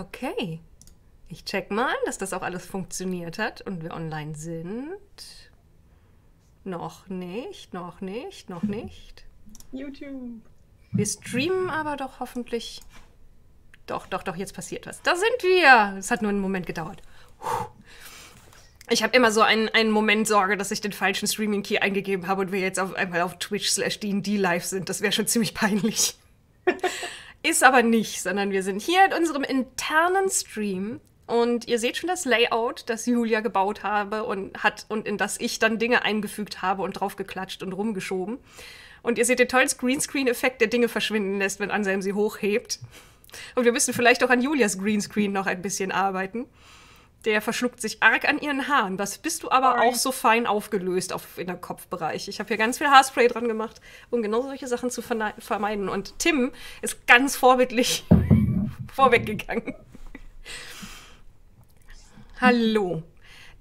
Okay. Ich check mal, dass das auch alles funktioniert hat und wir online sind. Noch nicht, noch nicht, noch nicht. YouTube. Wir streamen aber doch hoffentlich... Doch, doch, doch, jetzt passiert was. Da sind wir! Es hat nur einen Moment gedauert. Ich habe immer so einen Moment Sorge, dass ich den falschen Streaming-Key eingegeben habe und wir jetzt auf einmal auf Twitch/D&D live sind. Das wäre schon ziemlich peinlich. Ist aber nicht, sondern wir sind hier in unserem internen Stream und ihr seht schon das Layout, das Julia gebaut habe und in das ich dann Dinge eingefügt habe und drauf geklatscht und rumgeschoben. Und ihr seht den tollen Greenscreen-Effekt, der Dinge verschwinden lässt, wenn Anselm sie hochhebt. Und wir müssen vielleicht auch an Julias Greenscreen noch ein bisschen arbeiten. Der verschluckt sich arg an ihren Haaren. Das bist du aber auch so fein aufgelöst in der Kopfbereich. Ich habe hier ganz viel Haarspray dran gemacht, um genau solche Sachen zu vermeiden. Und Tim ist ganz vorbildlich vorweggegangen. Hallo.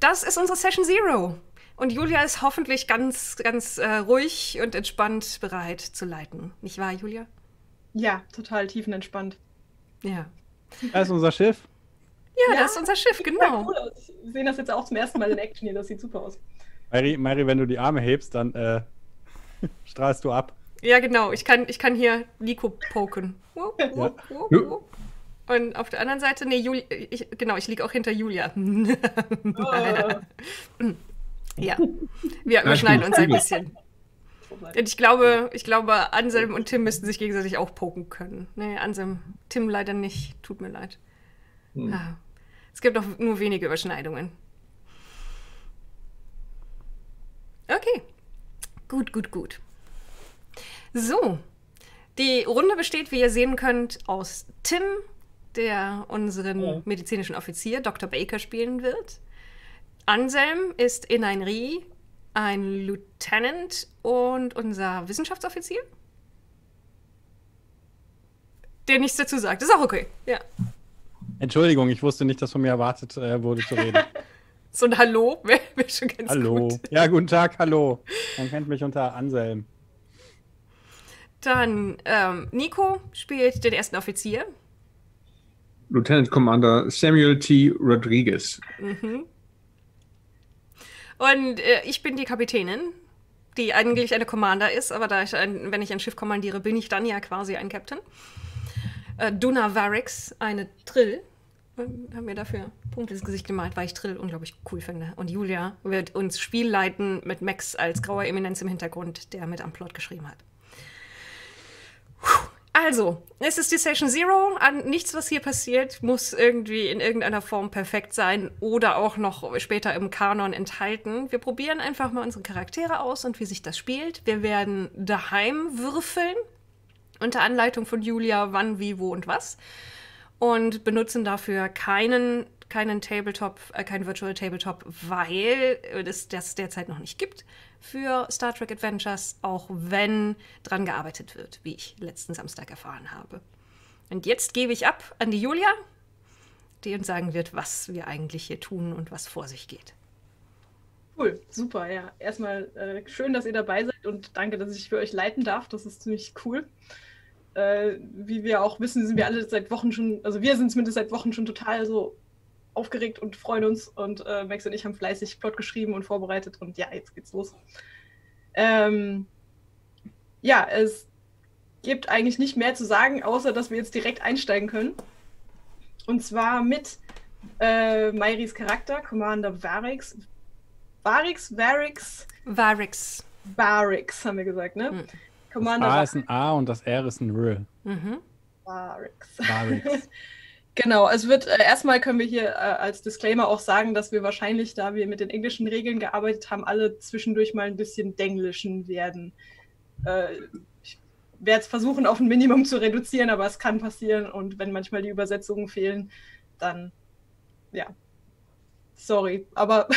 Das ist unsere Session Zero. Und Julia ist hoffentlich ganz, ganz ruhig und entspannt bereit zu leiten. Nicht wahr, Julia? Ja, total tiefenentspannt. Ja. Das ist unser Schiff. Ja, das ist unser Schiff, genau. Cool aus. Ich sehe das jetzt auch zum ersten Mal in Action hier, das sieht super aus. Mháire, wenn du die Arme hebst, dann strahlst du ab. Ja, genau. Ich kann hier Nico poken. Und auf der anderen Seite, nee, Julia, ich liege auch hinter Julia. Ja, wir überschneiden uns ein bisschen. Und ich glaube, Anselm und Tim müssten sich gegenseitig auch poken können. Nee, Anselm, Tim leider nicht. Tut mir leid. Hm. Ah, es gibt auch nur wenige Überschneidungen. Okay. Gut, gut, gut. So. Die Runde besteht, wie ihr sehen könnt, aus Tim, der unseren medizinischen Offizier Dr. Baker spielen wird. Anselm ist Inaynri Ree, ein Lieutenant und unser Wissenschaftsoffizier. Der nichts dazu sagt. Das ist auch okay. Ja. Entschuldigung, ich wusste nicht, dass von mir erwartet wurde zu reden. So ein Hallo wäre schon ganz gut. Ja, guten Tag, hallo. Man kennt mich unter Anselm. Dann Nico spielt den ersten Offizier. Lieutenant Commander Samuel T. Rodriguez. Mhm. Und ich bin die Kapitänin, die eigentlich eine Commander ist, aber da ich wenn ich ein Schiff kommandiere, bin ich dann ja quasi ein Captain. Duna Varix, eine Trill. Haben mir dafür Punkte ins Gesicht gemalt, weil ich Trill unglaublich cool finde. Und Julia wird uns Spiel leiten mit Max als grauer Eminenz im Hintergrund, der mit am Plot geschrieben hat. Also, es ist die Session Zero. Nichts, was hier passiert, muss irgendwie in irgendeiner Form perfekt sein oder auch noch später im Kanon enthalten. Wir probieren einfach mal unsere Charaktere aus und wie sich das spielt. Wir werden daheim würfeln, unter Anleitung von Julia, wann, wie, wo und was. Und benutzen dafür keinen Virtual Tabletop, weil es das derzeit noch nicht gibt für Star Trek Adventures, auch wenn dran gearbeitet wird, wie ich letzten Samstag erfahren habe. Und jetzt gebe ich ab an die Julia, die uns sagen wird, was wir eigentlich hier tun und was vor sich geht. Cool, super, ja. Erstmal schön, dass ihr dabei seid und danke, dass ich für euch leiten darf. Das ist ziemlich cool. Wie wir auch wissen, sind wir alle seit Wochen schon, also wir sind zumindest seit Wochen schon total so aufgeregt und freuen uns. Und Max und ich haben fleißig Plot geschrieben und vorbereitet und ja, jetzt geht's los. Ja, es gibt eigentlich nicht mehr zu sagen, außer dass wir jetzt direkt einsteigen können. Und zwar mit Mháires Charakter, Commander Varix. Varix haben wir gesagt, ne? Mhm. Commander das A ist ein A und das R ist ein R. Mhm. Varix. Genau, es wird erstmal können wir hier als Disclaimer auch sagen, dass wir wahrscheinlich, da wir mit den englischen Regeln gearbeitet haben, alle zwischendurch mal ein bisschen denglischen werden. Ich werde es versuchen, auf ein Minimum zu reduzieren, aber es kann passieren und wenn manchmal die Übersetzungen fehlen, dann ja. Sorry, aber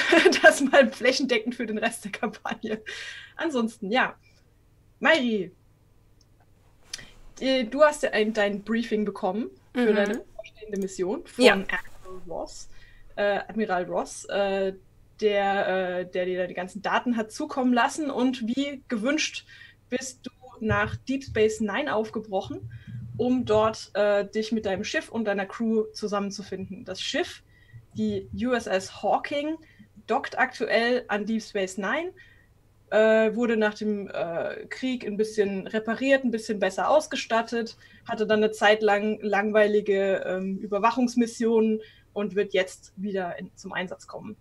das mal flächendeckend für den Rest der Kampagne. Ansonsten, ja. Mháire, du hast ja dein Briefing bekommen für deine vorstehende Mission von Admiral Ross, der dir die ganzen Daten hat zukommen lassen und wie gewünscht bist du nach Deep Space Nine aufgebrochen um dort dich mit deinem Schiff und deiner Crew zusammenzufinden. Das Schiff, die USS Hawking, dockt aktuell an Deep Space Nine, wurde nach dem Krieg ein bisschen repariert, ein bisschen besser ausgestattet, hatte dann eine Zeit lang langweilige Überwachungsmissionen und wird jetzt wieder zum Einsatz kommen.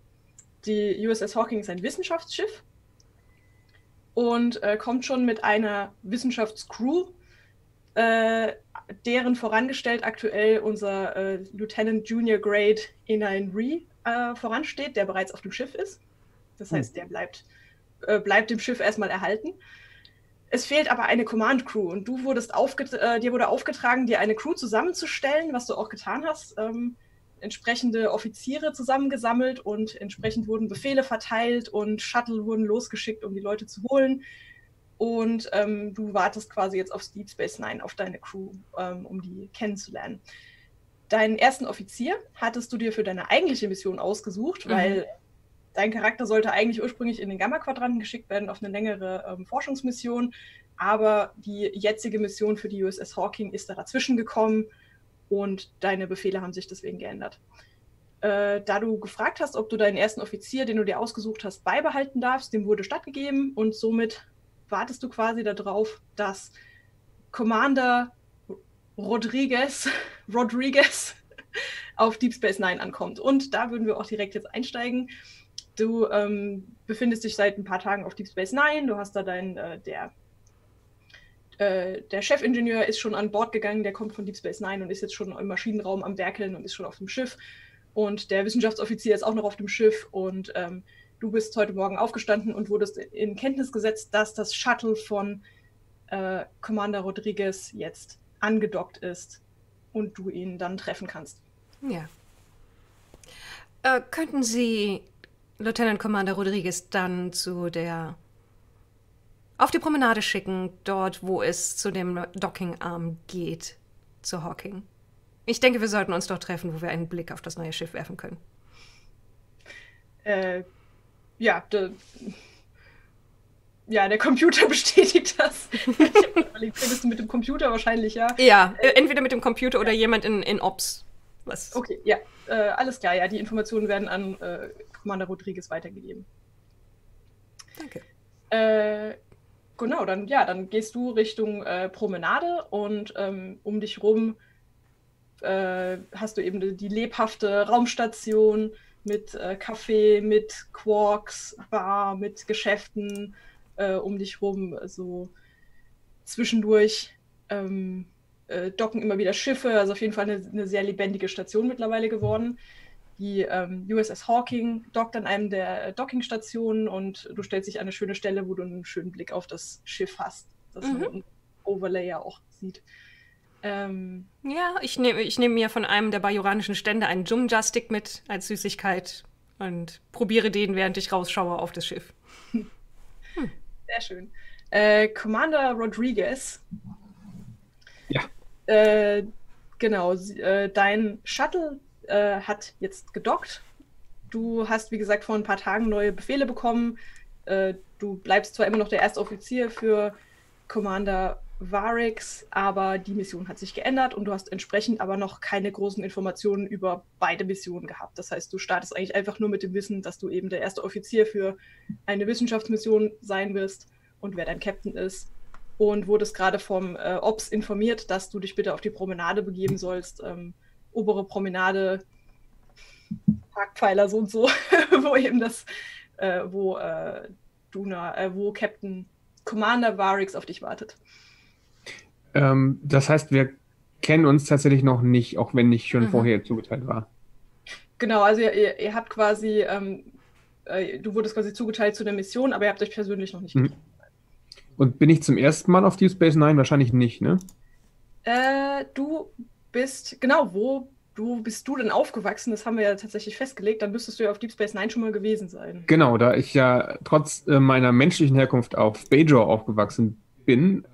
Die USS Hawking ist ein Wissenschaftsschiff und kommt schon mit einer Wissenschaftscrew, deren vorangestellt aktuell unser Lieutenant Junior Grade Inaynri Ree voransteht, der bereits auf dem Schiff ist. Das heißt, der bleibt dem Schiff erstmal erhalten. Es fehlt aber eine Command Crew und du wurdest dir wurde aufgetragen, dir eine Crew zusammenzustellen, was du auch getan hast. Entsprechende Offiziere zusammengesammelt und entsprechend wurden Befehle verteilt und Shuttle wurden losgeschickt, um die Leute zu holen. Und du wartest quasi jetzt auf Deep Space Nine, auf deine Crew, um die kennenzulernen. Deinen ersten Offizier hattest du dir für deine eigentliche Mission ausgesucht, weil dein Charakter sollte eigentlich ursprünglich in den Gamma-Quadranten geschickt werden auf eine längere Forschungsmission, aber die jetzige Mission für die USS Hawking ist da dazwischen gekommen und deine Befehle haben sich deswegen geändert. Da du gefragt hast, ob du deinen ersten Offizier, den du dir ausgesucht hast, beibehalten darfst, dem wurde stattgegeben und somit wartest du quasi darauf, dass Commander Rodriguez auf Deep Space Nine ankommt. Und da würden wir auch direkt jetzt einsteigen. Du befindest dich seit ein paar Tagen auf Deep Space Nine. Du hast da der Chefingenieur ist schon an Bord gegangen, der kommt von Deep Space Nine und ist jetzt schon im Maschinenraum am Werkeln und ist schon auf dem Schiff. Und der Wissenschaftsoffizier ist auch noch auf dem Schiff und du bist heute Morgen aufgestanden und wurdest in Kenntnis gesetzt, dass das Shuttle von Commander Rodriguez jetzt angedockt ist und du ihn dann treffen kannst. Ja. Könnten Sie Lieutenant Commander Rodriguez dann auf die Promenade schicken, dort, wo es zu dem Dockingarm geht, zu Hawking? Ich denke, wir sollten uns dort treffen, wo wir einen Blick auf das neue Schiff werfen können. Der Computer bestätigt das. Redest du mit dem Computer wahrscheinlich, ja? Ja, entweder mit dem Computer oder jemand in Ops. Was? Okay, ja, alles klar, ja, die Informationen werden an Commander Rodriguez weitergegeben. Danke. Genau, dann gehst du Richtung Promenade und um dich rum hast du eben die lebhafte Raumstation mit Café, mit Quarks, Bar, mit Geschäften um dich rum. Also zwischendurch docken immer wieder Schiffe, also auf jeden Fall eine sehr lebendige Station mittlerweile geworden. Die USS Hawking dockt an einem der Dockingstationen und du stellst dich an eine schöne Stelle, wo du einen schönen Blick auf das Schiff hast, dass man einen Overlay ja auch sieht. Ich nehme mir von einem der bajoranischen Stände einen Jumja-Stick mit als Süßigkeit und probiere den, während ich rausschaue auf das Schiff. Sehr schön. Commander Rodriguez. Ja. Dein Shuttle hat jetzt gedockt. Du hast, wie gesagt, vor ein paar Tagen neue Befehle bekommen. Du bleibst zwar immer noch der erste Offizier für Commander Varix, aber die Mission hat sich geändert und du hast entsprechend aber noch keine großen Informationen über beide Missionen gehabt. Das heißt, du startest eigentlich einfach nur mit dem Wissen, dass du eben der erste Offizier für eine Wissenschaftsmission sein wirst und wer dein Captain ist. Und wurdest gerade vom Ops informiert, dass du dich bitte auf die Promenade begeben sollst. Obere Promenade, Parkpfeiler so und so, wo Captain Commander Varix auf dich wartet. Das heißt, wir kennen uns tatsächlich noch nicht, auch wenn nicht schon vorher zugeteilt war. Genau, also ihr habt quasi, du wurdest quasi zugeteilt zu der Mission, aber ihr habt euch persönlich noch nicht getroffen. Und bin ich zum ersten Mal auf Deep Space Nine? Wahrscheinlich nicht, ne? Wo bist du denn aufgewachsen? Das haben wir ja tatsächlich festgelegt. Dann müsstest du ja auf Deep Space Nine schon mal gewesen sein. Genau, da ich ja trotz meiner menschlichen Herkunft auf Bajor aufgewachsen bin,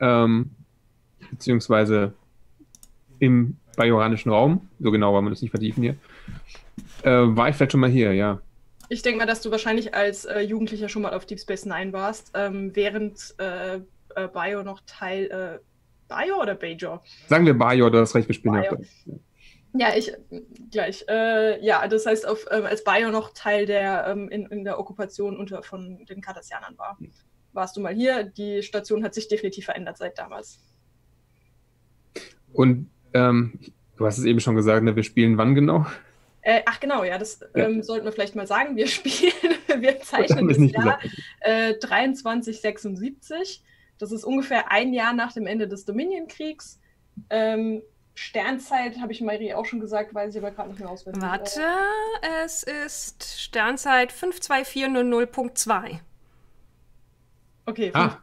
beziehungsweise im bajoranischen Raum, so genau wollen wir das nicht vertiefen hier, war ich vielleicht schon mal hier, ja. Ich denke mal, dass du wahrscheinlich als Jugendlicher schon mal auf Deep Space Nine warst, während Bajo noch Teil Bajor oder Bajor? Sagen wir Bajor, da das recht gespielt hat. Ja, ich gleich. Ja, das heißt, als Bajor noch Teil der in der Okkupation von den Cardassianern war. Warst du mal hier? Die Station hat sich definitiv verändert seit damals. Und du hast es eben schon gesagt, ne? Wir spielen wann genau? Ach genau, ja, das sollten wir vielleicht mal sagen. Wir spielen, wir zeichnen das Jahr 2376. Das ist ungefähr ein Jahr nach dem Ende des Dominion-Kriegs. Sternzeit, habe ich Mháire auch schon gesagt, weiß ich aber gerade nicht mehr auswendig. Warte, es ist Sternzeit 52400.2. Okay, ja.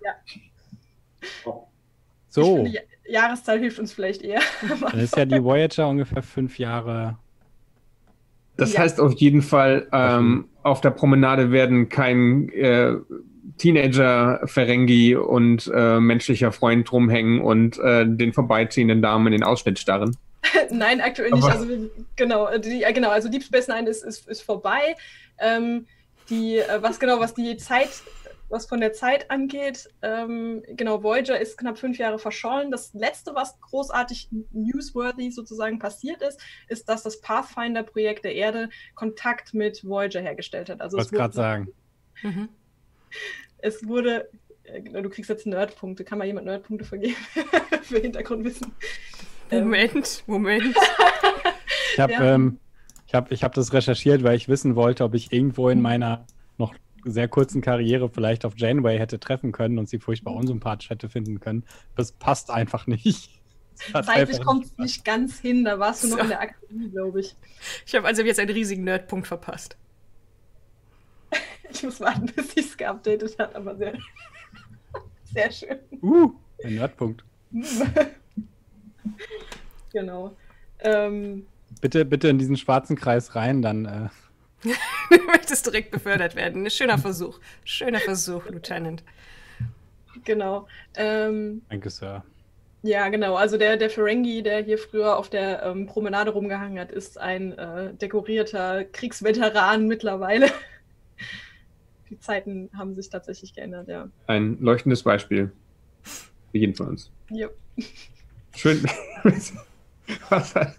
So. Die Jahreszahl hilft uns vielleicht eher. Dann ist ja die Voyager ungefähr 5 Jahre... Das heißt auf jeden Fall, auf der Promenade werden kein Teenager, Ferengi und menschlicher Freund rumhängen und den vorbeiziehenden Damen in den Ausschnitt starren. Nein, aktuell nicht. Also, also Deep Space Nine ist vorbei. Was von der Zeit angeht, genau, Voyager ist knapp 5 Jahre verschollen. Das Letzte, was großartig newsworthy sozusagen passiert ist, ist, dass das Pathfinder-Projekt der Erde Kontakt mit Voyager hergestellt hat. Also ich wollte gerade sagen. Es wurde, du kriegst jetzt Nerdpunkte. Kann mal jemand Nerdpunkte vergeben für Hintergrundwissen? Moment. Ich habe ich hab das recherchiert, weil ich wissen wollte, ob ich irgendwo in meiner noch sehr kurzen Karriere vielleicht auf Janeway hätte treffen können und sie furchtbar unsympathisch hätte finden können. Das passt einfach nicht. Zeitlich kommt es nicht ganz hin, da warst du noch in der Akademie, glaube ich. Ich habe also jetzt einen riesigen Nerdpunkt verpasst. Ich muss warten, bis sie es geupdatet hat, aber sehr, sehr schön. Ein Nerdpunkt. Genau. Bitte in diesen schwarzen Kreis rein, dann... Du möchtest direkt befördert werden. Ein schöner Versuch. Schöner Versuch, Lieutenant. Genau. Danke, Sir. Ja, genau. Also der Ferengi, der hier früher auf der Promenade rumgehangen hat, ist ein dekorierter Kriegsveteran mittlerweile. Die Zeiten haben sich tatsächlich geändert, ja. Ein leuchtendes Beispiel. Für jeden von uns. Ja. Schön. Was hat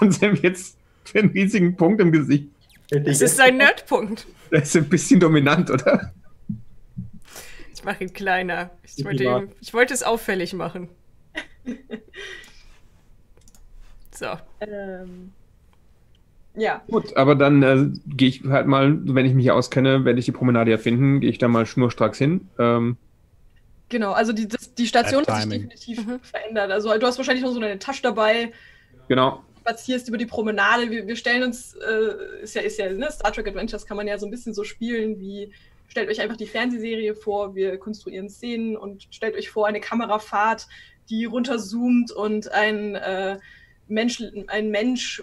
Ansem jetzt für einen riesigen Punkt im Gesicht? Das ist sein Nerdpunkt. Der ist ein bisschen dominant, oder? Ich mache ihn kleiner. Ich wollte es auffällig machen. So. Ja. Gut, aber dann gehe ich halt mal, wenn ich mich hier auskenne, werde ich die Promenade ja finden, gehe ich da mal schnurstracks hin. Genau, also die Station hat sich definitiv verändert. Also du hast wahrscheinlich noch so eine Tasche dabei. Genau. Spazierst über die Promenade. Wir stellen uns, ne? Star Trek Adventures kann man ja so ein bisschen so spielen wie, stellt euch einfach die Fernsehserie vor, wir konstruieren Szenen und stellt euch vor eine Kamerafahrt, die runterzoomt und ein Mensch,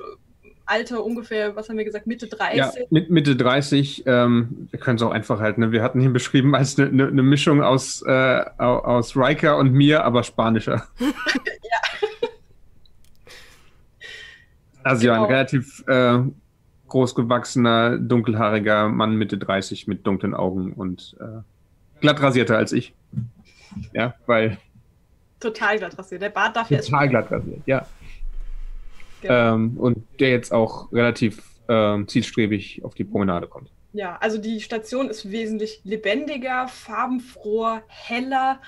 Alter ungefähr, was haben wir gesagt, Mitte 30? Ja, Mitte 30, wir können es auch einfach halten, ne? Wir hatten ihn beschrieben als eine Mischung aus Riker und mir, aber spanischer. Ja. Also genau. Ja, ein relativ großgewachsener, dunkelhaariger Mann Mitte 30 mit dunklen Augen und glatt rasierter als ich. Ja, weil... Total glatt rasiert. Der Bart darf ja... Total glatt rasiert, ja. Genau. Und der jetzt auch relativ zielstrebig auf die Promenade kommt. Ja, also die Station ist wesentlich lebendiger, farbenfroher, heller.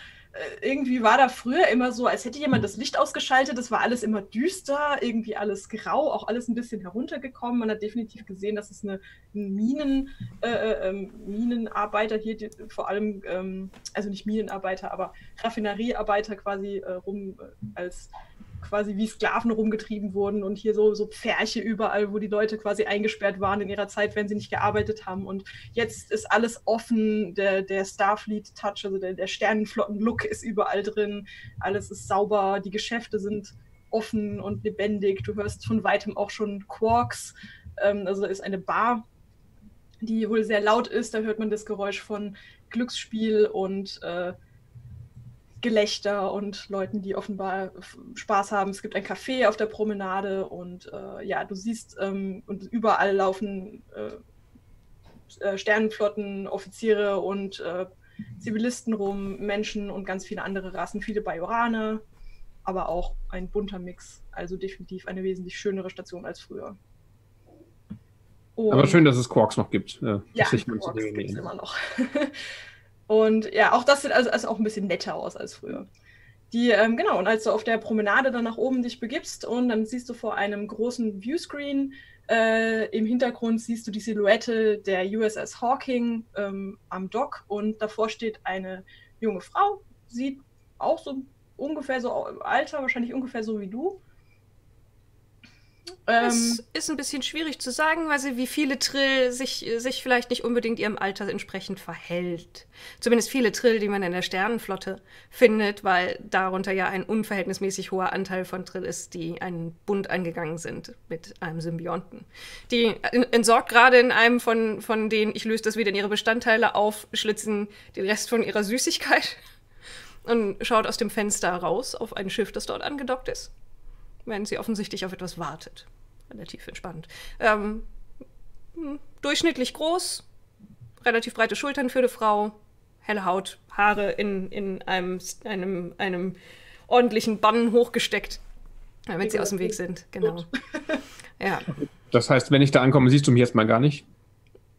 Irgendwie war da früher immer so, als hätte jemand das Licht ausgeschaltet, es war alles immer düster, irgendwie alles grau, auch alles ein bisschen heruntergekommen. Man hat definitiv gesehen, dass es Minenarbeiter hier, die vor allem, also nicht Minenarbeiter, aber Raffineriearbeiter quasi als quasi wie Sklaven rumgetrieben wurden und hier so Pferche überall, wo die Leute quasi eingesperrt waren in ihrer Zeit, wenn sie nicht gearbeitet haben. Und jetzt ist alles offen, der Starfleet-Touch, also der Sternenflotten-Look ist überall drin, alles ist sauber, die Geschäfte sind offen und lebendig. Du hörst von Weitem auch schon Quarks, also da ist eine Bar, die wohl sehr laut ist, da hört man das Geräusch von Glücksspiel und Gelächter und Leuten, die offenbar Spaß haben. Es gibt ein Café auf der Promenade und ja, du siehst, und überall laufen Sternenflotten, Offiziere und Zivilisten rum, Menschen und ganz viele andere Rassen, viele Bajoraner, aber auch ein bunter Mix. Also definitiv eine wesentlich schönere Station als früher. Und aber schön, dass es Quarks noch gibt. Ja, Quarks gibt es immer noch. Und ja, auch das sieht also auch ein bisschen netter aus als früher. Genau, und als du auf der Promenade dann nach oben dich begibst und dann siehst du vor einem großen Viewscreen, im Hintergrund siehst du die Silhouette der USS Hawking am Dock und davor steht eine junge Frau, sieht auch so ungefähr so im Alter, wahrscheinlich ungefähr so wie du. Es ist ein bisschen schwierig zu sagen, weil sie wie viele Trill sich vielleicht nicht unbedingt ihrem Alter entsprechend verhält. Zumindest viele Trill, die man in der Sternenflotte findet, weil darunter ja ein unverhältnismäßig hoher Anteil von Trill ist, die einen Bund eingegangen sind mit einem Symbionten. Die entsorgt gerade in einem von denen, ich löse das wieder in ihre Bestandteile auf, schlitzen den Rest von ihrer Süßigkeit und schaut aus dem Fenster raus auf ein Schiff, das dort angedockt ist. Wenn sie offensichtlich auf etwas wartet. Relativ entspannt. Durchschnittlich groß, relativ breite Schultern für eine Frau, helle Haut, Haare in einem ordentlichen Bann hochgesteckt, damit sie aus dem Weg sind. Genau. Ja. Das heißt, wenn ich da ankomme, siehst du mich erstmal gar nicht?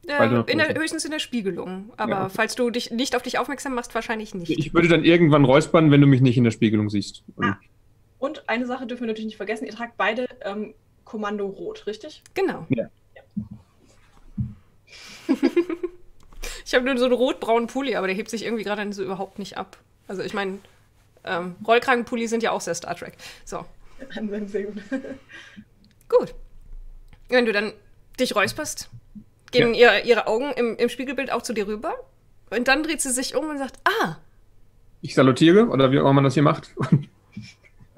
Höchstens in der Spiegelung. Aber ja, okay, falls du dich nicht auf dich aufmerksam machst, wahrscheinlich nicht. Ich würde dann irgendwann räuspern, wenn du mich nicht in der Spiegelung siehst. Und eine Sache dürfen wir natürlich nicht vergessen, ihr tragt beide Kommando Rot, richtig? Genau. Ja. Ja. Ich habe nur so einen rot-braunen Pulli, aber der hebt sich irgendwie gerade so überhaupt nicht ab. Also ich meine, Rollkragenpulli sind ja auch sehr Star Trek. So. Sehr gut. Gut. Wenn du dann dich räusperst, gehen ihre Augen im Spiegelbild auch zu dir rüber. Und dann dreht sie sich um und sagt, ah! Ich salutiere, oder wie auch immer man das hier macht.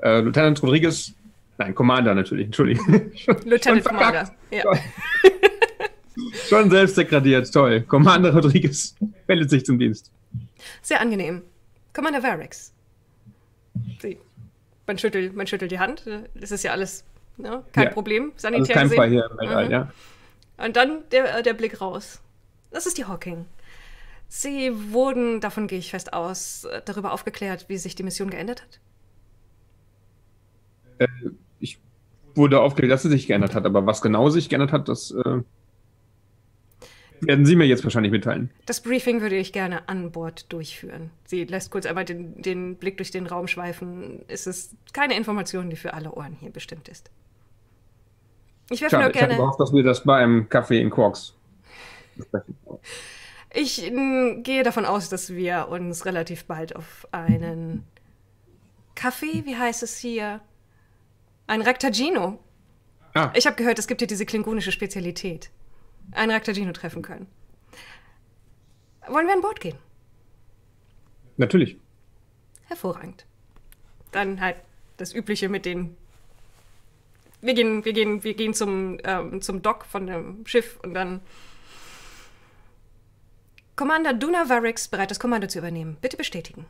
Lieutenant Rodriguez, nein, Commander natürlich, Entschuldigung. Lieutenant Commander, ja. Schon selbst degradiert, toll. Commander Rodriguez meldet sich zum Dienst. Sehr angenehm. Commander Varix. Man schüttelt die Hand, das ist ja alles, ne? Kein Problem, sanitär also kein Fall hier im Weltall, ja. Und dann der Blick raus. Das ist die Hawking. Sie wurden, davon gehe ich fest aus, darüber aufgeklärt, wie sich die Mission geändert hat. Ich wurde aufgeklärt, dass sie sich geändert hat, aber was genau sich geändert hat, das werden Sie mir jetzt wahrscheinlich mitteilen. Das Briefing würde ich gerne an Bord durchführen. Sie lässt kurz einmal den Blick durch den Raum schweifen. Es ist keine Information, die für alle Ohren hier bestimmt ist. Ich werfe nur gerne... Ich habe gehofft, dass wir das bei einem Kaffee in Quarks besprechen. Ich gehe davon aus, dass wir uns relativ bald auf einen Kaffee, wie heißt es hier... Ein Raktajino. Ah. Ich habe gehört, es gibt hier diese klingonische Spezialität. Ein Raktajino treffen können. Wollen wir an Bord gehen? Natürlich. Hervorragend. Dann halt das Übliche mit den... Wir gehen zum Dock von dem Schiff und dann... Commander Duna Varix bereit, das Kommando zu übernehmen. Bitte bestätigen.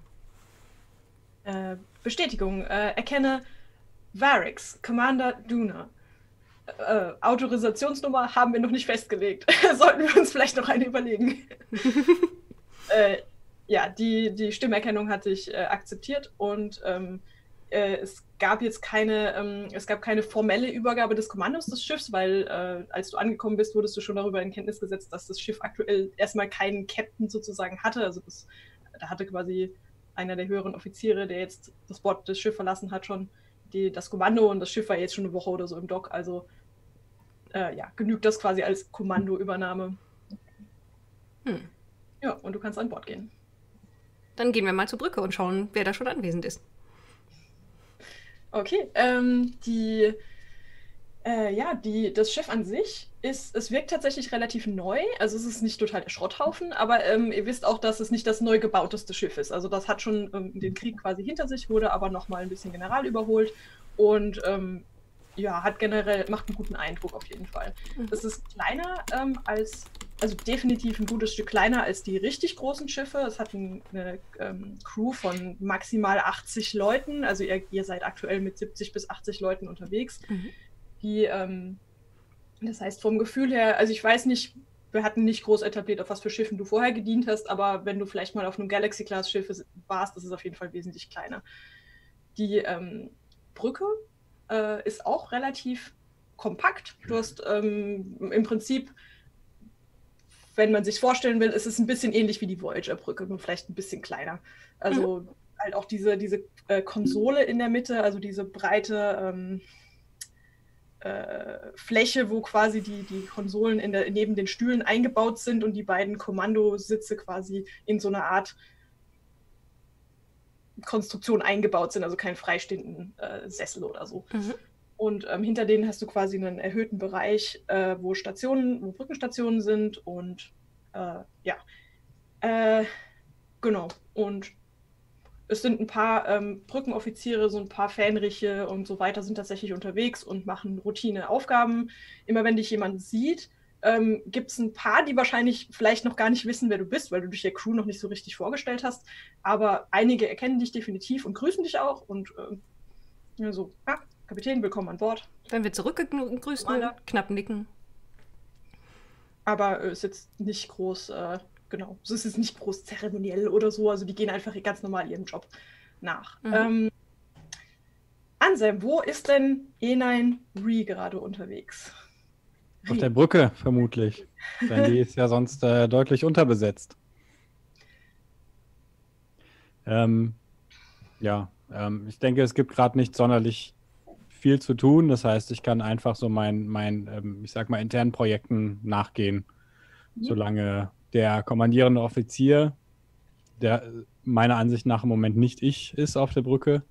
Bestätigung. Erkenne... Varix, Commander Duna. Autorisationsnummer haben wir noch nicht festgelegt. Sollten wir uns vielleicht noch eine überlegen. Ja, die Stimmerkennung hatte ich akzeptiert und es gab keine formelle Übergabe des Kommandos des Schiffs, weil als du angekommen bist, wurdest du schon darüber in Kenntnis gesetzt, dass das Schiff aktuell erstmal keinen Captain sozusagen hatte. Also da hatte quasi einer der höheren Offiziere, der jetzt das Bord des Schiffs verlassen hat, schon das Kommando, und das Schiff war jetzt schon eine Woche oder so im Dock, also ja, genügt das quasi als Kommandoübernahme. Hm. Ja, und du kannst an Bord gehen. Dann gehen wir mal zur Brücke und schauen, wer da schon anwesend ist. Okay, das Schiff an sich ist, es wirkt tatsächlich relativ neu, also es ist nicht total der Schrotthaufen, aber ihr wisst auch, dass es nicht das neu gebauteste Schiff ist. Also das hat schon den Krieg quasi hinter sich, wurde aber nochmal ein bisschen General überholt und ja, hat generell, macht einen guten Eindruck auf jeden Fall. Mhm. Es ist kleiner also definitiv ein gutes Stück kleiner als die richtig großen Schiffe. Es hat eine Crew von maximal 80 Leuten, also ihr seid aktuell mit 70 bis 80 Leuten unterwegs. Mhm. Das heißt, vom Gefühl her, also ich weiß nicht, wir hatten nicht groß etabliert, auf was für Schiffen du vorher gedient hast, aber wenn du vielleicht mal auf einem Galaxy-Class-Schiff warst, das ist auf jeden Fall wesentlich kleiner. Die Brücke ist auch relativ kompakt. Du hast im Prinzip, wenn man sich vorstellen will, ist es ein bisschen ähnlich wie die Voyager-Brücke, nur vielleicht ein bisschen kleiner. Also halt auch diese Konsole in der Mitte, also diese breite Fläche, wo quasi die Konsolen neben den Stühlen eingebaut sind und die beiden Kommandositze quasi in so eine Art Konstruktion eingebaut sind, also keinen freistehenden Sessel oder so. Mhm. Und hinter denen hast du quasi einen erhöhten Bereich, wo Brückenstationen sind und ja. Genau. Und es sind ein paar Brückenoffiziere, so ein paar Fähnriche und so weiter sind tatsächlich unterwegs und machen Routineaufgaben. Immer wenn dich jemand sieht, gibt es ein paar, die wahrscheinlich vielleicht noch gar nicht wissen, wer du bist, weil du dich der Crew noch nicht so richtig vorgestellt hast. Aber einige erkennen dich definitiv und grüßen dich auch. Und so, ja, Kapitän, willkommen an Bord. Wenn wir zurückgegrüßt werden, knapp nicken. Aber es ist jetzt nicht groß, genau, es ist jetzt nicht groß zeremoniell oder so. Also die gehen einfach ganz normal ihrem Job nach. Mhm. Anselm, wo ist denn Inaynri Ree gerade unterwegs? Auf der Brücke vermutlich, denn die ist ja sonst deutlich unterbesetzt. Ich denke, es gibt gerade nicht sonderlich viel zu tun. Das heißt, ich kann einfach so meinen internen Projekten nachgehen, solange der kommandierende Offizier, der meiner Ansicht nach im Moment nicht ich ist, auf der Brücke,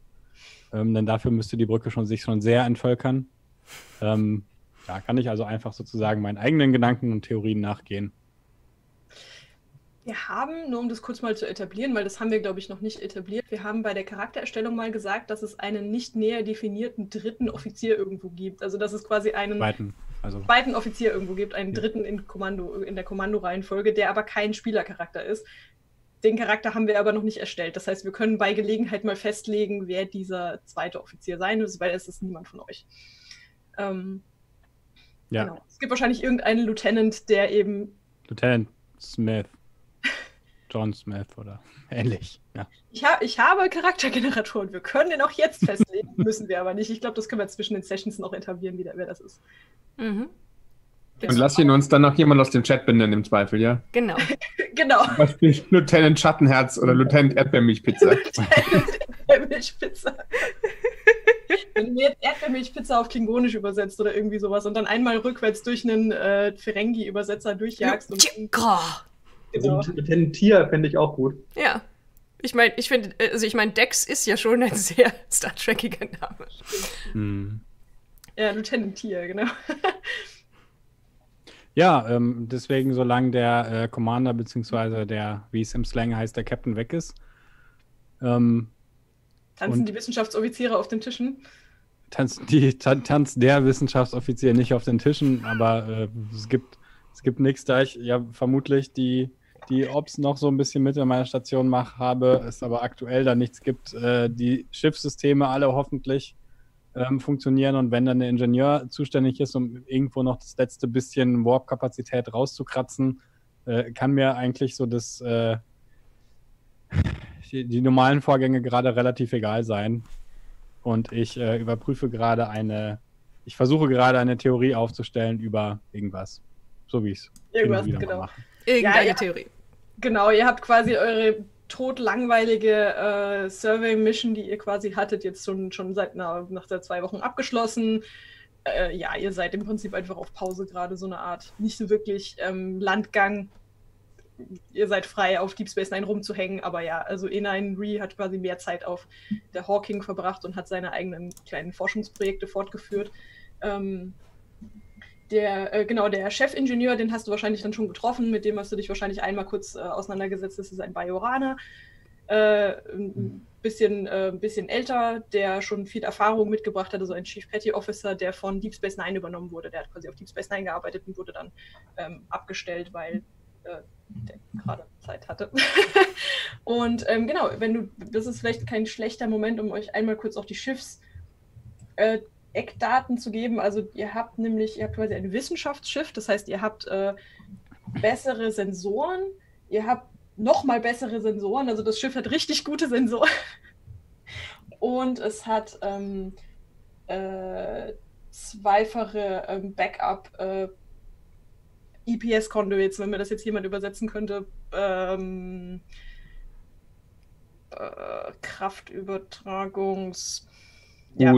denn dafür müsste die Brücke sich schon sehr entvölkern. Da kann ich also einfach sozusagen meinen eigenen Gedanken und Theorien nachgehen. Wir haben, nur um das kurz mal zu etablieren, weil das haben wir, glaube ich, noch nicht etabliert, wir haben bei der Charaktererstellung mal gesagt, dass es einen nicht näher definierten dritten Offizier irgendwo gibt. Also dass es quasi einen zweiten Offizier irgendwo gibt, einen dritten in der Kommandoreihenfolge, der aber kein Spielercharakter ist. Den Charakter haben wir aber noch nicht erstellt. Das heißt, wir können bei Gelegenheit mal festlegen, wer dieser zweite Offizier sein muss, weil es ist niemand von euch. Ja. Genau. Es gibt wahrscheinlich irgendeinen Lieutenant, der eben... Lieutenant Smith. John Smith oder ähnlich. Ja. Ich habe Charaktergeneratoren. Wir können den auch jetzt festlegen, müssen wir aber nicht. Ich glaube, das können wir zwischen den Sessions noch etablieren, wer das ist. Mhm. Und lass ihn uns dann noch jemand aus dem Chat benennen, im Zweifel, ja? Genau. Genau. Zum Beispiel Lieutenant Schattenherz oder Lieutenant Erdbeermilchpizza. Lieutenant Erdbeermilchpizza. Wenn du mir jetzt Erdbeermilchpizza auf Klingonisch übersetzt oder irgendwie sowas und dann einmal rückwärts durch einen Ferengi-Übersetzer durchjagst. Lieutenant Tier fände ich auch gut. Ja. Ich meine, Dex ist ja schon ein sehr Star Trekiger Name. Hm. Ja, Lieutenant Tier, genau. Ja, deswegen, solange der Commander, beziehungsweise der, wie es im Slang heißt, der Captain weg ist, tanzen die Wissenschaftsoffiziere auf den Tischen? Tanzt der Wissenschaftsoffizier nicht auf den Tischen, aber es gibt nichts, da ich ja vermutlich die Ops noch so ein bisschen mit in meiner Station habe, es aber aktuell da nichts gibt. Die Schiffssysteme alle hoffentlich funktionieren und wenn dann der Ingenieur zuständig ist, um irgendwo noch das letzte bisschen Warp-Kapazität rauszukratzen, kann mir eigentlich so das... Die normalen Vorgänge gerade relativ egal sein. Und ich versuche gerade eine Theorie aufzustellen über irgendwas. So wie ich es mache. Irgendeine Theorie. Genau, ihr habt quasi eure totlangweilige Survey-Mission, die ihr quasi hattet, jetzt schon seit nach 2 Wochen abgeschlossen. Ja, ihr seid im Prinzip einfach auf Pause gerade, so eine Art, nicht so wirklich Landgang. Ihr seid frei, auf Deep Space Nine rumzuhängen, aber ja, also Inaynri Ree hat quasi mehr Zeit auf der Hawking verbracht und hat seine eigenen kleinen Forschungsprojekte fortgeführt. Der Chefingenieur, den hast du wahrscheinlich dann schon getroffen, mit dem hast du dich wahrscheinlich einmal kurz auseinandergesetzt, das ist ein Bajoraner, ein bisschen älter, der schon viel Erfahrung mitgebracht hat, also ein Chief Petty Officer, der von Deep Space Nine übernommen wurde, der hat quasi auf Deep Space Nine gearbeitet und wurde dann abgestellt, weil der gerade Zeit hatte. Und das ist vielleicht kein schlechter Moment, um euch einmal kurz auch die Schiffs-Eckdaten zu geben. Also ihr habt quasi ein Wissenschaftsschiff, das heißt, ihr habt bessere Sensoren, ihr habt nochmal bessere Sensoren, also das Schiff hat richtig gute Sensoren. und es hat zweifache Backup EPS-Conduits, wenn mir das jetzt jemand übersetzen könnte, Kraftübertragungs... Ja,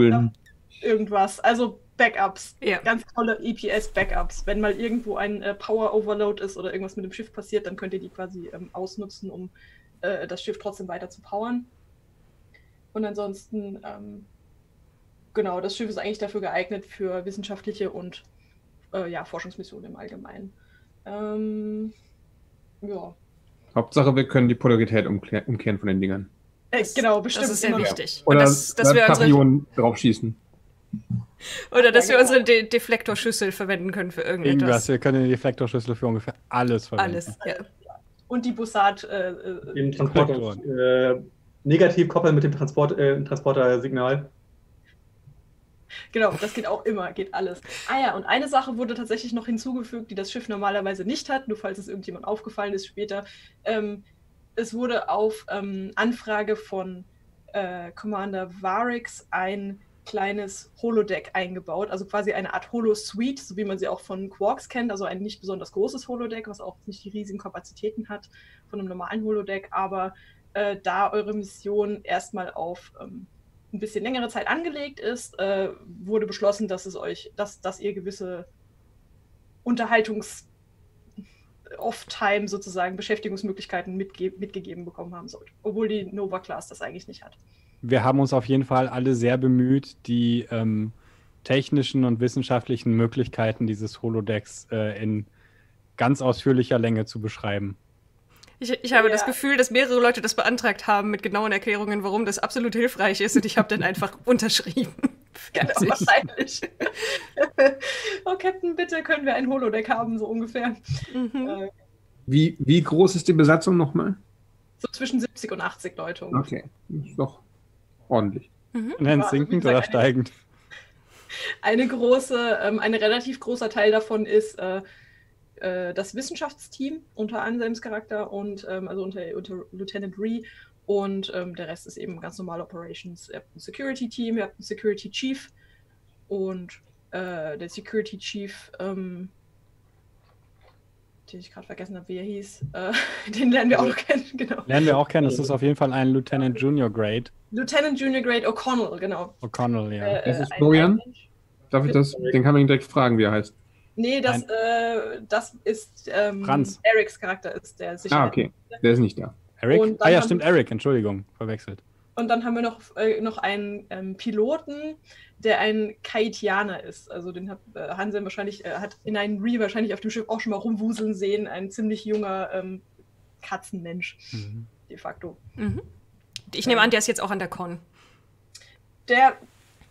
irgendwas. Also Backups. Ja. Ganz tolle EPS-Backups. Wenn mal irgendwo ein Power-Overload ist oder irgendwas mit dem Schiff passiert, dann könnt ihr die quasi ausnutzen, um das Schiff trotzdem weiter zu powern. Und ansonsten, genau, das Schiff ist eigentlich dafür geeignet für wissenschaftliche und ja, Forschungsmissionen im Allgemeinen. Ja. Hauptsache, wir können die Polarität umkehren von den Dingern. Genau, bestimmt. Das ist sehr wichtig. Oder dass wir Pavillon drauf schießen. Oder dass wir unsere Deflektorschüssel verwenden können für irgendetwas. Irgendwas, wir können die Deflektorschüssel für ungefähr alles verwenden. Alles, ja. Und die Bussard im Transporter. Negativ koppeln mit dem Transporter-Signal. Genau, das geht auch immer, geht alles. Ah ja, und eine Sache wurde tatsächlich noch hinzugefügt, die das Schiff normalerweise nicht hat, nur falls es irgendjemand aufgefallen ist später. Es wurde auf Anfrage von Commander Varix ein kleines Holodeck eingebaut, also quasi eine Art Holo-Suite, so wie man sie auch von Quarks kennt, also ein nicht besonders großes Holodeck, was auch nicht die riesigen Kapazitäten hat von einem normalen Holodeck, aber da eure Mission erstmal auf ein bisschen längere Zeit angelegt ist, wurde beschlossen, dass es euch, dass ihr gewisse Off-Time sozusagen Beschäftigungsmöglichkeiten mitgegeben bekommen haben sollt, obwohl die Nova-Klasse das eigentlich nicht hat. Wir haben uns auf jeden Fall alle sehr bemüht, die technischen und wissenschaftlichen Möglichkeiten dieses Holodecks in ganz ausführlicher Länge zu beschreiben. Ich habe das Gefühl, dass mehrere Leute das beantragt haben mit genauen Erklärungen, warum das absolut hilfreich ist, und ich habe dann einfach unterschrieben. Genau, wahrscheinlich. Oh, Captain, bitte, können wir ein Holodeck haben, so ungefähr. Mhm. Wie groß ist die Besatzung nochmal? So zwischen 70 und 80 Leute ungefähr. Okay, das ist doch ordentlich. Mhm. Und dann sinkend oder steigend? Ein relativ großer Teil davon ist das Wissenschaftsteam unter Anselms Charakter und also unter Lieutenant Ree, und der Rest ist eben ganz normal Operations. Ihr habt ein Security-Team, ihr habt einen Security-Chief, und der Security-Chief, den ich gerade vergessen habe, wie er hieß, den lernen wir auch noch kennen, genau. Lernen wir auch kennen, das ist auf jeden Fall ein Lieutenant Junior Grade. Lieutenant Junior Grade O'Connell, genau. O'Connell, ja. Das ist Florian. Darf ich das? Den kann man ihn direkt fragen, wie er heißt. Nee, das ist Franz. Erics Charakter ist der Sicherheit. Ah, okay. Der ist nicht da. Eric? Ah ja, stimmt, Eric, Entschuldigung, verwechselt. Und dann haben wir noch einen Piloten, der ein Kaitianer ist. Also den hat Hansel wahrscheinlich, hat Inaynri Ree wahrscheinlich auf dem Schiff auch schon mal rumwuseln sehen. Ein ziemlich junger Katzenmensch, de facto. Mhm. Ich nehme an, der ist jetzt auch an der Con. Der...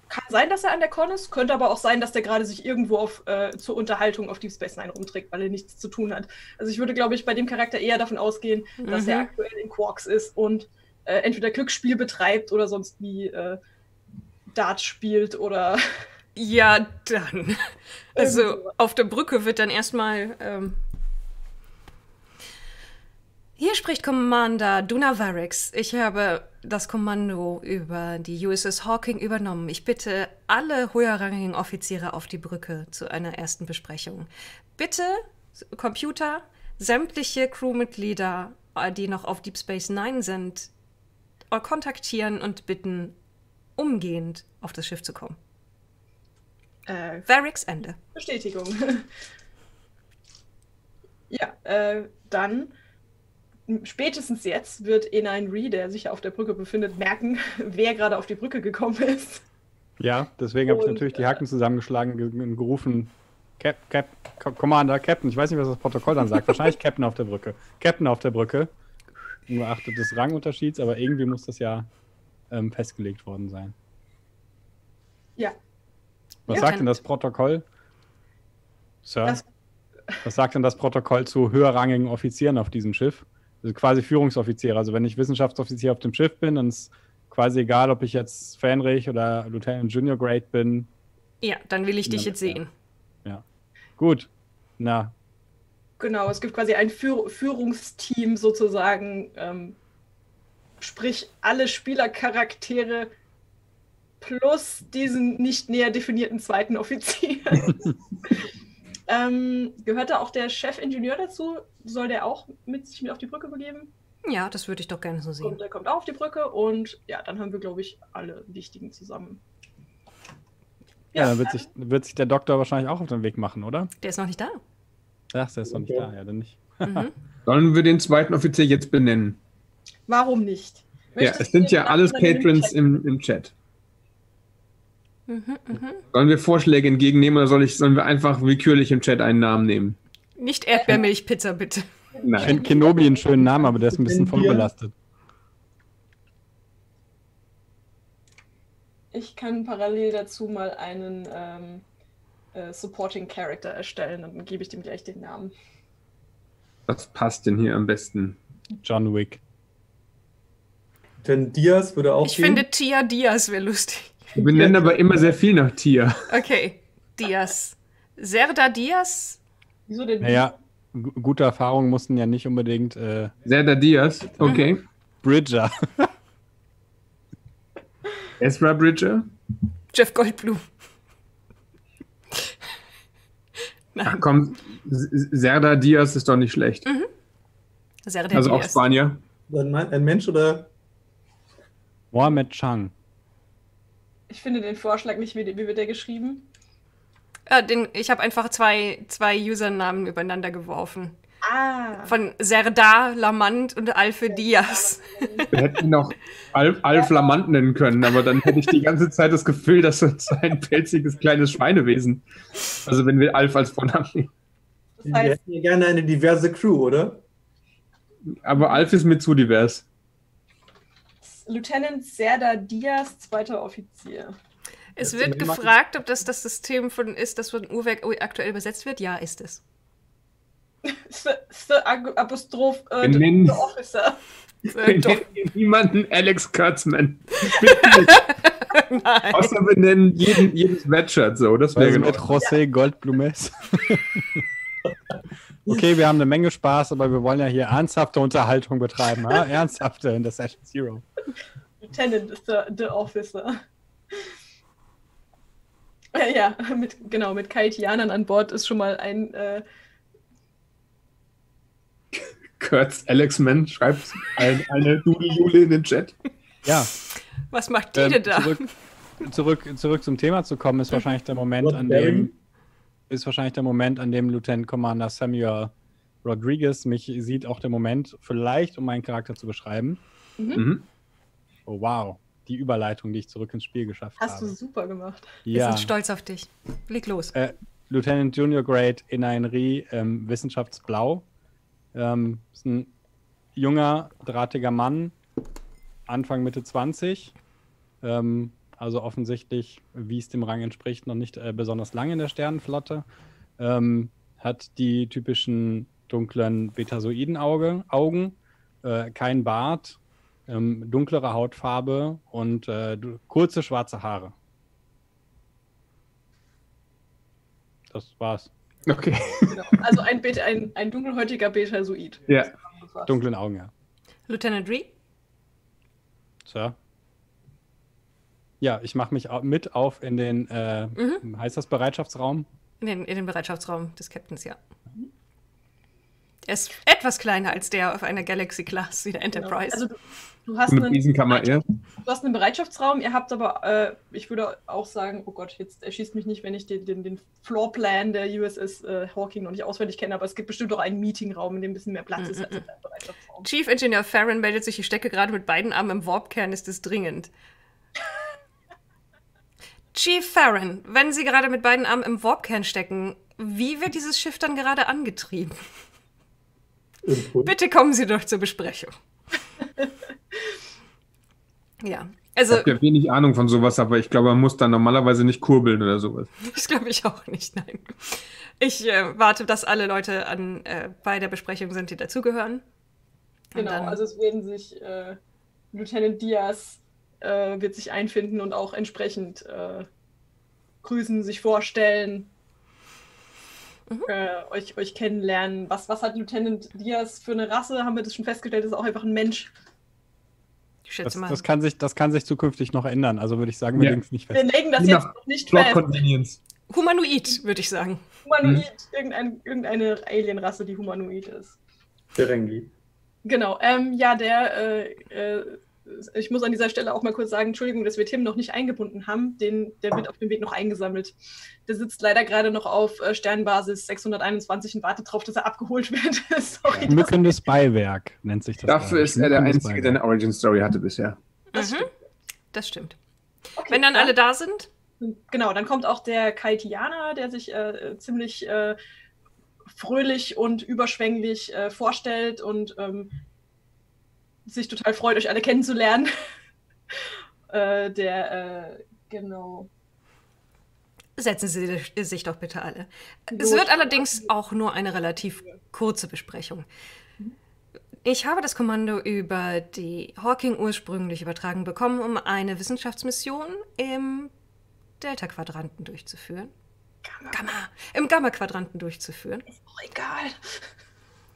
Kann sein, dass er an der Con ist, könnte aber auch sein, dass der gerade sich irgendwo zur Unterhaltung auf Deep Space Nine rumträgt, weil er nichts zu tun hat. Also ich würde, glaube ich, bei dem Charakter eher davon ausgehen, dass er aktuell in Quarks ist und entweder Glücksspiel betreibt oder sonst wie Darts spielt oder... Ja, dann. Also auf der Brücke wird dann erstmal... Hier spricht Commander Duna Varix. Ich habe das Kommando über die USS Hawking übernommen. Ich bitte alle höherrangigen Offiziere auf die Brücke zu einer ersten Besprechung. Bitte, Computer, sämtliche Crewmitglieder, die noch auf Deep Space Nine sind, kontaktieren und bitten, umgehend auf das Schiff zu kommen. Varix, Ende. Bestätigung. Ja, dann... Spätestens jetzt wird Inaynri Ree, der sich ja auf der Brücke befindet, merken, wer gerade auf die Brücke gekommen ist. Ja, deswegen habe ich natürlich die Haken zusammengeschlagen und gerufen, Commander, Captain, ich weiß nicht, was das Protokoll dann sagt, wahrscheinlich Captain auf der Brücke. Captain auf der Brücke, ungeachtet des Rangunterschieds, aber irgendwie muss das ja festgelegt worden sein. Ja. Was sagt denn das Protokoll, Sir? Was sagt denn das Protokoll zu höherrangigen Offizieren auf diesem Schiff? Also quasi Führungsoffiziere. Also wenn ich Wissenschaftsoffizier auf dem Schiff bin, dann ist quasi egal, ob ich jetzt Fähnrich oder Lieutenant Junior Grade bin. Ja, dann will ich dich jetzt sehen. Ja. Gut. Na. Genau, es gibt quasi ein Führungsteam sozusagen. Sprich, alle Spielercharaktere plus diesen nicht näher definierten zweiten Offizier. Gehörte auch der Chefingenieur dazu? Soll der auch sich mit auf die Brücke begeben? Ja, das würde ich doch gerne so sehen. Und der kommt auch auf die Brücke und ja, dann haben wir, glaube ich, alle Wichtigen zusammen. Ja, ja, dann wird sich der Doktor wahrscheinlich auch auf den Weg machen, oder? Der ist noch nicht da. Ach, der ist noch nicht da, ja, dann nicht. Mhm. Sollen wir den zweiten Offizier jetzt benennen? Warum nicht? Möchtest ja, es sind ja alles Patrons im Chat. Mhm, sollen wir Vorschläge entgegennehmen oder sollen wir einfach willkürlich im Chat einen Namen nehmen? Nicht Erdbeermilchpizza, bitte. Nein. Ich finde Kenobi einen schönen Namen, aber der ist ein bisschen vollbelastet. Ich kann parallel dazu mal einen Supporting Character erstellen und dann gebe ich dem gleich den Namen. Was passt denn hier am besten? John Wick. Denn Diaz würde auch Ich finde Tia Diaz wäre lustig. Wir benennen aber immer sehr viel nach Tia. Okay, Diaz. Cerda Diaz? Wieso denn? Naja, gute Erfahrungen mussten ja nicht unbedingt... Cerda Diaz, okay. Bridger. Ezra Bridger? Jeff Goldblum. Nein. Ach komm, Cerda Diaz ist doch nicht schlecht. Mhm. Also auch Spanier. Ein Mensch oder... Mohamed Chang. Ich finde den Vorschlag nicht, wie wird der geschrieben? Ich habe einfach zwei Usernamen übereinander geworfen. Ah. Von Cerda Lamant und Alfe Diaz. Wir hätten ihn auch Alf Lamant nennen können, aber dann hätte ich die ganze Zeit das Gefühl, dass das ein pelziges kleines Schweinewesen. Also wenn wir Alf als Vornamen nehmen. Das heißt, wir hätten ja gerne eine diverse Crew, oder? Aber Alf ist mir zu divers. Lieutenant Cerda Diaz, zweiter Offizier. Es wird gefragt, ob das das System ist, das von Uhrwerk aktuell übersetzt wird. Ja, ist es. Apostroph Officer. Wir nennen niemanden Alex Kurtzman. Nein. Außer wir nennen jedes Matchup so. Das wäre mit José Goldblumes. Okay, wir haben eine Menge Spaß, aber wir wollen ja hier ernsthafte Unterhaltung betreiben. Ja? Ernsthafte in der Session Zero. Lieutenant ist der Officer. Ja, mit Kaitianern an Bord ist schon mal ein... Kurtz Alexman schreibt eine Dudel-Jule in den Chat. Ja. Was macht die denn da? Zurück zum Thema zu kommen, ist wahrscheinlich der Moment, an dem Lieutenant Commander Samuel Rodriguez mich sieht, auch der Moment, vielleicht, um meinen Charakter zu beschreiben. Mhm. Oh, wow. Die Überleitung, die ich zurück ins Spiel geschafft habe. Hast du super gemacht. Ja. Wir sind stolz auf dich. Leg los. Lieutenant Junior Grade Inaynri Ree, Wissenschaftsblau. Ist ein junger, drahtiger Mann, Anfang, Mitte 20. Also offensichtlich, wie es dem Rang entspricht, noch nicht besonders lange in der Sternenflotte. Hat die typischen dunklen Betasoiden-Augen, kein Bart, dunklere Hautfarbe und kurze schwarze Haare. Das war's. Okay. Genau. Also ein dunkelhäutiger Betasoid. Ja. Dunklen Augen, ja. Lieutenant Ree? Sir? Ja, ich mache mich mit auf in den, heißt das Bereitschaftsraum? In den Bereitschaftsraum des Captains, ja. Mhm. Er ist etwas kleiner als der auf einer Galaxy-Class wie der Enterprise. Genau. Also du hast eine Riesenkammer, ja. Du hast einen Bereitschaftsraum, ihr habt aber, ich würde auch sagen, oh Gott, jetzt erschießt mich nicht, wenn ich den Floorplan der USS Hawking noch nicht auswendig kenne, aber es gibt bestimmt auch einen Meetingraum, in dem ein bisschen mehr Platz ist als in einem Bereitschaftsraum. Chief Engineer Farron meldet sich, ich stecke gerade mit beiden Armen im Warp-Kern, ist es dringend. Chief Farron, wenn Sie gerade mit beiden Armen im Warp-Kern stecken, wie wird dieses Schiff dann gerade angetrieben? Input. Bitte kommen Sie doch zur Besprechung. Ja, also... Ich habe ja wenig Ahnung von sowas, aber ich glaube, man muss dann normalerweise nicht kurbeln oder sowas. Das glaube ich auch nicht, nein. Ich warte, dass alle Leute bei der Besprechung sind, die dazugehören. Genau, also es werden sich... Lieutenant Diaz wird sich einfinden und auch entsprechend grüßen, sich vorstellen... euch kennenlernen. Was hat Lieutenant Diaz für eine Rasse? Haben wir das schon festgestellt? Ist auch einfach ein Mensch. Ich schätze mal. Das kann sich zukünftig noch ändern, also würde ich sagen, wir legen es nicht fest. Wir legen das jetzt noch nicht fest. Humanoid, würde ich sagen. Humanoid, irgendeine Alienrasse, die humanoid ist. Ferengi. Genau, ja, ich muss an dieser Stelle auch mal kurz sagen, Entschuldigung, dass wir Tim noch nicht eingebunden haben. Der wird auf dem Weg noch eingesammelt. Der sitzt leider gerade noch auf Sternenbasis 621 und wartet darauf, dass er abgeholt wird. Sorry, Mückendes Beiwerk nennt sich das. Dafür ist er der Einzige, der eine Origin-Story hatte bisher. Das stimmt. Das stimmt. Okay, wenn dann alle da sind? Genau, dann kommt auch der Kaitianer, der sich ziemlich fröhlich und überschwänglich vorstellt und sich total freut, euch alle kennenzulernen. Genau. Setzen Sie sich doch bitte alle. Es wird allerdings auch nur eine relativ kurze Besprechung. Ich habe das Kommando über die Hawking ursprünglich übertragen bekommen, um eine Wissenschaftsmission im Delta-Quadranten durchzuführen. Im Gamma-Quadranten durchzuführen. Ist auch egal.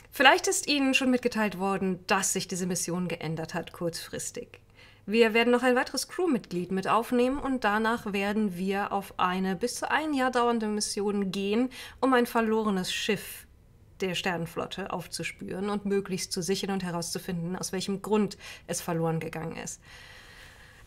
Vielleicht ist Ihnen schon mitgeteilt worden, dass sich diese Mission geändert hat, kurzfristig. Wir werden noch ein weiteres Crewmitglied mit aufnehmen und danach werden wir auf eine bis zu ein Jahr dauernde Mission gehen, um ein verlorenes Schiff der Sternenflotte aufzuspüren und möglichst zu sichern und herauszufinden, aus welchem Grund es verloren gegangen ist.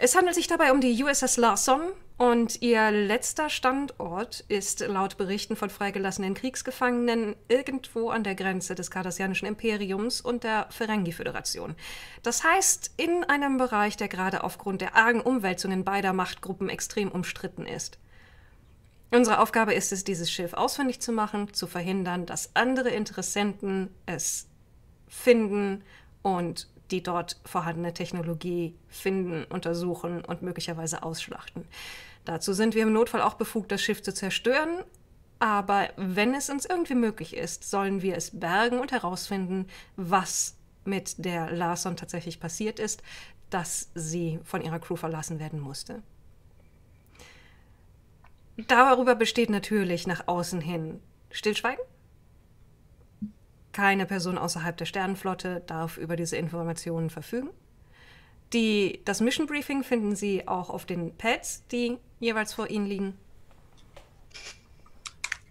Es handelt sich dabei um die USS Larson und ihr letzter Standort ist laut Berichten von freigelassenen Kriegsgefangenen irgendwo an der Grenze des Cardassianischen Imperiums und der Ferengi-Föderation. Das heißt, in einem Bereich, der gerade aufgrund der argen Umwälzungen beider Machtgruppen extrem umstritten ist. Unsere Aufgabe ist es, dieses Schiff ausfindig zu machen, zu verhindern, dass andere Interessenten es finden und die dort vorhandene Technologie finden, untersuchen und möglicherweise ausschlachten. Dazu sind wir im Notfall auch befugt, das Schiff zu zerstören, aber wenn es uns irgendwie möglich ist, sollen wir es bergen und herausfinden, was mit der Larson tatsächlich passiert ist, dass sie von ihrer Crew verlassen werden musste. Darüber besteht natürlich nach außen hin Stillschweigen. Keine Person außerhalb der Sternenflotte darf über diese Informationen verfügen. Das Mission Briefing finden Sie auch auf den Pads, die jeweils vor Ihnen liegen.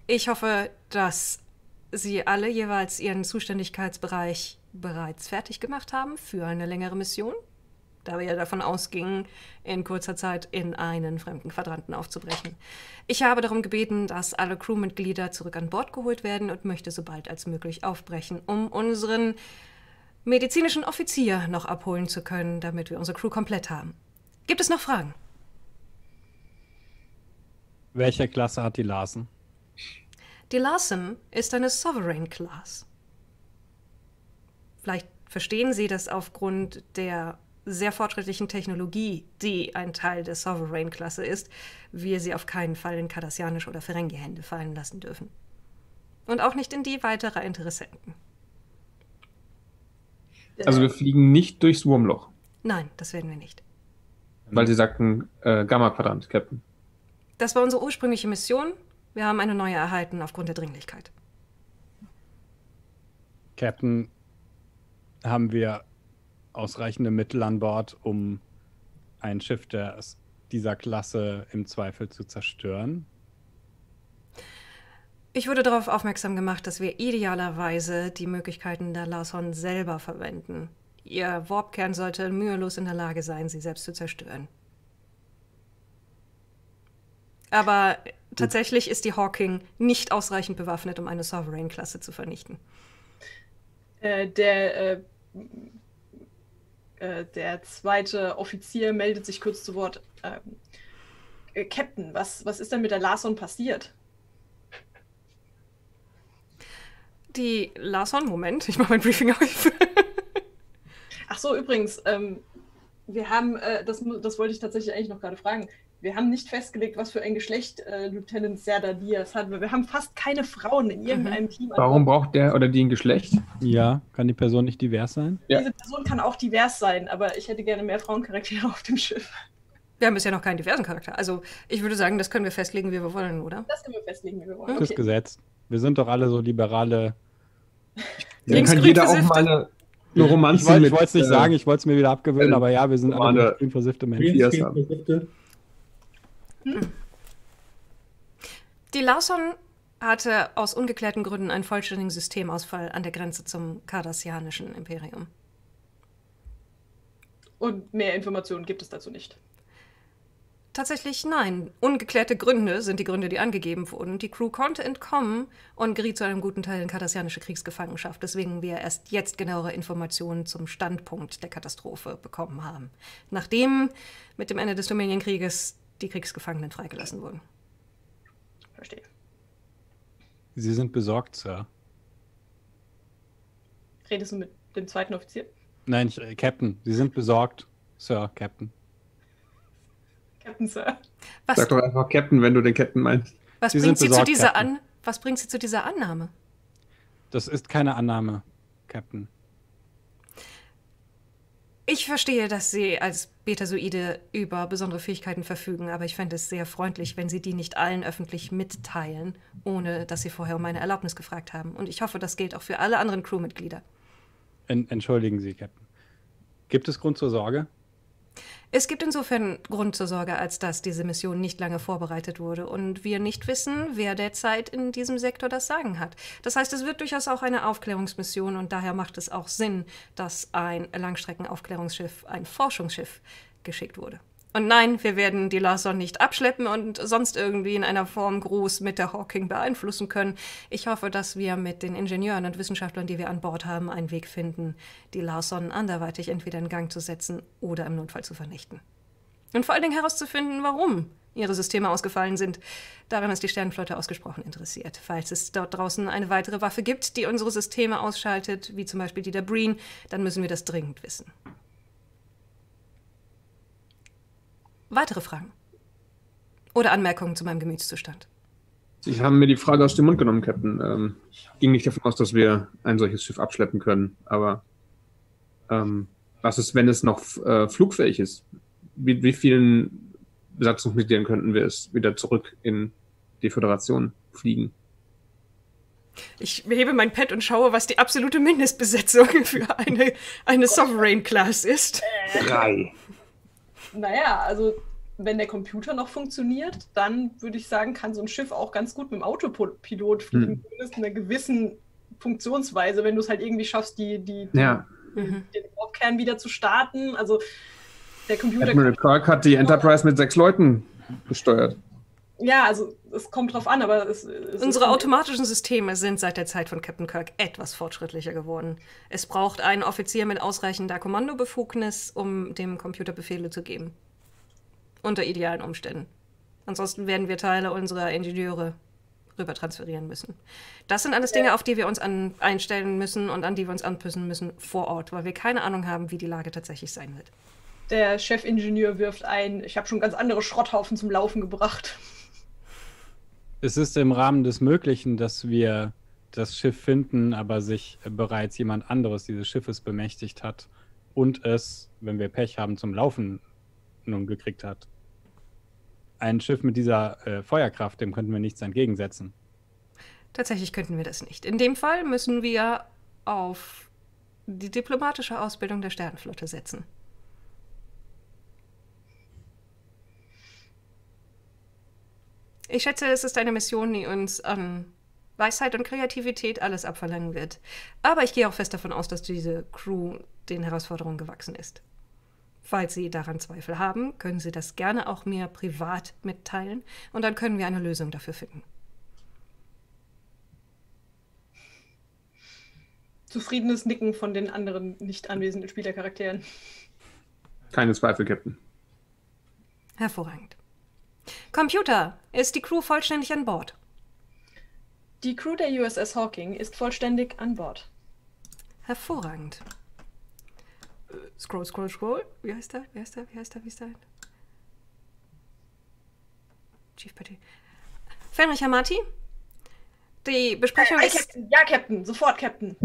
Ich hoffe, dass Sie alle jeweils Ihren Zuständigkeitsbereich bereits fertig gemacht haben für eine längere Mission, da wir ja davon ausgingen, in kurzer Zeit in einen fremden Quadranten aufzubrechen. Ich habe darum gebeten, dass alle Crewmitglieder zurück an Bord geholt werden und möchte so bald als möglich aufbrechen, um unseren medizinischen Offizier noch abholen zu können, damit wir unsere Crew komplett haben. Gibt es noch Fragen? Welche Klasse hat die Larson? Die Larson ist eine Sovereign-Klasse. Vielleicht verstehen Sie das aufgrund der sehr fortschrittlichen Technologie, die ein Teil der Sovereign-Klasse ist, wir sie auf keinen Fall in kardassianische oder Ferengi-Hände fallen lassen dürfen. Und auch nicht in die weiterer Interessenten. Also wir fliegen nicht durchs Wurmloch? Nein, das werden wir nicht. Weil Sie sagten Gamma-Quadrant, Captain. Das war unsere ursprüngliche Mission. Wir haben eine neue erhalten aufgrund der Dringlichkeit. Captain, haben wir ausreichende Mittel an Bord, um ein Schiff dieser Klasse im Zweifel zu zerstören? Ich wurde darauf aufmerksam gemacht, dass wir idealerweise die Möglichkeiten der Larson selber verwenden. Ihr Warp-Kern sollte mühelos in der Lage sein, sie selbst zu zerstören. Aber tatsächlich ist die Hawking nicht ausreichend bewaffnet, um eine Sovereign-Klasse zu vernichten. Der zweite Offizier meldet sich kurz zu Wort. Captain, was ist denn mit der Larson passiert? Die Larson, Moment, ich mache mein Briefing auf. Ach so, übrigens, wir haben, das wollte ich tatsächlich eigentlich noch gerade fragen, wir haben nicht festgelegt, was für ein Geschlecht Lieutenant Cerda Diaz hat. Wir haben fast keine Frauen in irgendeinem Team. Warum braucht der oder die ein Geschlecht? Ja, kann die Person nicht divers sein? Ja. Diese Person kann auch divers sein, aber ich hätte gerne mehr Frauencharaktere auf dem Schiff. Wir haben bisher noch keinen diversen Charakter. Also ich würde sagen, das können wir festlegen, wie wir wollen, oder? Das können wir festlegen, wie wir wollen. Okay. Das Gesetz. Wir sind doch alle so liberale. Dann kann jeder auch mal eine Eine Romanze. Ich wollte es nicht sagen, ich wollte es mir wieder abgewöhnen, aber ja, wir sind alle grünversiffte Menschen. Die Larson hatte aus ungeklärten Gründen einen vollständigen Systemausfall an der Grenze zum Cardassianischen Imperium. Und mehr Informationen gibt es dazu nicht? Tatsächlich nein. Ungeklärte Gründe sind die Gründe, die angegeben wurden. Die Crew konnte entkommen und geriet zu einem guten Teil in kardassianische Kriegsgefangenschaft, weswegen wir erst jetzt genauere Informationen zum Standpunkt der Katastrophe bekommen haben, nachdem mit dem Ende des Dominienkrieges die Kriegsgefangenen freigelassen wurden. Verstehe. Sie sind besorgt, Sir. Redest du mit dem zweiten Offizier? Nein, Captain. Sie sind besorgt, Sir, Captain. Captain, Sir. Was? Sag doch einfach Captain, wenn du den Captain meinst. Was bringt Sie zu dieser Annahme? Das ist keine Annahme, Captain. Ich verstehe, dass Sie als Betasoide über besondere Fähigkeiten verfügen, aber ich fände es sehr freundlich, wenn Sie die nicht allen öffentlich mitteilen, ohne dass Sie vorher um meine Erlaubnis gefragt haben. Und ich hoffe, das gilt auch für alle anderen Crewmitglieder. Entschuldigen Sie, Captain. Gibt es Grund zur Sorge? Es gibt insofern Grund zur Sorge, als dass diese Mission nicht lange vorbereitet wurde und wir nicht wissen, wer derzeit in diesem Sektor das Sagen hat. Das heißt, es wird durchaus auch eine Aufklärungsmission und daher macht es auch Sinn, dass ein Langstreckenaufklärungsschiff, ein Forschungsschiff geschickt wurde. Und nein, wir werden die Larson nicht abschleppen und sonst irgendwie in einer Form groß mit der Hawking beeinflussen können. Ich hoffe, dass wir mit den Ingenieuren und Wissenschaftlern, die wir an Bord haben, einen Weg finden, die Larson anderweitig entweder in Gang zu setzen oder im Notfall zu vernichten. Und vor allen Dingen herauszufinden, warum ihre Systeme ausgefallen sind. Daran ist die Sternenflotte ausgesprochen interessiert. Falls es dort draußen eine weitere Waffe gibt, die unsere Systeme ausschaltet, wie zum Beispiel die der Breen, dann müssen wir das dringend wissen. Weitere Fragen? Oder Anmerkungen zu meinem Gemütszustand? Sie haben mir die Frage aus dem Mund genommen, Captain. Ich ging nicht davon aus, dass wir ein solches Schiff abschleppen können. Aber was ist, wenn es noch flugfähig ist? Wie vielen Besatzungsmitgliedern könnten wir es wieder zurück in die Föderation fliegen? Ich hebe mein Pad und schaue, was die absolute Mindestbesetzung für eine Sovereign-Klasse ist. 3. Naja, also wenn der Computer noch funktioniert, dann würde ich sagen, kann so ein Schiff auch ganz gut mit dem Autopilot fliegen, zumindest in einer gewissen Funktionsweise, wenn du es halt irgendwie schaffst, den Warp-Kern wieder zu starten. Also der Computer... Admiral Kirk hat die Enterprise mit 6 Leuten gesteuert. Ja, also es kommt drauf an, aber es unsere automatischen Systeme sind seit der Zeit von Captain Kirk etwas fortschrittlicher geworden. Es braucht einen Offizier mit ausreichender Kommandobefugnis, um dem Computer Befehle zu geben. Unter idealen Umständen. Ansonsten werden wir Teile unserer Ingenieure rüber transferieren müssen. Das sind alles Dinge, auf die wir uns einstellen müssen und an die wir uns anpassen müssen vor Ort, weil wir keine Ahnung haben, wie die Lage tatsächlich sein wird. Der Chefingenieur wirft ein, ich habe schon ganz andere Schrotthaufen zum Laufen gebracht. Es ist im Rahmen des Möglichen, dass wir das Schiff finden, aber sich bereits jemand anderes dieses Schiffes bemächtigt hat und es, wenn wir Pech haben, zum Laufen nun gekriegt hat. Ein Schiff mit dieser Feuerkraft, dem könnten wir nichts entgegensetzen. Tatsächlich könnten wir das nicht. In dem Fall müssen wir auf die diplomatische Ausbildung der Sternenflotte setzen. Ich schätze, es ist eine Mission, die uns an Weisheit und Kreativität alles abverlangen wird. Aber ich gehe auch fest davon aus, dass diese Crew den Herausforderungen gewachsen ist. Falls Sie daran Zweifel haben, können Sie das gerne auch mir privat mitteilen und dann können wir eine Lösung dafür finden. Zufriedenes Nicken von den anderen nicht anwesenden Spielercharakteren. Keine Zweifel, Captain. Hervorragend. Computer, ist die Crew vollständig an Bord? Die Crew der USS Hawking ist vollständig an Bord. Hervorragend. Scroll, scroll, scroll. Wie heißt er? Wie heißt er? Wie heißt er? Wie heißt er? Chief Petty. Fähnrich Amati? Die Besprechung ist... Captain. Ja, Captain. Sofort, Captain.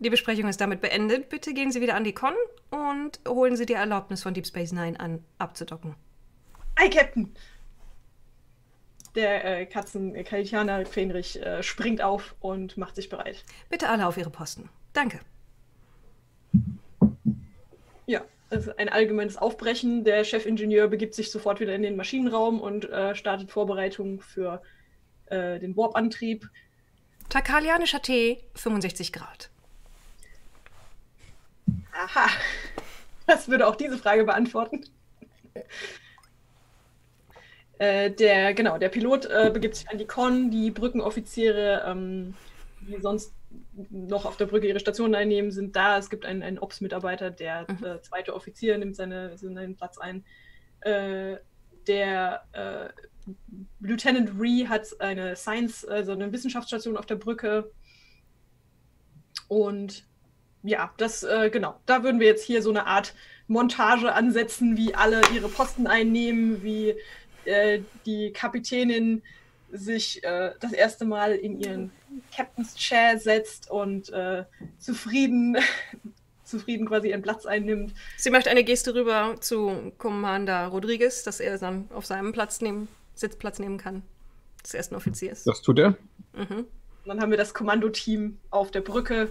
Die Besprechung ist damit beendet. Bitte gehen Sie wieder an die Con und holen Sie die Erlaubnis von Deep Space Nine an, abzudocken. Ei, Captain! Der Kaitianer Fähnrich springt auf und macht sich bereit. Bitte alle auf Ihre Posten. Danke. Ja, also ein allgemeines Aufbrechen. Der Chefingenieur begibt sich sofort wieder in den Maschinenraum und startet Vorbereitungen für den Warp-Antrieb. Tarkalianischer Tee, 65 Grad. Aha, das würde auch diese Frage beantworten. Der Pilot begibt sich an die Con, die Brückenoffiziere, die sonst noch auf der Brücke ihre Stationen einnehmen, sind da. Es gibt einen Ops-Mitarbeiter, der zweite Offizier nimmt seinen Platz ein. Lieutenant Ree hat eine Wissenschaftsstation auf der Brücke. Und ja, da würden wir jetzt hier so eine Art Montage ansetzen, wie alle ihre Posten einnehmen, wie die Kapitänin sich das erste Mal in ihren Captain's Chair setzt und zufrieden quasi ihren Platz einnimmt. Sie macht eine Geste rüber zu Commander Rodriguez, dass er dann auf seinem Sitzplatz nehmen kann, des ersten Offiziers. Das tut er. Mhm. Dann haben wir das Kommandoteam auf der Brücke.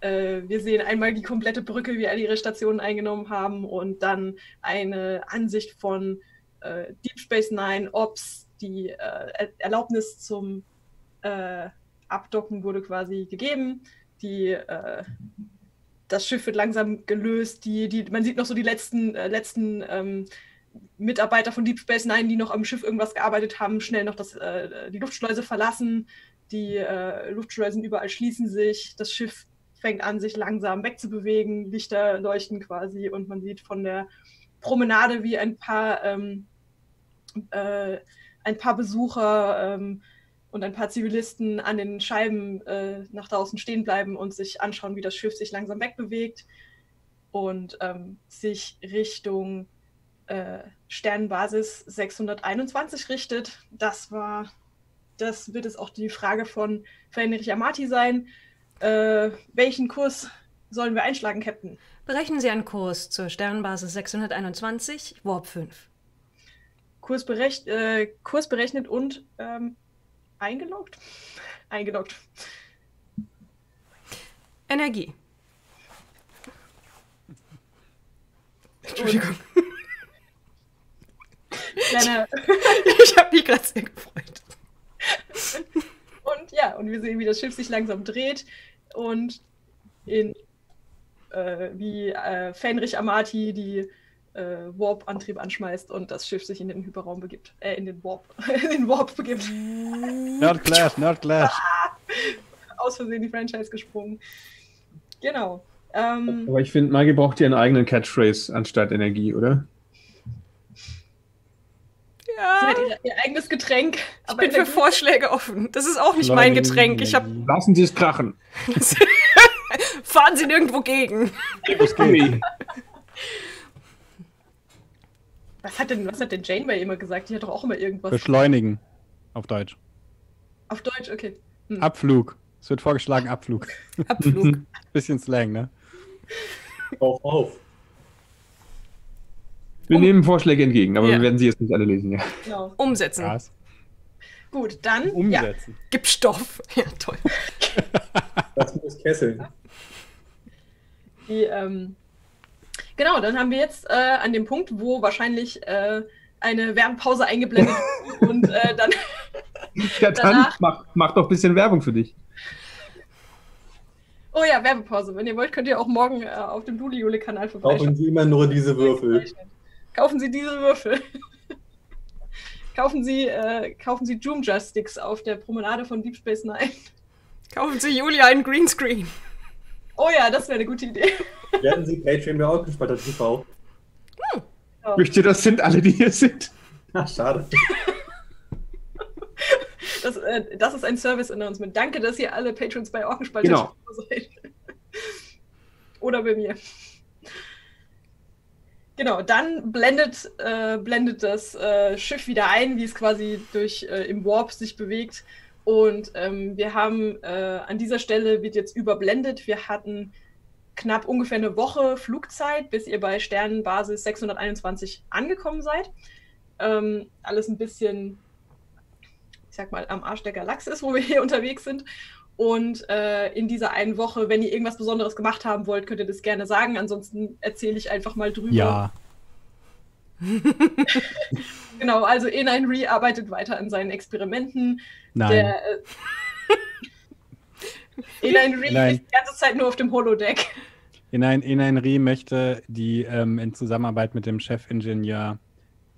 Wir sehen einmal die komplette Brücke, wie alle ihre Stationen eingenommen haben, und dann eine Ansicht von Deep Space Nine, Ops. Die Erlaubnis zum Abdocken wurde quasi gegeben. Das Schiff wird langsam gelöst. Man sieht noch so die letzten Mitarbeiter von Deep Space Nine, die noch am Schiff irgendwas gearbeitet haben, schnell noch die Luftschleuse verlassen. Die Luftschleusen überall schließen sich. Das Schiff fängt an, sich langsam wegzubewegen. Lichter leuchten quasi, und man sieht von der Promenade, wie ein paar Besucher und ein paar Zivilisten an den Scheiben nach draußen stehen bleiben und sich anschauen, wie das Schiff sich langsam wegbewegt und sich Richtung Sternenbasis 621 richtet. Das wird es auch die Frage von Fähnrich Amati sein. Welchen Kurs sollen wir einschlagen, Captain? Berechnen Sie einen Kurs zur Sternenbasis 621, Warp 5. Kurs berechnet und eingeloggt? Eingeloggt. Energie. Entschuldigung. Ich habe mich gerade sehr gefreut. Und wir sehen, wie das Schiff sich langsam dreht und wie Fähnrich Amati die Warp-Antrieb anschmeißt und das Schiff sich in den Hyperraum begibt. In den Warp begibt. Nerdclash. Aus Versehen die Franchise gesprungen. Genau. Aber ich finde, Maggie braucht ihren eigenen Catchphrase anstatt Energie, oder? Ja. Sie hat ihr eigenes Getränk. Aber ich bin für Vorschläge offen. Das ist auch nicht mein Getränk. Lassen Sie es krachen. Fahren Sie nirgendwo gegen. Was hat denn Janeway immer gesagt? Die hat doch auch immer irgendwas. Beschleunigen. Auf Deutsch. Auf Deutsch, okay. Hm. Abflug. Es wird vorgeschlagen, Abflug. Abflug. Bisschen Slang, ne? Auf. Wir nehmen Vorschläge entgegen, aber wir werden sie jetzt nicht alle lesen, ja. Genau. Umsetzen. Krass. Gut, dann. Umsetzen. Ja. Gib Stoff. Ja, toll. Das muss kesseln. Genau, dann haben wir jetzt an dem Punkt, wo wahrscheinlich eine Werbepause eingeblendet wird und dann. Ja, dann mach doch ein bisschen Werbung für dich. Oh ja, Werbepause. Wenn ihr wollt, könnt ihr auch morgen auf dem Dudijule-Kanal vorbeischauen. Kaufen Sie immer nur diese Würfel. Kaufen Sie diese Würfel. Kaufen Sie Joomja-Sticks auf der Promenade von Deep Space Nine. Kaufen Sie Julia einen Greenscreen. Oh ja, das wäre eine gute Idee. Werden Sie Patreon mehr ausgespaltert, TV? Hm. Ja. Möchte, das sind alle, die hier sind. Ach, schade. Das ist ein Service-Announcement. Danke, dass ihr alle Patrons bei Orkenspalter seid. Oder bei mir. Genau, dann blendet das Schiff wieder ein, wie es quasi im Warp sich bewegt. Und wir haben an dieser Stelle wird jetzt überblendet. Wir hatten knapp ungefähr eine Woche Flugzeit, bis ihr bei Sternenbasis 621 angekommen seid. Alles ein bisschen ich sag mal, am Arsch der Galaxis, wo wir hier unterwegs sind. Und in dieser einen Woche, wenn ihr irgendwas Besonderes gemacht haben wollt, könnt ihr das gerne sagen. Ansonsten erzähle ich einfach mal drüber. Ja. Genau, also Inaynri arbeitet weiter an seinen Experimenten. Nein. Inaynri ist die ganze Zeit nur auf dem Holodeck. Inaynri möchte die in Zusammenarbeit mit dem Chefingenieur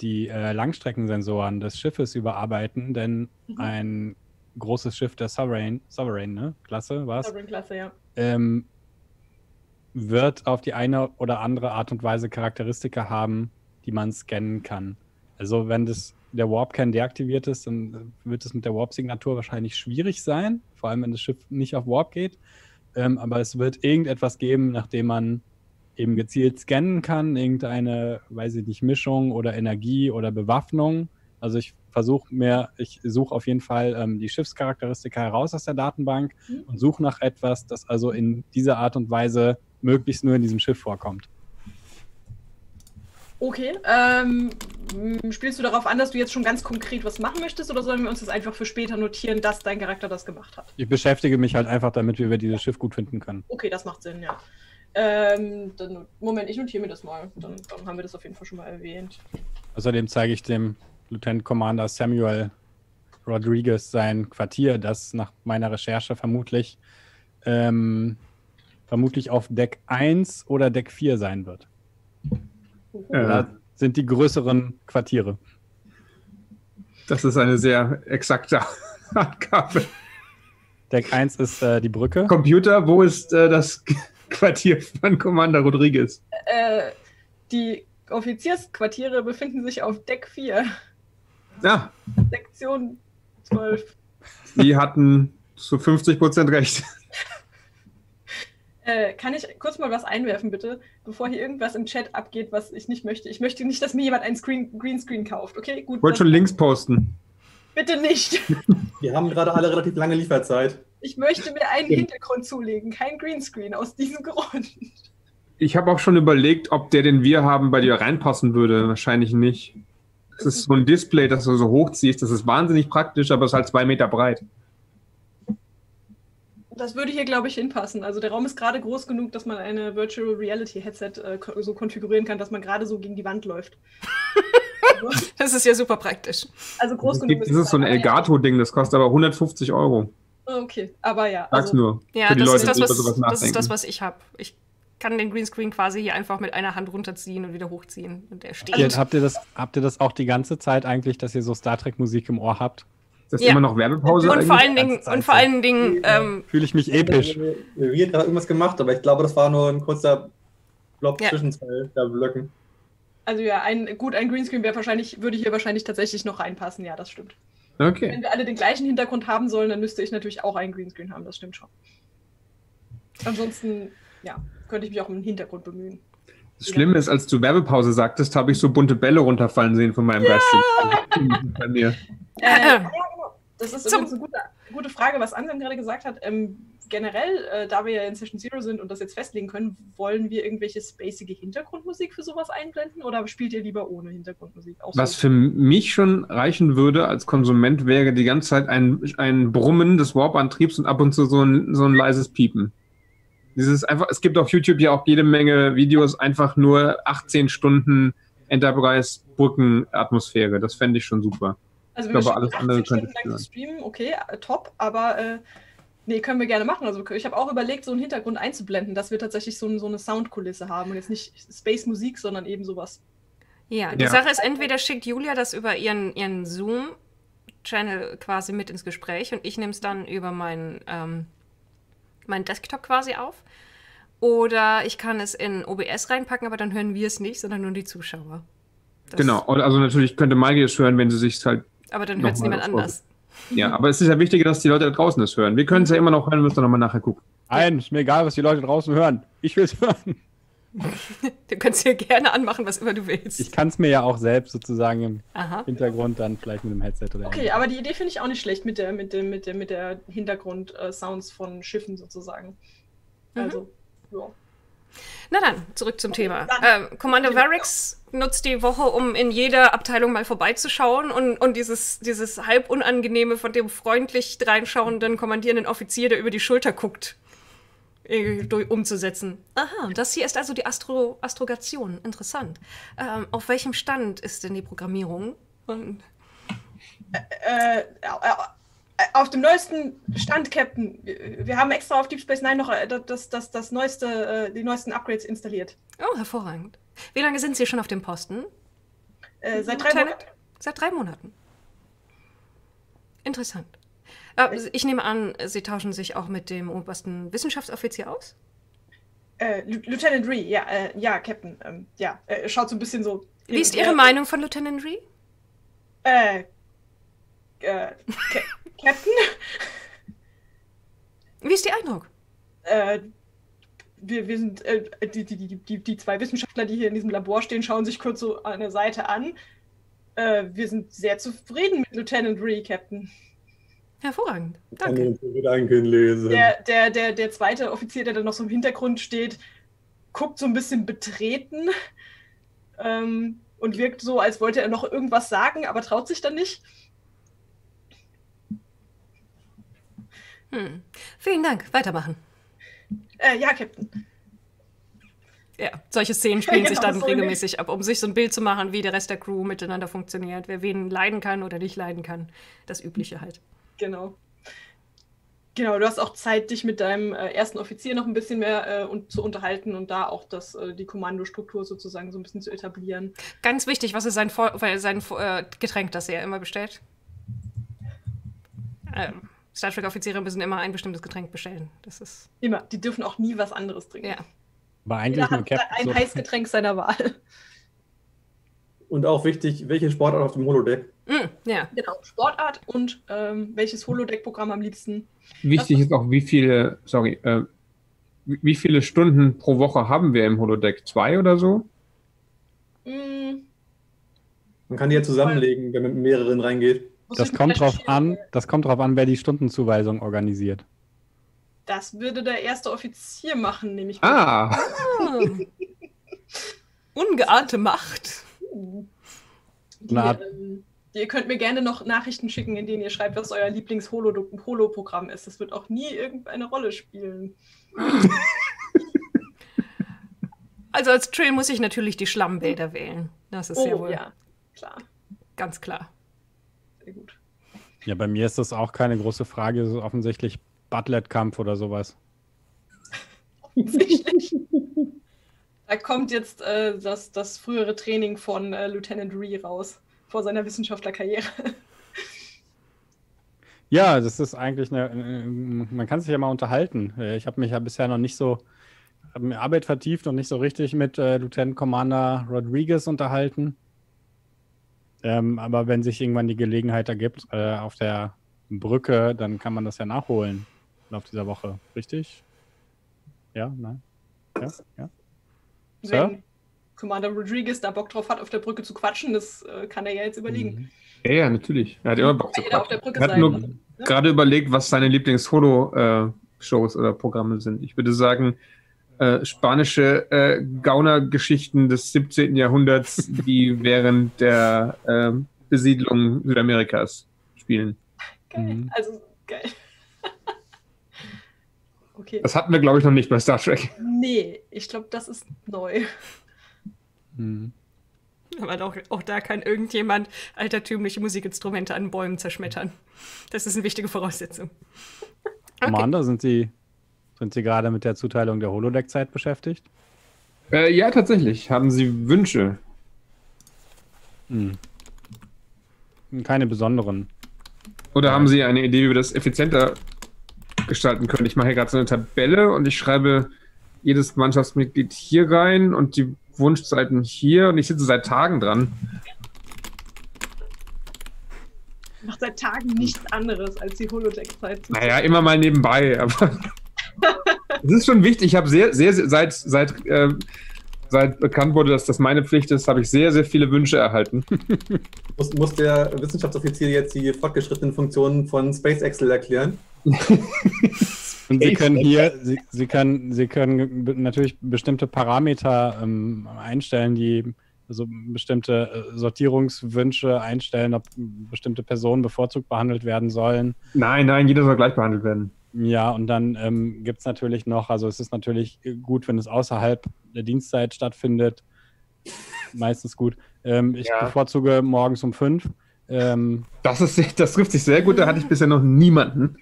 die Langstreckensensoren des Schiffes überarbeiten, denn ein großes Schiff der Sovereign-Klasse, war's? Sovereign-Klasse, ja. Wird auf die eine oder andere Art und Weise Charakteristika haben, die man scannen kann. Also wenn der Warp-Kern deaktiviert ist, dann wird es mit der Warp-Signatur wahrscheinlich schwierig sein, vor allem wenn das Schiff nicht auf Warp geht. Aber es wird irgendetwas geben, nachdem man eben gezielt scannen kann, irgendeine, weiß ich nicht, Mischung oder Energie oder Bewaffnung. Also ich suche auf jeden Fall die Schiffscharakteristika heraus aus der Datenbank und suche nach etwas, das also in dieser Art und Weise möglichst nur in diesem Schiff vorkommt. Okay, spielst du darauf an, dass du jetzt schon ganz konkret was machen möchtest, oder sollen wir uns das einfach für später notieren, dass dein Charakter das gemacht hat? Ich beschäftige mich halt einfach damit, wie wir dieses Schiff gut finden können. Okay, das macht Sinn, ja. Dann, Moment, ich notiere mir das mal, dann haben wir das auf jeden Fall schon mal erwähnt. Außerdem zeige ich dem Lieutenant Commander Samuel Rodriguez sein Quartier, das nach meiner Recherche vermutlich auf Deck 1 oder Deck 4 sein wird. Da sind die größeren Quartiere. Das ist eine sehr exakte Angabe. Deck 1 ist die Brücke. Computer, wo ist das Quartier von Commander Rodriguez? Die Offiziersquartiere befinden sich auf Deck 4. Ja. Sektion 12. Die hatten zu 50% recht. Kann ich kurz mal was einwerfen, bitte? Bevor hier irgendwas im Chat abgeht, was ich nicht möchte. Ich möchte nicht, dass mir jemand einen Greenscreen kauft, okay? Gut. Wollt schon Links posten. Bitte nicht. Wir haben gerade alle relativ lange Lieferzeit. Ich möchte mir einen Hintergrund zulegen, kein Greenscreen, aus diesem Grund. Ich habe auch schon überlegt, ob der, den wir haben, bei dir reinpassen würde. Wahrscheinlich nicht. Es ist so ein Display, das du so hochziehst. Das ist wahnsinnig praktisch, aber es ist halt 2 Meter breit. Das würde hier, glaube ich, hinpassen. Also der Raum ist gerade groß genug, dass man eine Virtual Reality Headset so konfigurieren kann, dass man gerade so gegen die Wand läuft. Das ist ja super praktisch. Also groß genug ist es. Das ist so ein Elgato-Ding, das kostet aber 150 Euro. Okay, aber ja. Sag's nur. Ja, das ist das, was ich habe. Ich kann den Greenscreen quasi hier einfach mit einer Hand runterziehen und wieder hochziehen. Und der steht. Also, habt ihr das auch die ganze Zeit eigentlich, dass ihr so Star Trek Musik im Ohr habt? Das ist immer noch Werbepause. Und vor allen Dingen fühle ich mich episch. Wir haben irgendwas gemacht, aber ich glaube, das war nur ein kurzer Block zwischen zwei Blöcken. Also ja, ein Greenscreen würde hier wahrscheinlich tatsächlich noch reinpassen. Ja, das stimmt. Okay. Wenn wir alle den gleichen Hintergrund haben sollen, dann müsste ich natürlich auch einen Greenscreen haben. Das stimmt schon. Ansonsten, ja, könnte ich mich auch um den Hintergrund bemühen. Das Schlimme ist, als du Werbepause sagtest, habe ich so bunte Bälle runterfallen sehen von meinem Geist. Bei mir. Das ist übrigens eine gute Frage, was Anselm gerade gesagt hat. Generell, da wir ja in Session Zero sind und das jetzt festlegen können, wollen wir irgendwelche spacige Hintergrundmusik für sowas einblenden oder spielt ihr lieber ohne Hintergrundmusik? Auch was so für mich schon reichen würde als Konsument, wäre die ganze Zeit ein Brummen des Warp-Antriebs und ab und zu so ein leises Piepen. Dieses einfach, es gibt auf YouTube ja auch jede Menge Videos, einfach nur 18 Stunden Enterprise-Brücken-Atmosphäre. Das fände ich schon super. Also ich glaube, alles andere könnte lang streamen, okay, top, aber nee, können wir gerne machen. Also ich habe auch überlegt, so einen Hintergrund einzublenden, dass wir tatsächlich so eine Soundkulisse haben und jetzt nicht Space-Musik, sondern eben sowas. Ja, die Sache ist, entweder schickt Julia das über ihren Zoom-Channel quasi mit ins Gespräch und ich nehme es dann über meinen Desktop quasi auf, oder ich kann es in OBS reinpacken, aber dann hören wir es nicht, sondern nur die Zuschauer. Das genau, also natürlich könnte Maggie es hören, wenn sie sich halt... Aber dann hört es niemand anders. Ja, aber es ist ja wichtiger, dass die Leute da draußen es hören. Wir können es ja immer noch hören, müssen wir nochmal nachher gucken. Nein, ist mir egal, was die Leute draußen hören. Ich will es hören. Du kannst dir gerne anmachen, was immer du willst. Ich kann es mir ja auch selbst sozusagen im Hintergrund dann vielleicht mit dem Headset oder... Okay, aber die Idee finde ich auch nicht schlecht mit der Hintergrund-Sounds von Schiffen sozusagen. Also, ja. Na dann, zurück zum Thema. Commander Varix nutzt die Woche, um in jeder Abteilung mal vorbeizuschauen und dieses halb unangenehme, von dem freundlich dreinschauenden, kommandierenden Offizier, der über die Schulter guckt, umzusetzen. Aha, das hier ist also die Astrogation. Interessant. Auf welchem Stand ist denn die Programmierung? Und auf dem neuesten Stand, Captain. Wir haben extra auf Deep Space Nine noch die neuesten Upgrades installiert. Oh, hervorragend. Wie lange sind Sie schon auf dem Posten? Seit 3 Monaten. Interessant. Ich nehme an, Sie tauschen sich auch mit dem obersten Wissenschaftsoffizier aus? Lieutenant Ree, ja, ja, Captain. Ja, schaut so ein bisschen so. Wie ist Ihre Meinung von Lieutenant Ree? Captain? Wie ist Ihr Eindruck? Wir sind, die 2 Wissenschaftler, die hier in diesem Labor stehen, schauen sich kurz so an der Seite an. Wir sind sehr zufrieden mit Lieutenant Ree, Captain. Hervorragend, danke. Der zweite Offizier, der da noch so im Hintergrund steht, guckt so ein bisschen betreten und wirkt so, als wollte er noch irgendwas sagen, aber traut sich dann nicht. Hm. Vielen Dank, weitermachen. Ja, Captain. Ja, solche Szenen spielen sich dann regelmäßig ab, um sich so ein Bild zu machen, wie der Rest der Crew miteinander funktioniert, wer wen leiden kann oder nicht leiden kann. Das Übliche halt. Genau. Genau, du hast auch Zeit, dich mit deinem ersten Offizier noch ein bisschen mehr zu unterhalten und da auch die Kommandostruktur sozusagen so ein bisschen zu etablieren. Ganz wichtig, was ist sein Getränk, das er immer bestellt? Star Trek-Offiziere müssen immer ein bestimmtes Getränk bestellen. Das ist immer. Die dürfen auch nie was anderes trinken. Ja. Aber eigentlich nur Captain. Ein Heißgetränk seiner Wahl. Und auch wichtig, welche Sportart auf dem Holodeck? Ja, genau. Sportart und welches Holodeck-Programm am liebsten. Wichtig ist auch, wie viele Stunden pro Woche haben wir im Holodeck? 2 oder so? Man kann die ja zusammenlegen, wenn man mit mehreren reingeht. Das kommt drauf an, wer die Stundenzuweisung organisiert. Das würde der erste Offizier machen, nämlich. Ah! Ungeahnte Macht. Ihr könnt mir gerne noch Nachrichten schicken, in denen ihr schreibt, was euer Lieblings-Holo-Programm ist. Das wird auch nie irgendeine Rolle spielen. Also als Trill muss ich natürlich die Schlammbilder wählen. Das ist sehr wohl. Ja, klar. Ganz klar. Sehr gut. Ja, bei mir ist das auch keine große Frage. Das ist offensichtlich Butlet-Kampf oder sowas. Offensichtlich. Da kommt jetzt das frühere Training von Lieutenant Ree raus, vor seiner Wissenschaftlerkarriere. Ja, das ist eigentlich man kann sich ja mal unterhalten. Ich habe mich ja bisher noch nicht so, habe mir Arbeit vertieft und nicht so richtig mit Lieutenant Commander Rodriguez unterhalten. Aber wenn sich irgendwann die Gelegenheit ergibt, auf der Brücke, dann kann man das ja nachholen im Laufe dieser Woche. Richtig? Ja? Nein? Ja? Ja? Wenn Commander Rodriguez da Bock drauf hat, auf der Brücke zu quatschen, das kann er ja jetzt überlegen. Ja, ja, natürlich. Er hat immer Bock zu quatschen. Er hat nur gerade überlegt, was seine Lieblings-Holo-Shows oder Programme sind. Ich würde sagen, spanische Gaunergeschichten des 17. Jahrhunderts, die während der Besiedlung Südamerikas spielen. Geil, also geil. Okay. Das hatten wir, glaube ich, noch nicht bei Star Trek. Nee, ich glaube, das ist neu. Hm. Aber auch da kann irgendjemand altertümliche Musikinstrumente an Bäumen zerschmettern. Das ist eine wichtige Voraussetzung. Okay. Commander, sind Sie gerade mit der Zuteilung der Holodeck-Zeit beschäftigt? Ja, tatsächlich. Haben Sie Wünsche? Hm. Keine besonderen. Oder haben Sie eine Idee, wie wir das effizienter gestalten können? Ich mache hier gerade so eine Tabelle und ich schreibe jedes Mannschaftsmitglied hier rein und die Wunschzeiten hier und ich sitze seit Tagen dran. Ich mache seit Tagen nichts anderes als die Holodeck-Zeit. Naja, immer mal nebenbei, aber es ist schon wichtig. Ich habe seit bekannt wurde, dass das meine Pflicht ist, habe ich sehr, sehr viele Wünsche erhalten. Muss der Wissenschaftsoffizier jetzt die fortgeschrittenen Funktionen von Space Excel erklären? Und Sie können hier, Sie können natürlich bestimmte Parameter einstellen, die also bestimmte Sortierungswünsche einstellen, ob bestimmte Personen bevorzugt behandelt werden sollen. Nein, nein, jeder soll gleich behandelt werden. Ja, und dann gibt es natürlich noch, also es ist natürlich gut, wenn es außerhalb der Dienstzeit stattfindet. Meistens gut. Ich bevorzuge morgens um 5. Das trifft sich sehr gut, da hatte ich bisher noch niemanden.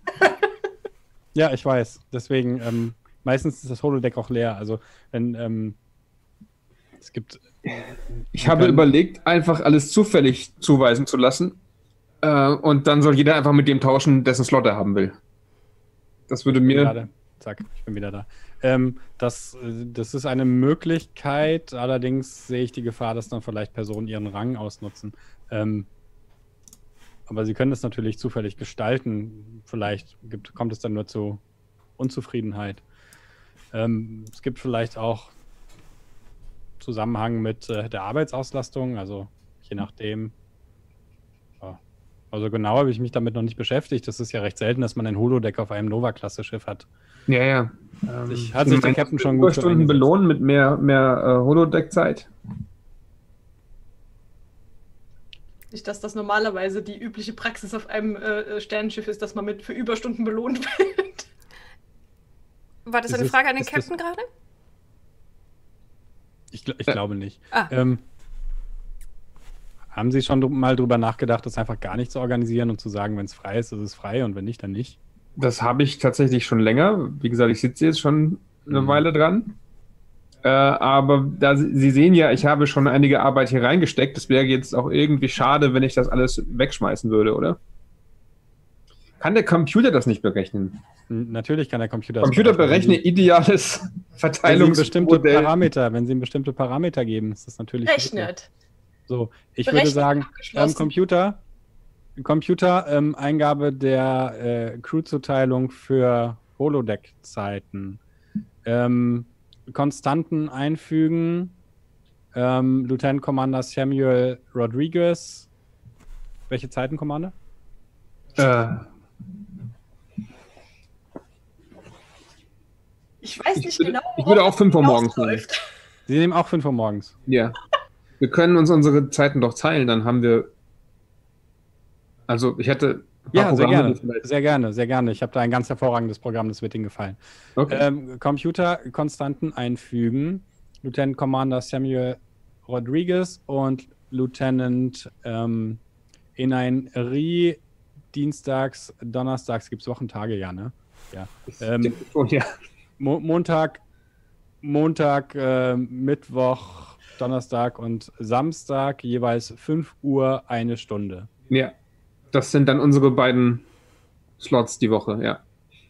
Ja, ich weiß. Deswegen, meistens ist das Holodeck auch leer. Also, wenn, es gibt... Ich habe überlegt, einfach alles zufällig zuweisen zu lassen. Und dann soll jeder einfach mit dem tauschen, dessen Slot er haben will. Das würde mir... Gerade. Zack, ich bin wieder da. Das ist eine Möglichkeit, allerdings sehe ich die Gefahr, dass dann vielleicht Personen ihren Rang ausnutzen. Aber sie können das natürlich zufällig gestalten. Vielleicht kommt es dann nur zu Unzufriedenheit. Es gibt vielleicht auch Zusammenhang mit der Arbeitsauslastung, also je nachdem. Ja. Also genau habe ich mich damit noch nicht beschäftigt. Das ist ja recht selten, dass man ein Holodeck auf einem Nova-Klasse-Schiff hat. Ja, ja. Hat sich der Captain schon gut Stunden belohnen mit mehr Holodeck-Zeit? Nicht, dass das normalerweise die übliche Praxis auf einem Sternenschiff ist, dass man für Überstunden belohnt wird. War das eine Frage an den Captain gerade? Ich glaube nicht. Haben Sie schon mal drüber nachgedacht, das einfach gar nicht zu organisieren und zu sagen, wenn es frei ist, ist es frei und wenn nicht, dann nicht? Das habe ich tatsächlich schon länger. Wie gesagt, ich sitze jetzt schon eine Weile dran. Aber da Sie sehen ja, ich habe schon einige Arbeit hier reingesteckt. Das wäre jetzt auch irgendwie schade, wenn ich das alles wegschmeißen würde, oder? Kann der Computer das nicht berechnen? Natürlich kann der Computer das berechnen. Computer berechnet ideales Verteilungsmodell. Wenn Sie ihm bestimmte Parameter geben, ist das natürlich... Rechnet. So, ich würde sagen, Computer, Eingabe der Crew-Zuteilung für Holodeck-Zeiten. Konstanten einfügen. Lieutenant Commander Samuel Rodriguez. Welche Zeiten, Commander? Ich weiß nicht genau. Ich würde auch 5 Uhr morgens nehmen. Sie nehmen auch 5 Uhr morgens? Ja. Wir können uns unsere Zeiten doch teilen, dann haben wir... Also ich hätte... Ja, sehr gerne, sehr gerne, sehr gerne. Ich habe da ein ganz hervorragendes Programm, das wird Ihnen gefallen. Okay. Computerkonstanten einfügen. Lieutenant Commander Samuel Rodriguez und Lieutenant Inaynri Ree. Dienstags, donnerstags gibt es Wochentage, ja, ne? Ja. Montag, Mittwoch, Donnerstag und Samstag jeweils 5 Uhr eine Stunde. Ja. Das sind dann unsere beiden Slots die Woche, ja.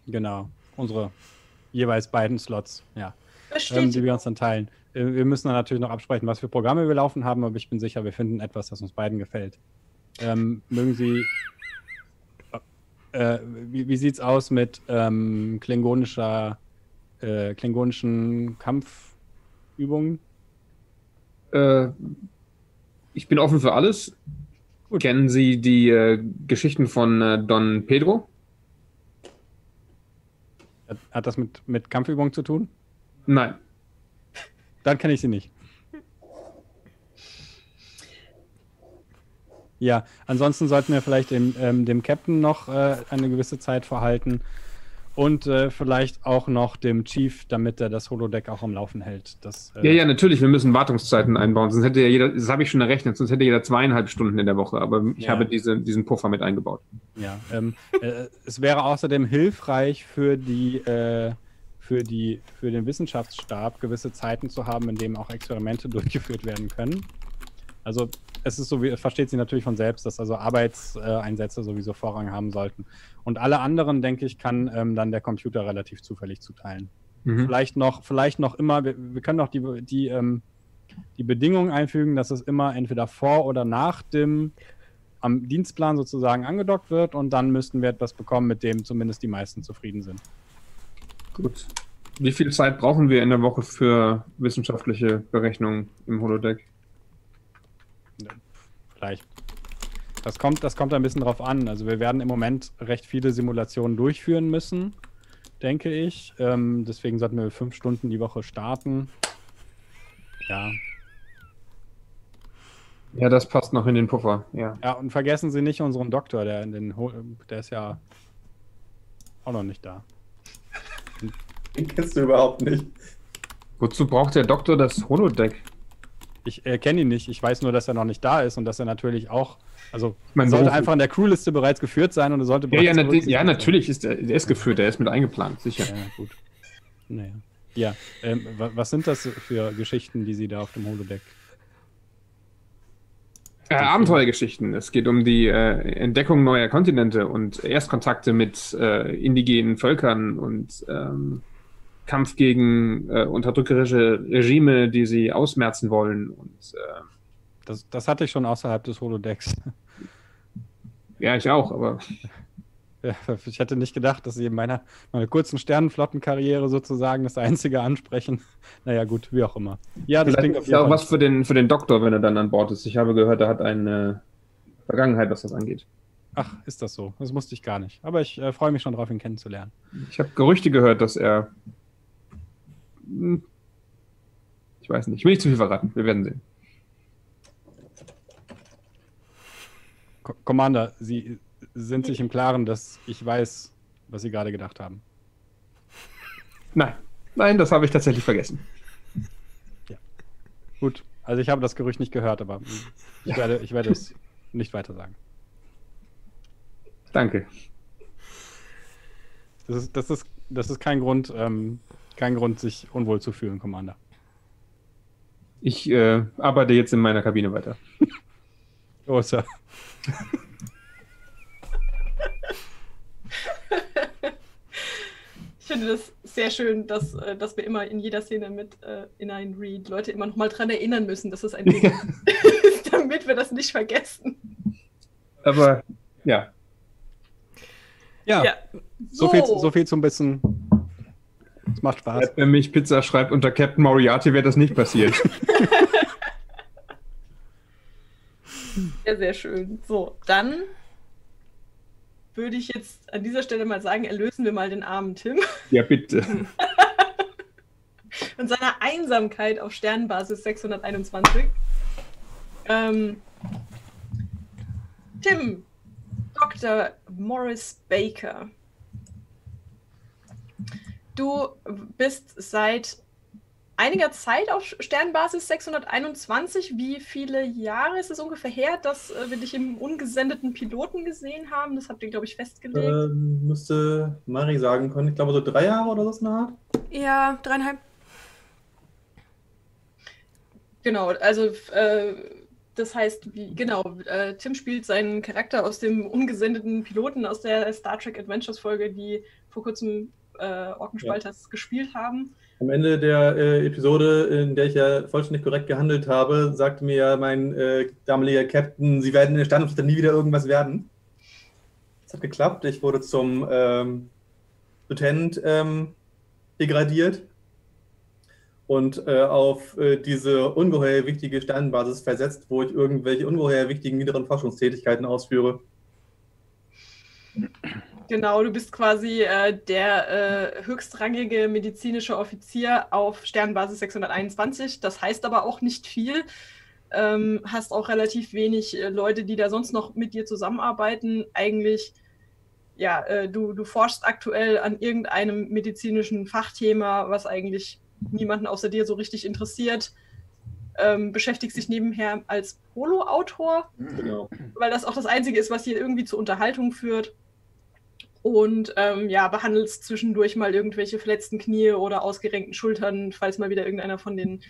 Genau, unsere jeweils beiden Slots, ja. Die wir uns dann teilen. Wir müssen dann natürlich noch absprechen, was für Programme wir laufen haben, aber ich bin sicher, wir finden etwas, das uns beiden gefällt. Mögen Sie... wie sieht's aus mit klingonischen Kampfübungen? Ich bin offen für alles. Kennen Sie die Geschichten von Don Pedro? Hat das mit Kampfübungen zu tun? Nein. Dann kenne ich sie nicht. Ja, ansonsten sollten wir vielleicht dem Captain noch eine gewisse Zeit verhalten und vielleicht auch noch dem Chief, damit er das Holodeck auch am Laufen hält. Das, ja, natürlich, wir müssen Wartungszeiten einbauen, sonst hätte ja jeder, das habe ich schon errechnet, sonst hätte jeder 2,5 Stunden in der Woche, aber ich habe diesen Puffer mit eingebaut. Ja, es wäre außerdem hilfreich für den Wissenschaftsstab gewisse Zeiten zu haben, in denen auch Experimente durchgeführt werden können. Also es ist so, wie versteht sie natürlich von selbst, dass also Arbeitseinsätze sowieso Vorrang haben sollten. Und alle anderen, denke ich, kann dann der Computer relativ zufällig zuteilen. Mhm. Vielleicht noch immer, wir können noch die Bedingung einfügen, dass es immer entweder vor oder nach dem am Dienstplan sozusagen angedockt wird und dann müssten wir etwas bekommen, mit dem zumindest die meisten zufrieden sind. Gut. Wie viel Zeit brauchen wir in der Woche für wissenschaftliche Berechnungen im Holodeck? Vielleicht. Das kommt ein bisschen drauf an. Also wir werden im Moment recht viele Simulationen durchführen müssen. denke ich. Deswegen sollten wir 5 Stunden die Woche starten. Ja. Ja, das passt noch in den Puffer. Ja, ja, und vergessen Sie nicht unseren Doktor, der ist ja auch noch nicht da. Den kennst du überhaupt nicht. Wozu braucht der Doktor das Holodeck? Ich kenne ihn nicht. Ich weiß nur, dass er noch nicht da ist und dass er natürlich auch, also man sollte einfach in der Crewliste bereits geführt sein und er sollte bereits natürlich ist der ist geführt, der ist mit eingeplant, sicher. Ja, gut. Naja. Ja, was sind das für Geschichten, die Sie da auf dem Holodeck? Abenteuergeschichten. Es geht um die Entdeckung neuer Kontinente und Erstkontakte mit indigenen Völkern und Kampf gegen unterdrückerische Regime, die sie ausmerzen wollen. Und das hatte ich schon außerhalb des Holodecks. Ja, ich auch, aber... Ja, ich hätte nicht gedacht, dass sie in meiner kurzen Sternenflottenkarriere sozusagen das einzige ansprechen. Naja, gut, wie auch immer. Ja, das klingt auf jeden Fall. Ist auch was für den Doktor, wenn er dann an Bord ist. Ich habe gehört, er hat eine Vergangenheit, was das angeht. Ach, ist das so? Das wusste ich gar nicht. Aber ich freue mich schon drauf, ihn kennenzulernen. Ich habe Gerüchte gehört, dass er... Ich weiß nicht. Ich will nicht zu viel verraten. Wir werden sehen. Commander, Sie... sind sich im Klaren, dass ich weiß, was Sie gerade gedacht haben? Nein. Nein, das habe ich tatsächlich vergessen. Ja. Gut. Also ich habe das Gerücht nicht gehört, aber ich werde es nicht weiter sagen. Danke. Das ist kein Grund, sich unwohl zu fühlen, Commander. Ich arbeite jetzt in meiner Kabine weiter. Oh, Sir. Ich finde das sehr schön, dass wir immer in jeder Szene mit Inaynri Ree Leute immer noch mal dran erinnern müssen, dass es ein Ding ist, damit wir das nicht vergessen. Aber ja. Ja. So viel zum Bissen. Es macht Spaß. Wenn mich Pizza schreibt, unter Captain Moriarty wäre das nicht passiert. Sehr, sehr schön. So, dann würde ich jetzt an dieser Stelle mal sagen, erlösen wir mal den armen Tim. Ja, bitte. Und seiner Einsamkeit auf Sternenbasis 621. Tim, Dr. Morris Baker. Du bist seit einiger Zeit auf Sternenbasis 621. Wie viele Jahre ist es ungefähr her, dass wir dich im ungesendeten Piloten gesehen haben? Das habt ihr, glaube ich, festgelegt. Müsste Mari sagen können. Ich glaube, so 3 Jahre oder so in der Art. Ja, 3,5. Genau, also das heißt, Tim spielt seinen Charakter aus dem ungesendeten Piloten aus der Star Trek Adventures Folge, die vor kurzem Orkenspalters gespielt haben. Am Ende der Episode, in der ich ja vollständig korrekt gehandelt habe, sagte mir ja mein damaliger Captain, Sie werden in der Sternenflotte nie wieder irgendwas werden. Das hat geklappt. Ich wurde zum Lieutenant degradiert und auf diese ungeheuer wichtige Sternenbasis versetzt, wo ich irgendwelche ungeheuer wichtigen niederen Forschungstätigkeiten ausführe. Genau, du bist quasi der höchstrangige medizinische Offizier auf Sternenbasis 621. Das heißt aber auch nicht viel. Hast auch relativ wenig Leute, die da sonst noch mit dir zusammenarbeiten. Eigentlich, ja, du forschst aktuell an irgendeinem medizinischen Fachthema, was eigentlich niemanden außer dir so richtig interessiert. Beschäftigt sich nebenher als Polo-Autor, genau, weil das auch das Einzige ist, was hier irgendwie zur Unterhaltung führt. Und ja, behandelst zwischendurch mal irgendwelche verletzten Knie oder ausgerenkten Schultern, falls mal wieder irgendeiner von den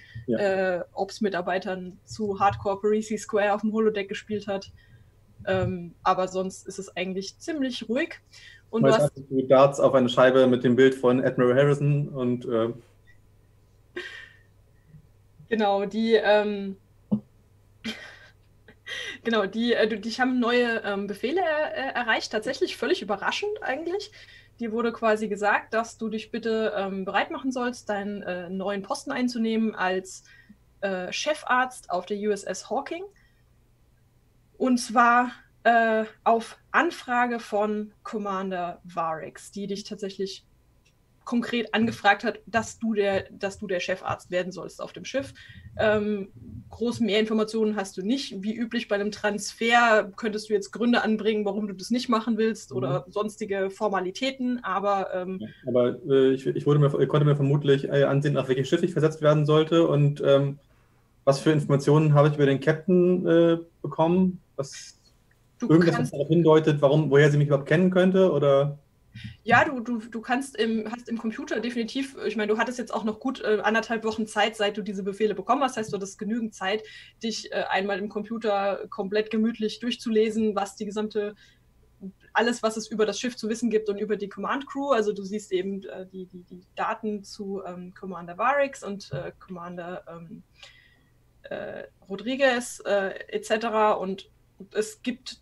Ops-Mitarbeitern zu Hardcore Parisi Square auf dem Holodeck gespielt hat. Aber sonst ist es eigentlich ziemlich ruhig. Und du hast Darts auf eine Scheibe mit dem Bild von Admiral Harrison und... Genau, die haben neue Befehle erreicht, tatsächlich völlig überraschend eigentlich. Dir wurde quasi gesagt, dass du dich bitte bereit machen sollst, deinen neuen Posten einzunehmen als Chefarzt auf der USS Hawking. Und zwar auf Anfrage von Commander Varix, die dich tatsächlich konkret angefragt hat, dass du der Chefarzt werden sollst auf dem Schiff. Groß mehr Informationen hast du nicht. Wie üblich bei einem Transfer könntest du jetzt Gründe anbringen, warum du das nicht machen willst oder sonstige Formalitäten, aber ich konnte mir vermutlich ansehen, nach welchem Schiff ich versetzt werden sollte und was für Informationen habe ich über den Captain bekommen, was irgendwas darauf hindeutet, woher sie mich überhaupt kennen könnte oder... Ja, du kannst hast im Computer definitiv, ich meine, du hattest jetzt auch noch gut anderthalb Wochen Zeit, seit du diese Befehle bekommen hast, heißt du hattest genügend Zeit, dich einmal im Computer komplett gemütlich durchzulesen, was die gesamte, alles, was es über das Schiff zu wissen gibt und über die Command Crew, also du siehst eben die Daten zu Commander Varix und Commander Rodriguez etc. und es gibt,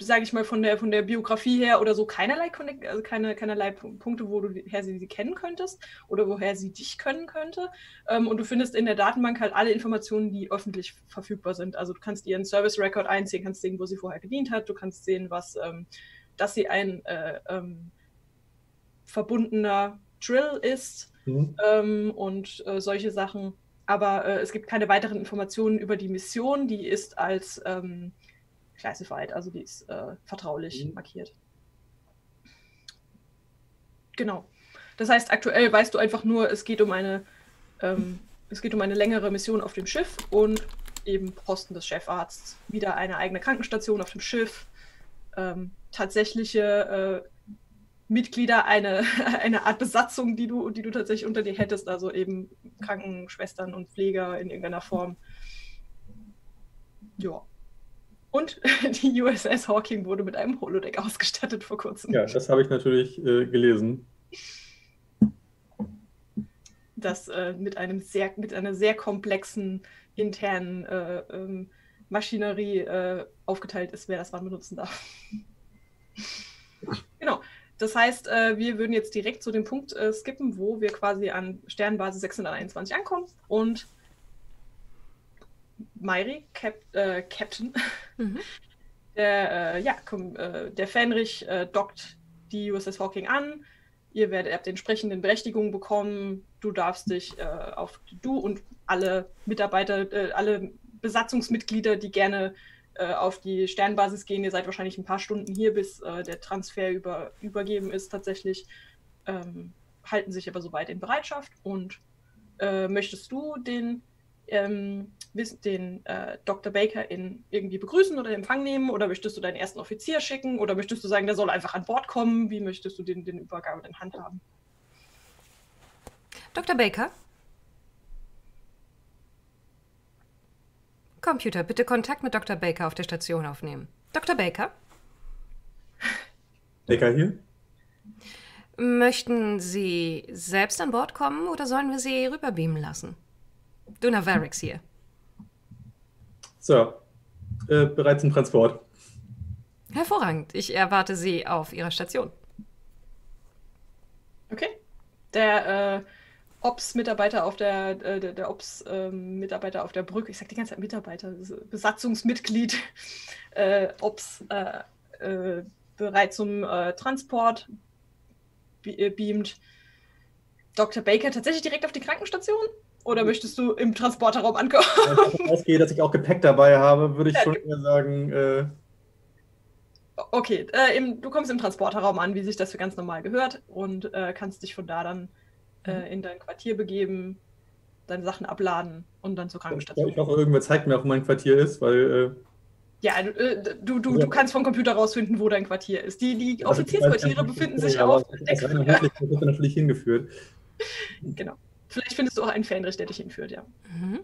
sage ich mal, von der Biografie her oder so keinerlei Punkte, woher sie kennen könntest oder woher sie dich können könnte. Und du findest in der Datenbank halt alle Informationen, die öffentlich verfügbar sind. Also du kannst ihren Service Record einsehen, kannst sehen, wo sie vorher gedient hat, du kannst sehen, dass sie ein verbundener Trill ist und solche Sachen. Aber es gibt keine weiteren Informationen über die Mission, die ist als classified, also die ist vertraulich markiert. Genau. Das heißt, aktuell weißt du einfach nur, es geht um eine längere Mission auf dem Schiff und eben Posten des Chefarztes, wieder eine eigene Krankenstation auf dem Schiff, tatsächliche Mitglieder, eine Art Besatzung, die du tatsächlich unter dir hättest, also eben Krankenschwestern und Pfleger in irgendeiner Form. Ja. Und die USS Hawking wurde mit einem Holodeck ausgestattet vor kurzem. Ja, das habe ich natürlich gelesen. Das mit einer sehr komplexen internen Maschinerie aufgeteilt ist, wer das wann benutzen darf. Genau. Das heißt, wir würden jetzt direkt zu dem Punkt skippen, wo wir quasi an Sternenbasis 621 ankommen und Mháire, Captain, der Fähnrich dockt die USS Hawking an, ihr habt entsprechenden Berechtigungen bekommen, du darfst dich und alle Mitarbeiter, alle Besatzungsmitglieder, die gerne auf die Sternenbasis gehen, ihr seid wahrscheinlich ein paar Stunden hier, bis der Transfer übergeben ist tatsächlich, halten sich aber soweit in Bereitschaft und möchtest du den Dr. Baker irgendwie begrüßen oder in Empfang nehmen oder möchtest du deinen ersten Offizier schicken oder möchtest du sagen, der soll einfach an Bord kommen? Wie möchtest du den Übergabe in Hand haben? Dr. Baker? Computer, bitte Kontakt mit Dr. Baker auf der Station aufnehmen. Dr. Baker? Baker hier? Möchten Sie selbst an Bord kommen oder sollen wir Sie rüberbeamen lassen? Duna Varix hier. So, bereits im Transport. Hervorragend. Ich erwarte Sie auf Ihrer Station. Okay. Der Ops-Mitarbeiter auf der Ops-Mitarbeiter auf der Brücke, ich sag die ganze Zeit Mitarbeiter, Besatzungsmitglied, Ops bereits zum Transport beamt. Dr. Baker tatsächlich direkt auf die Krankenstation? Oder möchtest du im Transporterraum ankommen? Wenn ich ausgehe, dass ich auch Gepäck dabei habe, würde ich schon eher sagen... Okay, du kommst im Transporterraum an, wie sich das für ganz normal gehört und kannst dich von da dann in dein Quartier begeben, deine Sachen abladen und dann zur Krankenstation. Ich hoffe, irgendwer zeigt mir, wo mein Quartier ist, weil... Du kannst vom Computer rausfinden, wo dein Quartier ist. Die Offiziersquartiere befinden sich auf... Das wird natürlich hingeführt. Genau. Vielleicht findest du auch einen Fähnrich, der dich hinführt, ja. Mhm.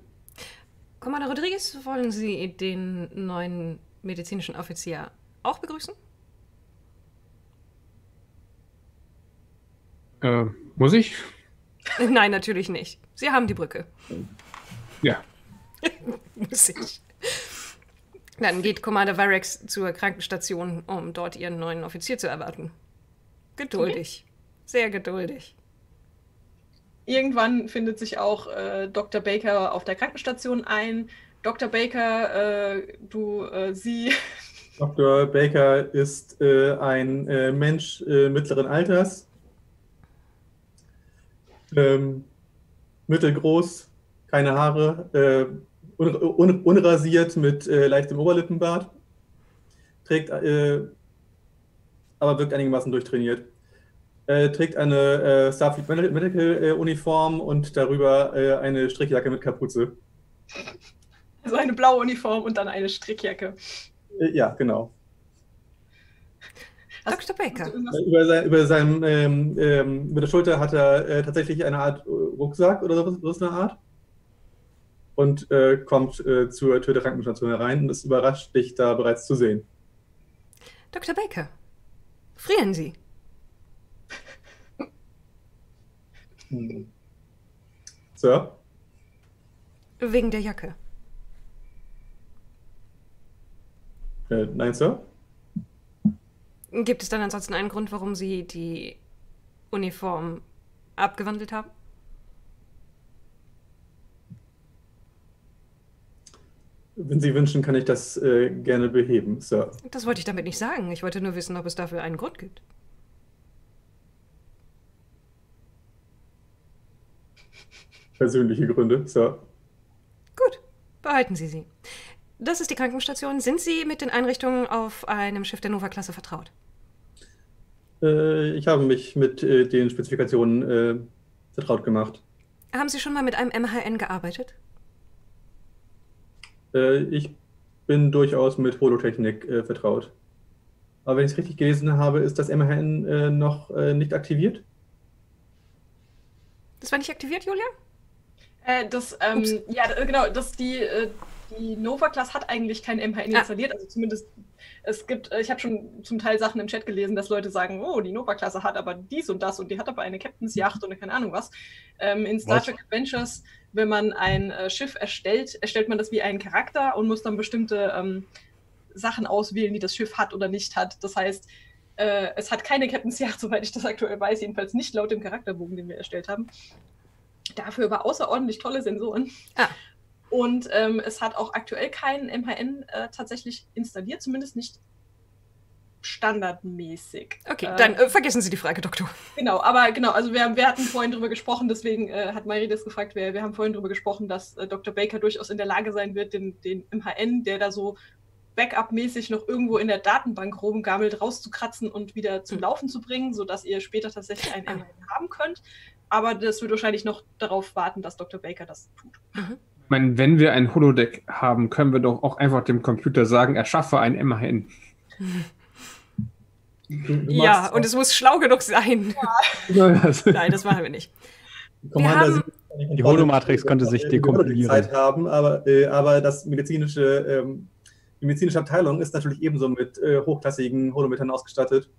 Commander Rodriguez, wollen Sie den neuen medizinischen Offizier auch begrüßen? Muss ich? Nein, natürlich nicht. Sie haben die Brücke. Ja. Muss ich. Dann geht Commander Varix zur Krankenstation, um dort Ihren neuen Offizier zu erwarten. Geduldig. Okay. Sehr geduldig. Irgendwann findet sich auch Dr. Baker auf der Krankenstation ein. Dr. Baker, Dr. Baker ist ein Mensch mittleren Alters, mittelgroß, keine Haare, unrasiert mit leichtem Oberlippenbart, trägt, aber wirkt einigermaßen durchtrainiert. Trägt eine Starfleet Medical Uniform und darüber eine Strickjacke mit Kapuze. Also eine blaue Uniform und dann eine Strickjacke. Ja, genau. Dr. Baker. Über der Schulter hat er tatsächlich eine Art Rucksack oder sowas in der Art. Und kommt zur Tür der Krankenstation herein und ist überrascht, dich da bereits zu sehen. Dr. Baker, frieren Sie. Hm. Sir? Wegen der Jacke. Nein, Sir? Gibt es dann ansonsten einen Grund, warum Sie die Uniform abgewandelt haben? Wenn Sie wünschen, kann ich das gerne beheben, Sir. Das wollte ich damit nicht sagen. Ich wollte nur wissen, ob es dafür einen Grund gibt. Persönliche Gründe, Sir. Gut, behalten Sie sie. Das ist die Krankenstation. Sind Sie mit den Einrichtungen auf einem Schiff der Nova-Klasse vertraut? Ich habe mich mit den Spezifikationen vertraut gemacht. Haben Sie schon mal mit einem MHN gearbeitet? Ich bin durchaus mit Holotechnik vertraut. Aber wenn ich es richtig gelesen habe, ist das MHN noch nicht aktiviert? Das war nicht aktiviert, Julia? Ja, genau, dass die... Die Nova-Klasse hat eigentlich kein MHN installiert, also zumindest, es gibt, ich habe schon zum Teil Sachen im Chat gelesen, dass Leute sagen, oh, die Nova-Klasse hat aber dies und das und die hat aber eine Captain's Yacht und keine Ahnung was. In Star Trek Adventures, wenn man ein Schiff erstellt, erstellt man das wie einen Charakter und muss dann bestimmte Sachen auswählen, die das Schiff hat oder nicht hat. Das heißt, es hat keine Captain's Yacht, soweit ich das aktuell weiß, jedenfalls nicht laut dem Charakterbogen, den wir erstellt haben. Dafür aber außerordentlich tolle Sensoren. Und es hat auch aktuell keinen MHN tatsächlich installiert, zumindest nicht standardmäßig. Okay, dann vergessen Sie die Frage, Doktor. Genau, aber genau, also wir hatten vorhin drüber gesprochen, deswegen hat Mháire das gefragt, wir haben vorhin drüber gesprochen, dass Dr. Baker durchaus in der Lage sein wird, den MHN, der da so backup-mäßig noch irgendwo in der Datenbank rumgammelt, rauszukratzen und wieder zum Laufen zu bringen, sodass ihr später tatsächlich einen MHN haben könnt. Aber das wird wahrscheinlich noch darauf warten, dass Dr. Baker das tut. Mhm. Ich meine, wenn wir ein Holodeck haben, können wir doch auch einfach dem Computer sagen, erschaffe ein MHN. Ja, und es muss schlau genug sein. Ja. Nein, das machen wir nicht. Die Holomatrix könnte sich dekomponieren. Aber die medizinische Abteilung ist natürlich ebenso mit hochklassigen Holometern ausgestattet.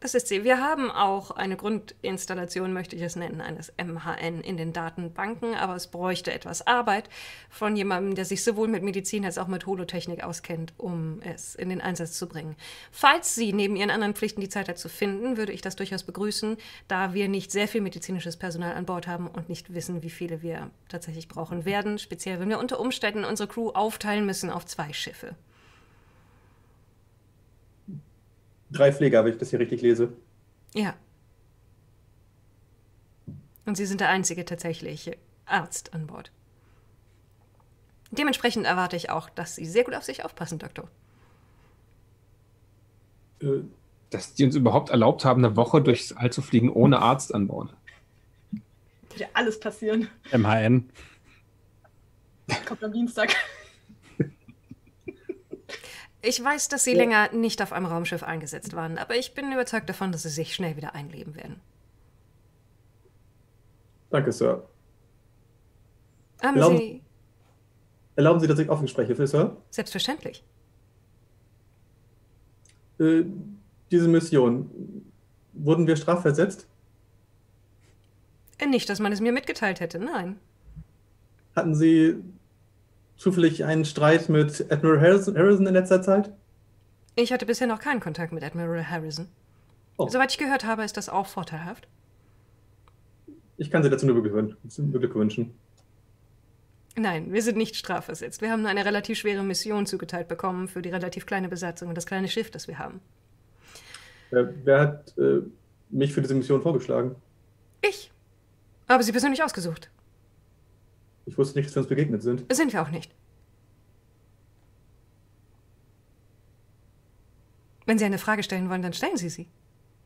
Das ist sie. Wir haben auch eine Grundinstallation, möchte ich es nennen, eines MHN in den Datenbanken, aber es bräuchte etwas Arbeit von jemandem, der sich sowohl mit Medizin als auch mit Holotechnik auskennt, um es in den Einsatz zu bringen. Falls Sie neben Ihren anderen Pflichten die Zeit dazu finden, würde ich das durchaus begrüßen, da wir nicht sehr viel medizinisches Personal an Bord haben und nicht wissen, wie viele wir tatsächlich brauchen werden, speziell wenn wir unter Umständen unsere Crew aufteilen müssen auf 2 Schiffe. 3 Pfleger, wenn ich das hier richtig lese. Ja. Und Sie sind der einzige tatsächliche Arzt an Bord. Dementsprechend erwarte ich auch, dass Sie sehr gut auf sich aufpassen, Doktor. Dass die uns überhaupt erlaubt haben, eine Woche durchs All zu fliegen, ohne Arzt an Bord. Wird ja alles passieren. MHN. Kommt am Dienstag. Ich weiß, dass Sie länger nicht auf einem Raumschiff eingesetzt waren, aber ich bin überzeugt davon, dass Sie sich schnell wieder einleben werden. Danke, Sir. Erlauben Sie, dass ich offen spreche, Sir? Selbstverständlich. Diese Mission, wurden wir strafversetzt? Nicht, dass man es mir mitgeteilt hätte, nein. Hatten Sie... zufällig einen Streit mit Admiral Harrison in letzter Zeit? Ich hatte bisher noch keinen Kontakt mit Admiral Harrison. Oh. Soweit ich gehört habe, ist das auch vorteilhaft. Ich kann Sie dazu nur beglückwünschen. Nein, wir sind nicht strafversetzt. Wir haben eine relativ schwere Mission zugeteilt bekommen für die relativ kleine Besatzung und das kleine Schiff, das wir haben. Wer hat mich für diese Mission vorgeschlagen? Ich. Aber Sie persönlich ausgesucht. Ich wusste nicht, dass wir uns begegnet sind. Sind wir auch nicht. Wenn Sie eine Frage stellen wollen, dann stellen Sie sie.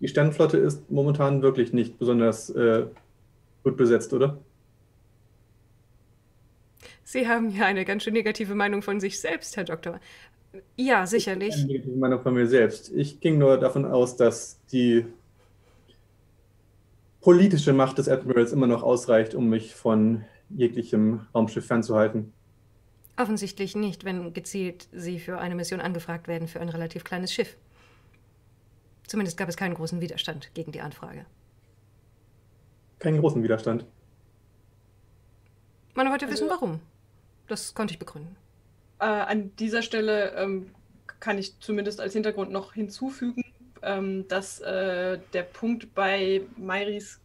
Die Sternenflotte ist momentan wirklich nicht besonders gut besetzt, oder? Sie haben ja eine ganz schön negative Meinung von sich selbst, Herr Doktor. Ja, sicherlich. Eine negative Meinung von mir selbst. Ich ging nur davon aus, dass die politische Macht des Admirals immer noch ausreicht, um mich von jeglichem Raumschiff fernzuhalten. Offensichtlich nicht, wenn gezielt Sie für eine Mission angefragt werden für ein relativ kleines Schiff. Zumindest gab es keinen großen Widerstand gegen die Anfrage. Keinen großen Widerstand? Man wollte wissen, warum. Das konnte ich begründen. An dieser Stelle kann ich zumindest als Hintergrund noch hinzufügen, dass der Punkt bei Mháires,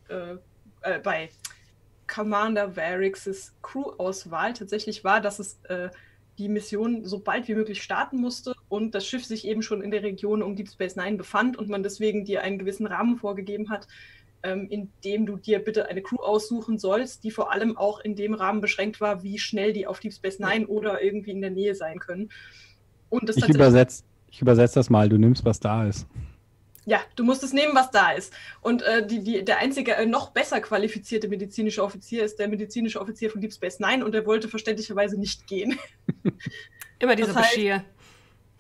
bei Commander Varix's Crew-Auswahl tatsächlich war, dass es die Mission so bald wie möglich starten musste und das Schiff sich eben schon in der Region um Deep Space Nine befand und man deswegen dir einen gewissen Rahmen vorgegeben hat, in dem du dir bitte eine Crew aussuchen sollst, die vor allem auch in dem Rahmen beschränkt war, wie schnell die auf Deep Space Nine oder irgendwie in der Nähe sein können. Und das ich übersetze das mal, du nimmst, was da ist. Ja, du musst es nehmen, was da ist. Und der einzige noch besser qualifizierte medizinische Offizier ist der medizinische Offizier von Deep Space Nine und der wollte verständlicherweise nicht gehen. Immer dieser Bashir.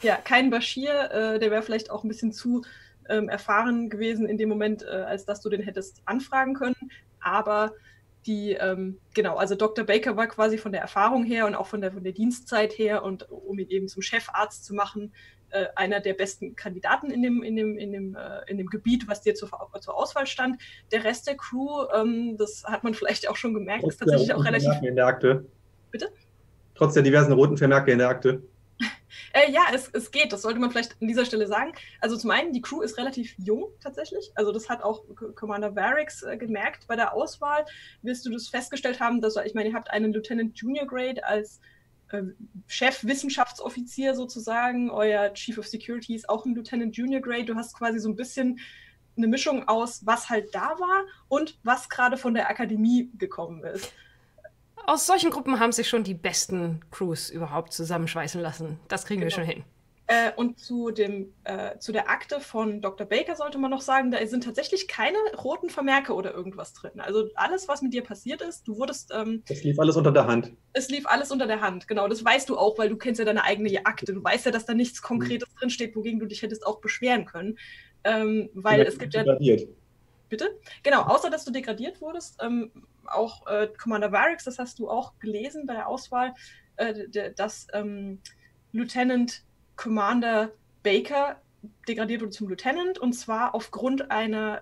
Ja, kein Bashir, der wäre vielleicht auch ein bisschen zu erfahren gewesen in dem Moment, als dass du den hättest anfragen können. Aber die, genau, also Dr. Baker war quasi von der Erfahrung her und auch von der Dienstzeit her und um ihn eben zum Chefarzt zu machen, einer der besten Kandidaten in dem Gebiet, was dir zur Auswahl stand. Der Rest der Crew, das hat man vielleicht auch schon gemerkt, ist tatsächlich auch relativ... In der Akte. Bitte? Trotz der diversen roten Vermerke in der Akte. Ja, es geht, das sollte man vielleicht an dieser Stelle sagen. Also zum einen, die Crew ist relativ jung tatsächlich, also das hat auch Commander Varix gemerkt bei der Auswahl. Wirst du das festgestellt haben, dass, ich meine, ihr habt einen Lieutenant Junior Grade als Chefwissenschaftsoffizier sozusagen, euer Chief of Security ist auch ein Lieutenant Junior Grade, du hast quasi so ein bisschen eine Mischung aus, was halt da war und was gerade von der Akademie gekommen ist. Aus solchen Gruppen haben sich schon die besten Crews überhaupt zusammenschweißen lassen. Das kriegen wir schon hin. Und zu der Akte von Dr. Baker sollte man noch sagen, da sind tatsächlich keine roten Vermerke oder irgendwas drin. Also alles, was mit dir passiert ist, du wurdest... das lief alles unter der Hand. Es lief alles unter der Hand, genau. Das weißt du auch, weil du kennst ja deine eigene Akte. Du weißt ja, dass da nichts Konkretes drinsteht, wogegen du dich hättest auch beschweren können. Weil es gibt ja... Bitte? Genau, außer dass du degradiert wurdest, auch Commander Varix, das hast du auch gelesen bei der Auswahl, dass Lieutenant Commander Baker degradiert wurde zum Lieutenant und zwar aufgrund einer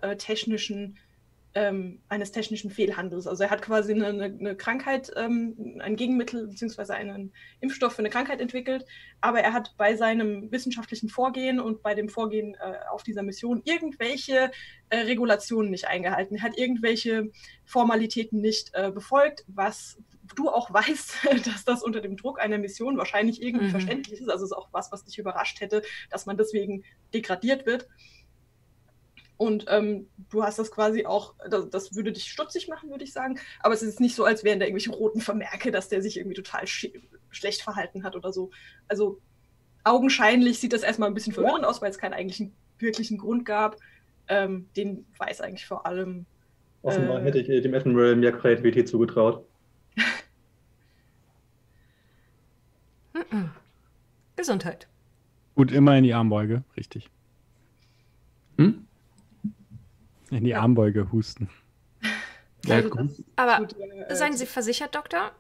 eines technischen Fehlhandels. Also er hat quasi eine Krankheit, ein Gegenmittel bzw. einen Impfstoff für eine Krankheit entwickelt, aber er hat bei seinem wissenschaftlichen Vorgehen und bei dem Vorgehen auf dieser Mission irgendwelche Regulationen nicht eingehalten. Er hat irgendwelche Formalitäten nicht befolgt, was du auch weißt, dass das unter dem Druck einer Mission wahrscheinlich irgendwie verständlich ist. Also es ist auch was dich überrascht hätte, dass man deswegen degradiert wird. Und du hast das quasi auch, das würde dich stutzig machen, würde ich sagen. Aber es ist nicht so, als wären da irgendwelche roten Vermerke, dass der sich irgendwie total schlecht verhalten hat oder so. Also augenscheinlich sieht das erstmal ein bisschen verwirrend aus, weil es keinen eigentlichen wirklichen Grund gab. Den weiß eigentlich vor allem... Offenbar hätte ich dem Admiral mehr Kreativität zugetraut. Gesundheit. Gut, immer in die Armbeuge, richtig. Hm? In die Armbeuge husten. Also das, aber seien Sie versichert, Doktor?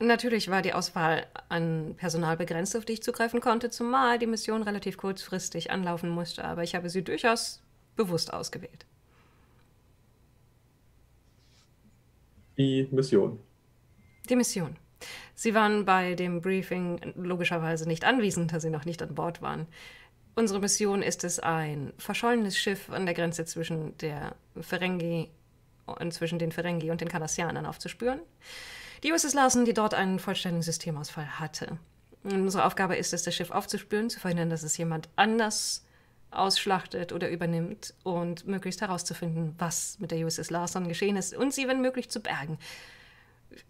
Natürlich war die Auswahl an Personal begrenzt, auf die ich zugreifen konnte, zumal die Mission relativ kurzfristig anlaufen musste, aber ich habe sie durchaus bewusst ausgewählt. Die Mission. Die Mission. Sie waren bei dem Briefing logischerweise nicht anwesend, da Sie noch nicht an Bord waren. Unsere Mission ist es, ein verschollenes Schiff an der Grenze zwischen den Ferengi und den Cardassianern aufzuspüren. Die USS Larson, die dort einen vollständigen Systemausfall hatte. Und unsere Aufgabe ist es, das Schiff aufzuspüren, zu verhindern, dass es jemand anders ausschlachtet oder übernimmt und möglichst herauszufinden, was mit der USS Larson geschehen ist und sie, wenn möglich, zu bergen.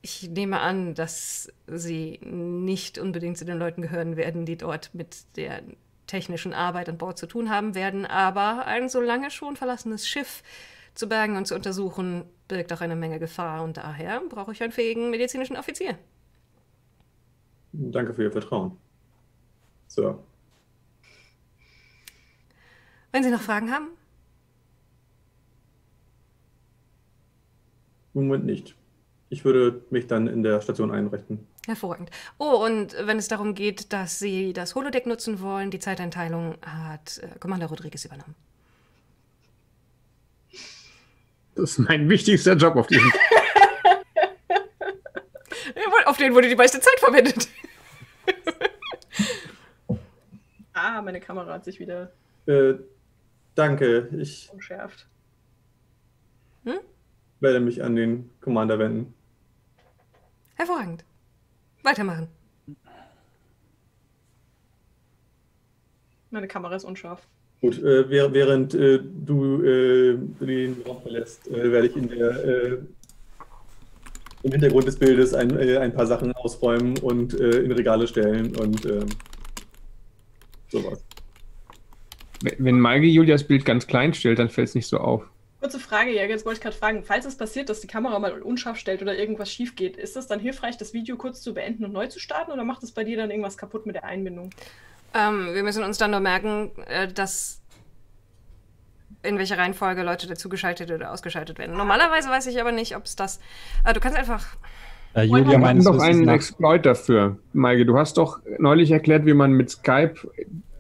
Ich nehme an, dass sie nicht unbedingt zu den Leuten gehören werden, die dort mit der technischen Arbeit an Bord zu tun haben werden, aber ein so lange schon verlassenes Schiff zu bergen und zu untersuchen, birgt auch eine Menge Gefahr und daher brauche ich einen fähigen medizinischen Offizier. Danke für Ihr Vertrauen. So. Wenn Sie noch Fragen haben? Im Moment nicht. Ich würde mich dann in der Station einrichten. Hervorragend. Oh, und wenn es darum geht, dass Sie das Holodeck nutzen wollen, die Zeiteinteilung hat Commander Rodriguez übernommen. Das ist mein wichtigster Job auf diesem... auf den wurde die meiste Zeit verwendet. Ah, meine Kamera hat sich wieder... danke, ich... ...unschärft. Hm? Werde mich an den Commander wenden. Hervorragend. Weitermachen. Meine Kamera ist unscharf. Gut, während du den Raum verlässt, werde ich in der, im Hintergrund des Bildes ein paar Sachen ausräumen und in Regale stellen und sowas. Wenn Maike Julias Bild ganz klein stellt, dann fällt es nicht so auf. Kurze Frage, Jäger, jetzt wollte ich gerade fragen, falls es passiert, dass die Kamera mal unscharf stellt oder irgendwas schief geht, ist es dann hilfreich, das Video kurz zu beenden und neu zu starten oder macht es bei dir dann irgendwas kaputt mit der Einbindung? Wir müssen uns dann nur merken, dass in welcher Reihenfolge Leute dazugeschaltet oder ausgeschaltet werden. Normalerweise weiß ich aber nicht, ob es das... du kannst einfach... Julia, wir haben doch einen Exploit dafür. Maike, du hast doch neulich erklärt, wie man mit Skype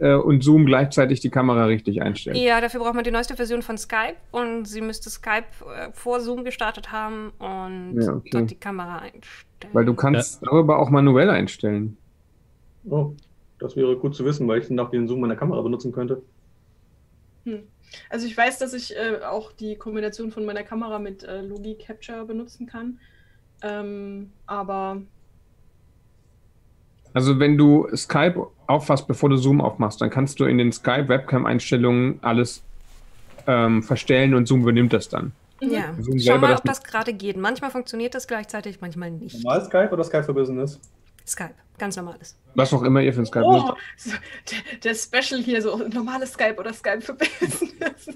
und Zoom gleichzeitig die Kamera richtig einstellt. Ja, dafür braucht man die neueste Version von Skype und sie müsste Skype vor Zoom gestartet haben und ja, okay, dort die Kamera einstellen. Weil du kannst darüber auch manuell einstellen. Oh. Das wäre gut zu wissen, weil ich nach dem Zoom meiner Kamera benutzen könnte. Hm. Also ich weiß, dass ich auch die Kombination von meiner Kamera mit Logi Capture benutzen kann. Aber... Also wenn du Skype auffasst, bevor du Zoom aufmachst, dann kannst du in den Skype-Webcam-Einstellungen alles verstellen und Zoom übernimmt das dann. Ja, Zoom schau mal, ob das gerade geht. Manchmal funktioniert das gleichzeitig, manchmal nicht. Normal Skype oder Skype für Business? Skype, ganz normales. Was auch immer ihr für ein Skype nutzt. Oh, der Special hier, so normales Skype oder Skype für Business.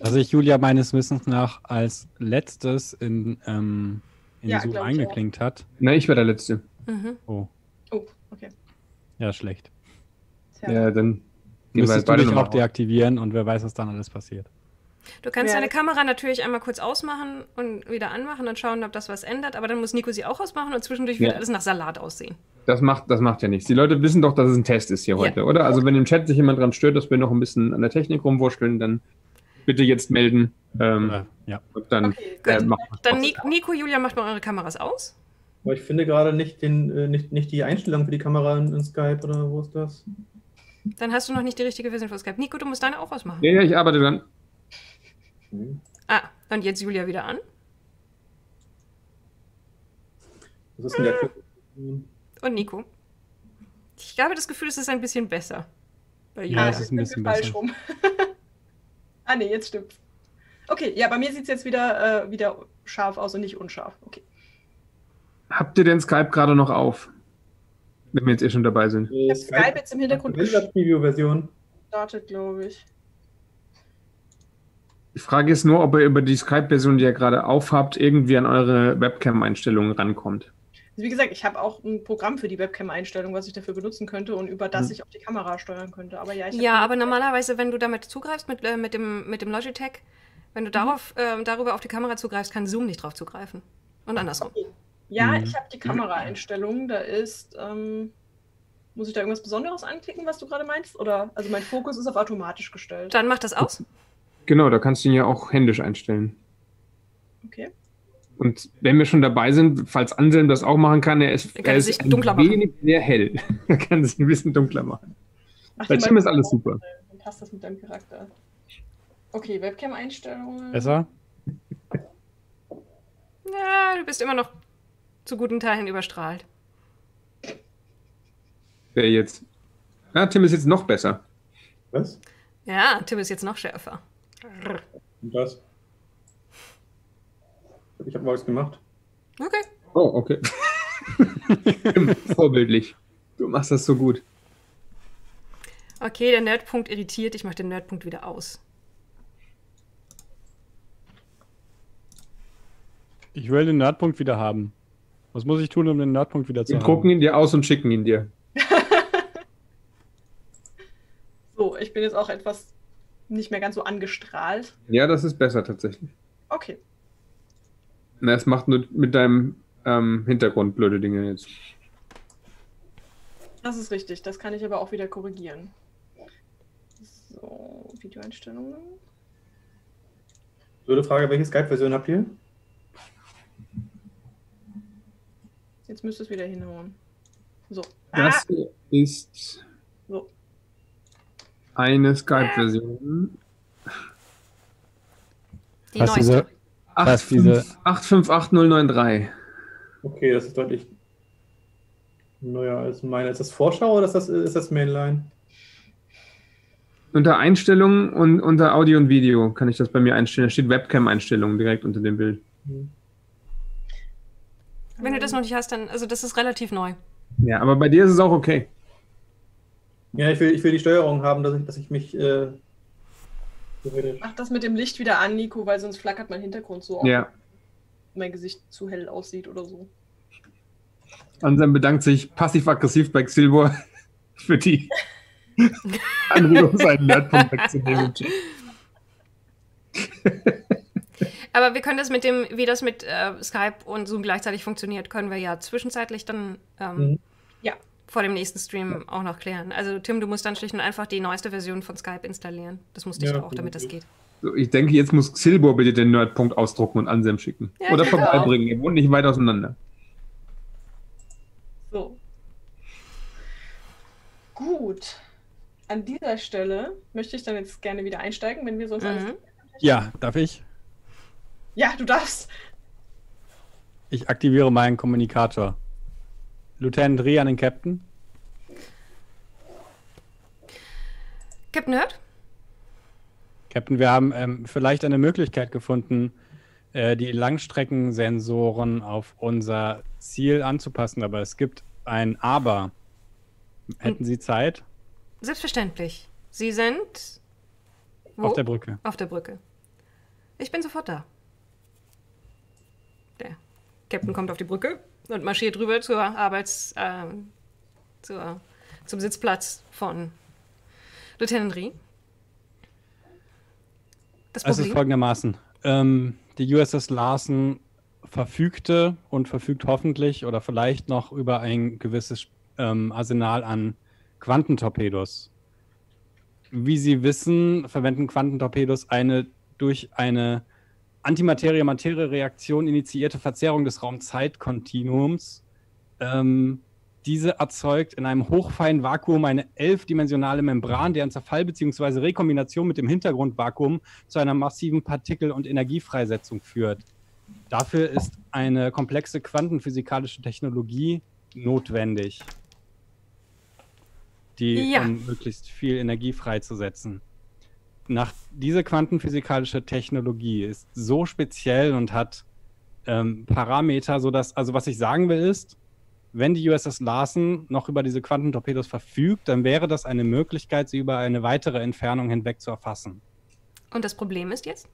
Also ich Julia meines Wissens nach als letztes in Zoom eingeklinkt hat. Nein, ich war der Letzte. Mhm. Oh. Oh, okay. Ja, schlecht. Tja. Ja, dann müsstest du dich auch deaktivieren und wer weiß, was dann alles passiert. Du kannst deine Kamera natürlich einmal kurz ausmachen und wieder anmachen und schauen, ob das was ändert, aber dann muss Nico sie auch ausmachen und zwischendurch wird alles nach Salat aussehen. Das macht ja nichts. Die Leute wissen doch, dass es ein Test ist hier heute, oder? Also wenn im Chat sich jemand dran stört, dass wir noch ein bisschen an der Technik rumwurschteln, dann bitte jetzt melden. Ja. Und dann dann Nico, Julia, macht mal eure Kameras aus. Aber ich finde gerade nicht die Einstellung für die Kamera in Skype oder wo ist das? Dann hast du noch nicht die richtige Version von Skype. Nico, du musst deine auch ausmachen. Ja, ich arbeite dran. Ah, und jetzt Julia wieder an. Das ist und Nico. Ich habe das Gefühl, es ist ein bisschen besser. Bei Julia. Ja, es ist ein bisschen falsch rum. Ah, nee, jetzt stimmt's. Okay, ja, bei mir sieht es jetzt wieder scharf aus und nicht unscharf. Okay. Habt ihr denn Skype gerade noch auf? Wenn wir jetzt schon dabei sind. Ich habe Skype jetzt im Hintergrund gestartet, glaube ich. Die Frage ist nur, ob ihr über die Skype-Version, die ihr gerade aufhabt, irgendwie an eure Webcam-Einstellungen rankommt. Also wie gesagt, ich habe auch ein Programm für die Webcam-Einstellung, was ich dafür benutzen könnte und über das ich auch die Kamera steuern könnte. Aber aber normalerweise, wenn du damit zugreifst, mit dem Logitech, wenn du darüber auf die Kamera zugreifst, kann Zoom nicht drauf zugreifen. Und andersrum. Okay. Ja, ich habe die Kameraeinstellung, da ist... muss ich da irgendwas Besonderes anklicken, was du gerade meinst? Oder? Also mein Fokus ist auf automatisch gestellt. Dann mach das aus. Genau, da kannst du ihn ja auch händisch einstellen. Okay. Und wenn wir schon dabei sind, falls Anselm das auch machen kann, er ist ein wenig sehr hell. Er kann sich ein bisschen dunkler machen. Bei Tim ist alles super. Dann passt das mit deinem Charakter. Okay, Webcam-Einstellungen. Besser? Ja, du bist immer noch zu guten Teilen überstrahlt. Wer jetzt? Ja, Tim ist jetzt noch besser. Was? Ja, Tim ist jetzt noch schärfer. Und das? Ich habe was gemacht. Okay. Oh, okay. Vorbildlich. Du machst das so gut. Okay, der Nerdpunkt irritiert. Ich mache den Nerdpunkt wieder aus. Ich will den Nerdpunkt wieder haben. Was muss ich tun, um den Nerdpunkt wieder zu haben? Wir drucken ihn dir aus und schicken ihn dir. So, ich bin jetzt auch etwas nicht mehr ganz so angestrahlt. Ja, das ist besser tatsächlich. Okay. Na, es macht nur mit deinem Hintergrund blöde Dinge jetzt. Das ist richtig. Das kann ich aber auch wieder korrigieren. So, Videoeinstellungen. Blöde Frage, welche Skype-Version habt ihr? Jetzt müsste es wieder hinhauen. So. Das ist so. Eine Skype-Version. Die neueste. 858093. Okay, das ist deutlich neuer als meine. Ist das Vorschau oder ist das Mainline? Unter Einstellungen und unter Audio und Video kann ich das bei mir einstellen. Da steht Webcam-Einstellungen direkt unter dem Bild. Wenn du das noch nicht hast, dann, also das ist relativ neu. Ja, aber bei dir ist es auch okay. Ja, ich will die Steuerung haben, dass ich mich... Mach das mit dem Licht wieder an, Nico, weil sonst flackert mein Hintergrund so auf. Ja. Mein Gesicht zu hell aussieht oder so. Anselm bedankt sich passiv-aggressiv bei Xilbor für die Anregung, seinen Nerdpunkt wegzunehmen. Aber wir können das mit dem, wie das mit Skype und Zoom gleichzeitig funktioniert, können wir ja zwischenzeitlich dann ja, vor dem nächsten Stream auch noch klären. Also Tim, du musst dann schlicht und einfach die neueste Version von Skype installieren. Das musste ich auch, damit das geht. So, ich denke, jetzt muss Xilbor bitte den Nerdpunkt ausdrucken und Anselm schicken. Ja, oder vorbeibringen. Ihr wohnt nicht weit auseinander. So. Gut. An dieser Stelle möchte ich dann jetzt gerne wieder einsteigen, wenn wir sonst alles... Ja, darf ich? Ja, du darfst. Ich aktiviere meinen Kommunikator. Lieutenant Ree an den Captain. Captain Hurt? Captain, wir haben vielleicht eine Möglichkeit gefunden, die Langstreckensensoren auf unser Ziel anzupassen, aber es gibt ein Aber. Hätten Sie Zeit? Selbstverständlich. Sie sind... Wo? Auf der Brücke. Auf der Brücke. Ich bin sofort da. Der Captain kommt auf die Brücke und marschiert rüber zur zum Sitzplatz von Lieutenant Ree. Das Problem? Es ist folgendermaßen. Die USS Larson verfügte und verfügt hoffentlich oder vielleicht noch über ein gewisses Arsenal an Quantentorpedos. Wie Sie wissen, verwenden Quantentorpedos eine durch eine Antimaterie-Materie-Reaktion initiierte Verzerrung des Raum-Zeit-Kontinuums. Diese erzeugt in einem hochfeinen Vakuum eine 11-dimensionale Membran, deren Zerfall bzw. Rekombination mit dem Hintergrundvakuum zu einer massiven Partikel- und Energiefreisetzung führt. Dafür ist eine komplexe quantenphysikalische Technologie notwendig, die um möglichst viel Energie freizusetzen. Diese quantenphysikalische Technologie ist so speziell und hat Parameter, sodass, also was ich sagen will ist, wenn die USS Larson noch über diese Quantentorpedos verfügt, dann wäre das eine Möglichkeit, sie über eine weitere Entfernung hinweg zu erfassen. Und das Problem ist jetzt?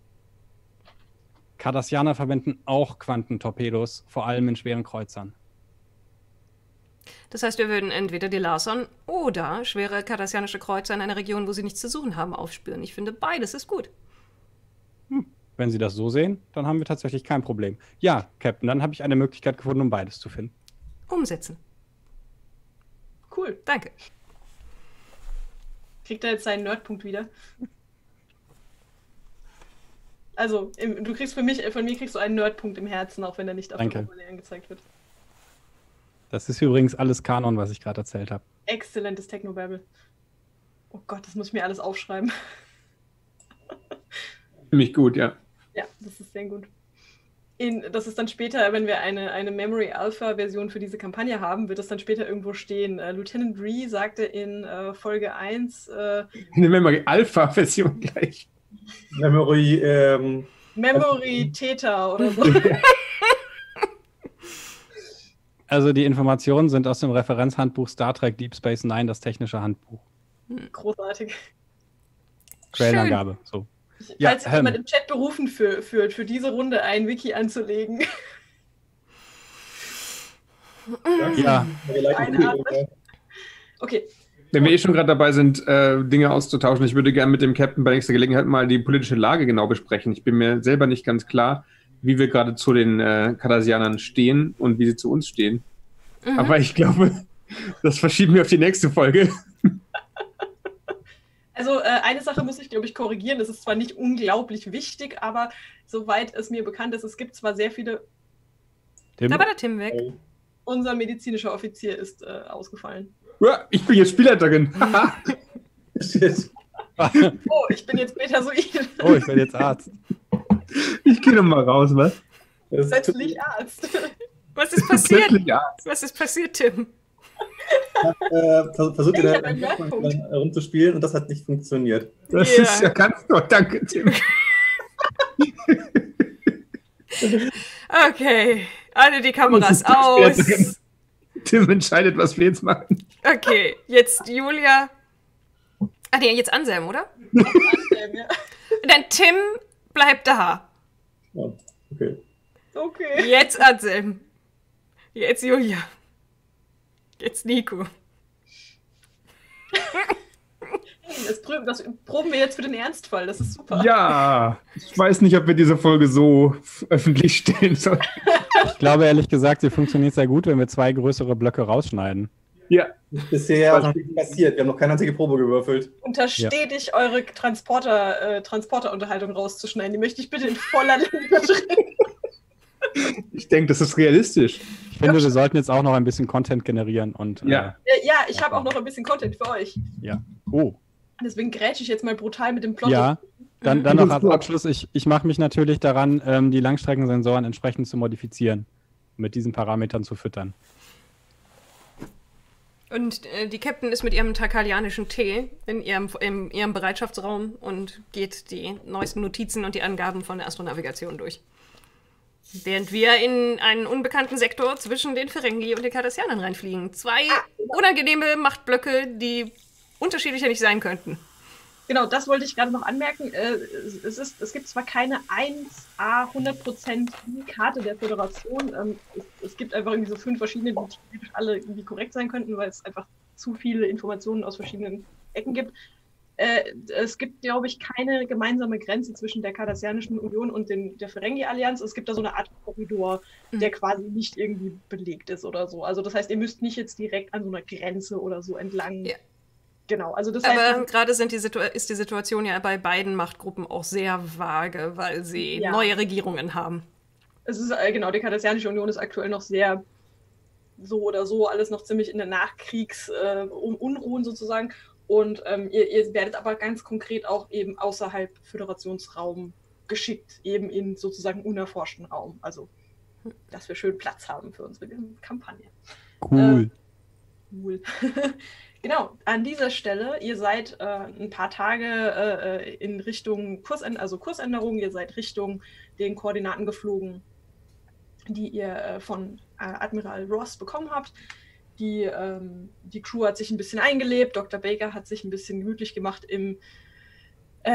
Cardassianer verwenden auch Quantentorpedos, vor allem in schweren Kreuzern. Das heißt, wir würden entweder die Larson oder schwere kardassianische Kreuzer in einer Region, wo sie nichts zu suchen haben, aufspüren. Ich finde, beides ist gut. Wenn Sie das so sehen, dann haben wir tatsächlich kein Problem. Ja, Captain, dann habe ich eine Möglichkeit gefunden, um beides zu finden. Umsetzen. Cool, danke. Kriegt er jetzt seinen Nerdpunkt wieder? Also, du kriegst von mir einen Nerdpunkt im Herzen, auch wenn er nicht auf der Folie angezeigt wird. Das ist übrigens alles Kanon, was ich gerade erzählt habe. Exzellentes Technobabble. Oh Gott, das muss ich mir alles aufschreiben. Ziemlich gut, ja. Ja, das ist sehr gut. Das ist dann später, wenn wir eine Memory-Alpha-Version für diese Kampagne haben, wird das dann später irgendwo stehen. Lieutenant Ree sagte in Folge 1... eine Memory-Alpha-Version gleich. Memory-Theta oder so. Also die Informationen sind aus dem Referenzhandbuch Star Trek Deep Space Nine, das technische Handbuch. Großartig. Quellenangabe, so. Ja, falls jemand im Chat berufen fühlt, für diese Runde ein Wiki anzulegen. Ja. Okay. Wenn wir eh schon gerade dabei sind, Dinge auszutauschen, ich würde gerne mit dem Captain bei nächster Gelegenheit mal die politische Lage genau besprechen. Ich bin mir selber nicht ganz klar, wie wir gerade zu den Cardassianern stehen und wie sie zu uns stehen. Mhm. Aber ich glaube, das verschieben wir auf die nächste Folge. Also eine Sache muss ich, glaube ich, korrigieren. Es ist zwar nicht unglaublich wichtig, aber soweit es mir bekannt ist, es gibt zwar sehr viele... Tim? Da war der Tim weg. Unser medizinischer Offizier ist ausgefallen. Ja, ich bin jetzt Spielleiterin. Oh, ich bin jetzt Betasoid. Oh, ich bin jetzt Arzt. Ich gehe nochmal raus, was? Plötzlich Arzt. Was ist passiert? Was ist passiert, Tim? Versucht ihr da rumzuspielen und das hat nicht funktioniert. Das ist ja ganz toll. Danke, Tim. Okay, alle die Kameras aus. Tim entscheidet, was wir jetzt machen. Okay, jetzt Julia. Ach nee, jetzt Anselm, oder? Anselm, ja. Und dann Tim bleibt da. Oh, okay. Okay. Jetzt Anselm. Jetzt Julia. Jetzt Nico. Das proben wir jetzt für den Ernstfall, das ist super. Ja, ich weiß nicht, ob wir diese Folge so öffentlich stellen sollen. Ich glaube ehrlich gesagt, sie funktioniert sehr gut, wenn wir zwei größere Blöcke rausschneiden. Ja. Bisher ist noch nichts passiert, wir haben noch keine einzige Probe gewürfelt. Untersteht ja. Ich, eure Transporterunterhaltung rauszuschneiden, die möchte ich bitte in voller Länge drin. Ich denke, das ist realistisch. Ich finde, wir sollten jetzt auch noch ein bisschen Content generieren. Und, ja. Ja, ich habe auch noch ein bisschen Content für euch. Ja. Oh. Deswegen grätsche ich jetzt mal brutal mit dem Plot. Ja, dann noch als Abschluss. Ich mache mich natürlich daran, die Langstreckensensoren entsprechend zu modifizieren. Mit diesen Parametern zu füttern. Und die Captain ist mit ihrem tarkalianischen Tee in ihrem Bereitschaftsraum und geht die neuesten Notizen und die Angaben von der Astronavigation durch. Während wir in einen unbekannten Sektor zwischen den Ferengi und den Cardassianern reinfliegen. Zwei unangenehme Machtblöcke, die unterschiedlicher nicht sein könnten. Genau, das wollte ich gerade noch anmerken. Es gibt zwar keine 1A100% Karte der Föderation. Es gibt einfach irgendwie so 5 verschiedene, die theoretisch alle irgendwie korrekt sein könnten, weil es einfach zu viele Informationen aus verschiedenen Ecken gibt. Es gibt, glaube ich, keine gemeinsame Grenze zwischen der Cardassianischen Union und der Ferengi-Allianz. Es gibt da so eine Art Korridor, der quasi nicht irgendwie belegt ist oder so. Also das heißt, ihr müsst nicht jetzt direkt an so einer Grenze oder so entlang. Ja. Genau. Also das heißt, gerade ist die Situation ja bei beiden Machtgruppen auch sehr vage, weil sie neue Regierungen haben. Es ist genau, die Cardassianische Union ist aktuell noch sehr so oder so, alles noch ziemlich in der Nachkriegsunruhen sozusagen. Und ihr werdet aber ganz konkret auch eben außerhalb Föderationsraum geschickt, eben in sozusagen unerforschten Raum. Also, dass wir schön Platz haben für unsere Kampagne. Cool. Cool. Genau, an dieser Stelle, ihr seid ein paar Tage in Richtung Kursänderung, ihr seid Richtung den Koordinaten geflogen, die ihr von Admiral Ross bekommen habt. Die Crew hat sich ein bisschen eingelebt, Dr. Baker hat sich ein bisschen gemütlich gemacht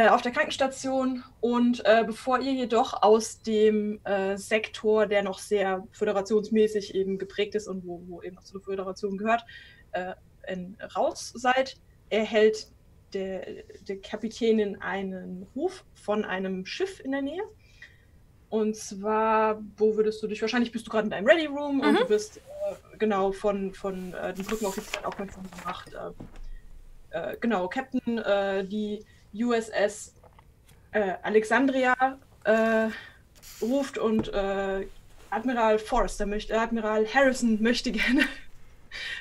auf der Krankenstation. Und bevor ihr jedoch aus dem Sektor, der noch sehr föderationsmäßig eben geprägt ist und wo eben auch zur Föderation gehört, raus seid, erhält der Kapitänin einen Ruf von einem Schiff in der Nähe. Und zwar, wo würdest du dich, wahrscheinlich bist du gerade in deinem Ready Room und du wirst genau von den Brückenoffizieren aufmerksam gemacht. Genau, Captain, die USS Alexandria ruft und Admiral Forrester Admiral Harrison möchte gerne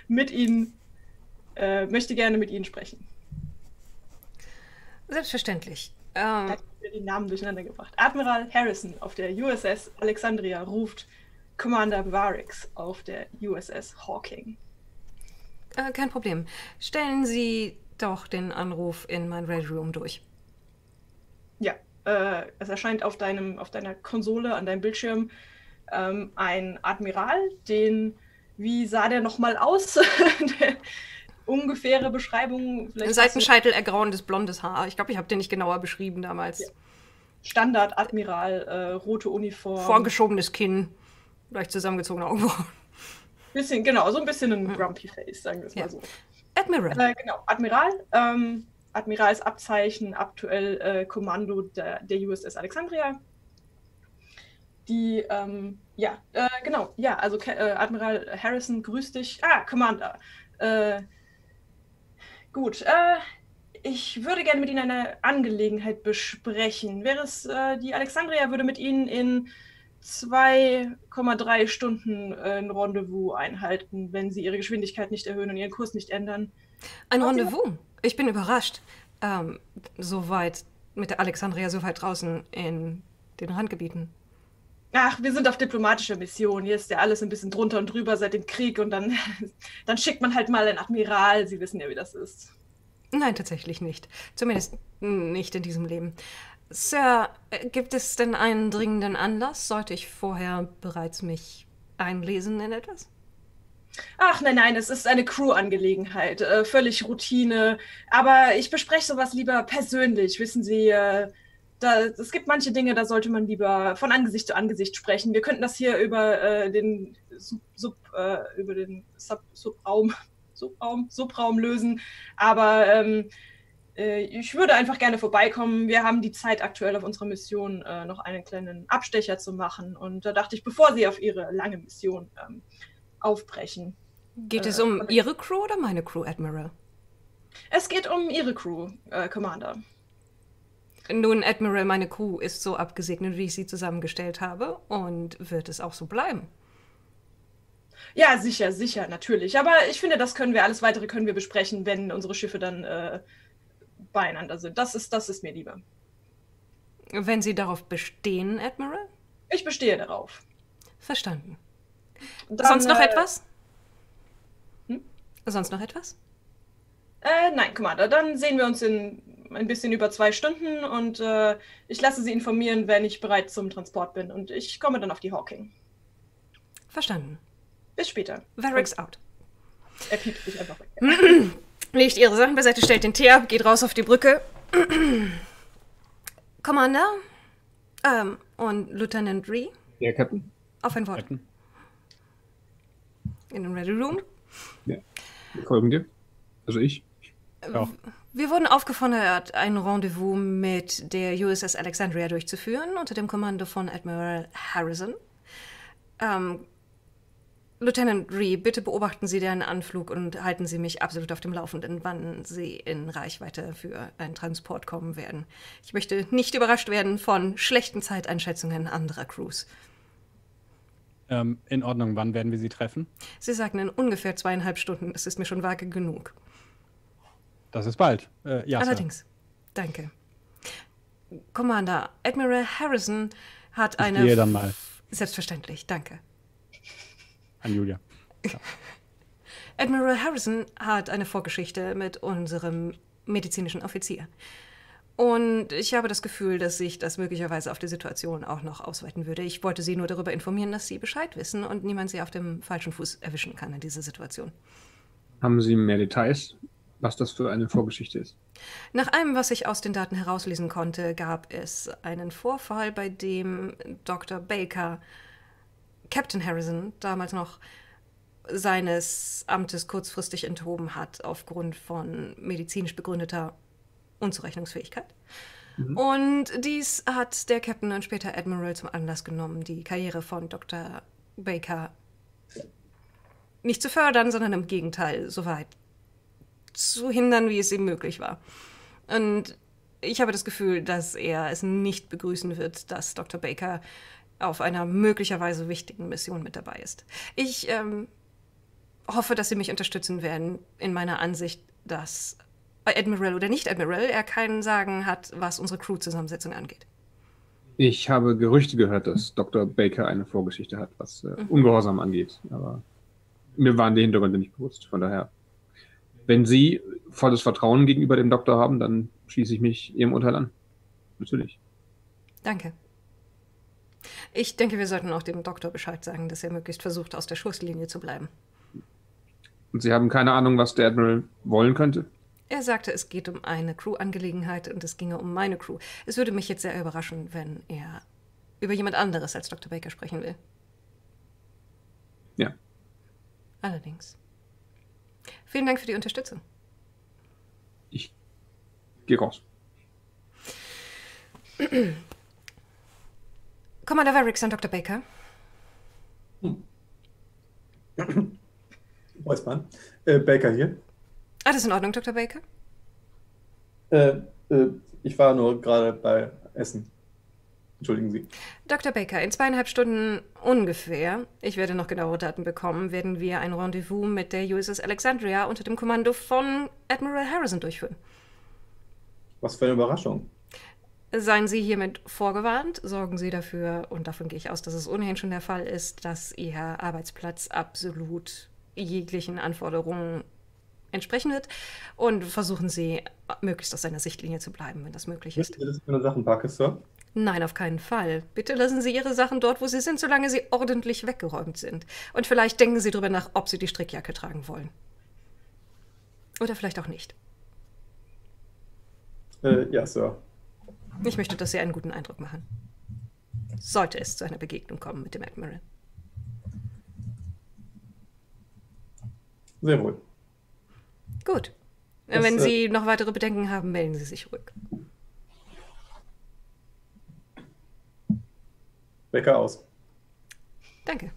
mit Ihnen sprechen. Selbstverständlich. wieder die Namen durcheinander gebracht. Admiral Harrison auf der USS Alexandria ruft Commander Varix auf der USS Hawking. Kein Problem. Stellen Sie doch den Anruf in mein Red Room durch. Ja, es erscheint auf deiner Konsole, an deinem Bildschirm, ein Admiral, den, wie sah der nochmal aus? Ungefähre Beschreibung. Vielleicht Seitenscheitel, ergrauendes, blondes Haar. Ich glaube, ich habe den nicht genauer beschrieben damals. Ja. Standard-Admiral, rote Uniform. Vorgeschobenes Kinn, leicht zusammengezogene Augenbrauen. Bisschen, genau, so ein bisschen ein Grumpy Face, sagen wir es mal so. Admiral. Genau, Admiral. Admiralsabzeichen, aktuell Kommando der USS Alexandria. Die, genau, ja, also Admiral Harrison, grüß dich. Ah, Commander. Gut, ich würde gerne mit Ihnen eine Angelegenheit besprechen. Wäre es, die Alexandria würde mit Ihnen in 2,3 Stunden ein Rendezvous einhalten, wenn Sie Ihre Geschwindigkeit nicht erhöhen und Ihren Kurs nicht ändern. Ein Rendezvous? Ich bin überrascht. So weit mit der Alexandria, so weit draußen in den Randgebieten. Ach, wir sind auf diplomatischer Mission. Hier ist ja alles ein bisschen drunter und drüber seit dem Krieg und dann schickt man halt mal einen Admiral. Sie wissen ja, wie das ist. Nein, tatsächlich nicht. Zumindest nicht in diesem Leben. Sir, gibt es denn einen dringenden Anlass? Sollte ich vorher bereits mich einlesen in etwas? Ach, nein, nein, es ist eine Crew-Angelegenheit. Völlig Routine. Aber ich bespreche sowas lieber persönlich, wissen Sie. Es gibt manche Dinge, da sollte man lieber von Angesicht zu Angesicht sprechen. Wir könnten das hier über den Subraum lösen, aber ich würde einfach gerne vorbeikommen. Wir haben die Zeit aktuell auf unserer Mission, noch einen kleinen Abstecher zu machen. Und da dachte ich, bevor Sie auf Ihre lange Mission aufbrechen. Geht es um Ihre Crew oder meine Crew, Admiral? Es geht um Ihre Crew, Commander. Nun, Admiral, meine Crew ist so abgesegnet, wie ich sie zusammengestellt habe, und wird es auch so bleiben. Ja, sicher, sicher, natürlich. Aber ich finde, das können wir, alles Weitere können wir besprechen, wenn unsere Schiffe dann beieinander sind. Das ist mir lieber. Wenn Sie darauf bestehen, Admiral? Ich bestehe darauf. Verstanden. Dann, sonst noch etwas? Sonst noch etwas? Nein, Commander, dann sehen wir uns in ein bisschen über 2 Stunden und ich lasse Sie informieren, wenn ich bereit zum Transport bin. Und ich komme dann auf die Hawking. Verstanden. Bis später. Varix out. Er piept sich einfach weg. Legt Ihre Sachen beiseite, stellt den Tee ab, geht raus auf die Brücke. Commander und Lieutenant Ree. Ja, Captain. Auf ein Wort. Captain. In den Ready Room. Ja. Folgende. Also ich. Ja. Wir wurden aufgefordert, ein Rendezvous mit der USS Alexandria durchzuführen, unter dem Kommando von Admiral Harrison. Lieutenant Ree, bitte beobachten Sie deren Anflug und halten Sie mich absolut auf dem Laufenden, wann Sie in Reichweite für einen Transport kommen werden. Ich möchte nicht überrascht werden von schlechten Zeiteinschätzungen anderer Crews. In Ordnung, wann werden wir Sie treffen? Sie sagten in ungefähr 2,5 Stunden, das ist mir schon vage genug. Das ist bald. Ja, allerdings. Sir. Danke. Commander, Admiral Harrison hat eine... Gehe dann mal. Selbstverständlich, danke. An Julia. Ja. Admiral Harrison hat eine Vorgeschichte mit unserem medizinischen Offizier. Und ich habe das Gefühl, dass sich das möglicherweise auf die Situation auch noch ausweiten würde. Ich wollte Sie nur darüber informieren, dass Sie Bescheid wissen und niemand Sie auf dem falschen Fuß erwischen kann in dieser Situation. Haben Sie mehr Details, was das für eine Vorgeschichte ist? Nach allem, was ich aus den Daten herauslesen konnte, gab es einen Vorfall, bei dem Dr. Baker, Captain Harrison, damals noch seines Amtes kurzfristig enthoben hat, aufgrund von medizinisch begründeter Unzurechnungsfähigkeit. Und dies hat der Captain und später Admiral zum Anlass genommen, die Karriere von Dr. Baker nicht zu fördern, sondern im Gegenteil, soweit zu hindern, wie es ihm möglich war. Und ich habe das Gefühl, dass er es nicht begrüßen wird, dass Dr. Baker auf einer möglicherweise wichtigen Mission mit dabei ist. Ich hoffe, dass Sie mich unterstützen werden in meiner Ansicht, dass Admiral oder Nicht-Admiral, er kein Sagen hat, was unsere Crew-Zusammensetzung angeht. Ich habe Gerüchte gehört, dass Dr. Baker eine Vorgeschichte hat, was Ungehorsam angeht. Aber mir waren die Hintergründe nicht bewusst. Von daher, wenn Sie volles Vertrauen gegenüber dem Doktor haben, dann schließe ich mich Ihrem Urteil an. Natürlich. Danke. Ich denke, wir sollten auch dem Doktor Bescheid sagen, dass er möglichst versucht, aus der Schusslinie zu bleiben. Und Sie haben keine Ahnung, was der Admiral wollen könnte? Er sagte, es geht um eine Crew-Angelegenheit und es ginge um meine Crew. Es würde mich jetzt sehr überraschen, wenn er über jemand anderes als Dr. Baker sprechen will. Ja. Allerdings. Vielen Dank für die Unterstützung. Ich gehe raus. Commander Varix und Dr. Baker. Wolfsmann. Baker hier. Alles in Ordnung, Dr. Baker? Ich war nur gerade bei Essen. Entschuldigen Sie. Dr. Baker, in 2,5 Stunden ungefähr, ich werde noch genaue Daten bekommen, werden wir ein Rendezvous mit der USS Alexandria unter dem Kommando von Admiral Harrison durchführen. Was für eine Überraschung. Seien Sie hiermit vorgewarnt, sorgen Sie dafür, und davon gehe ich aus, dass es ohnehin schon der Fall ist, dass Ihr Arbeitsplatz absolut jeglichen Anforderungen entsprechen wird, und versuchen Sie, möglichst aus seiner Sichtlinie zu bleiben, wenn das möglich ist. Möchten Sie, dass ich meine Sachen packe, Sir? Nein, auf keinen Fall. Bitte lassen Sie Ihre Sachen dort, wo sie sind, solange sie ordentlich weggeräumt sind. Und vielleicht denken Sie darüber nach, ob Sie die Strickjacke tragen wollen. Oder vielleicht auch nicht. Ja, Sir. Ich möchte, dass Sie einen guten Eindruck machen. Sollte es zu einer Begegnung kommen mit dem Admiral. Sehr wohl. Gut. Wenn Sie noch weitere Bedenken haben, melden Sie sich zurück. Wecker aus. Danke.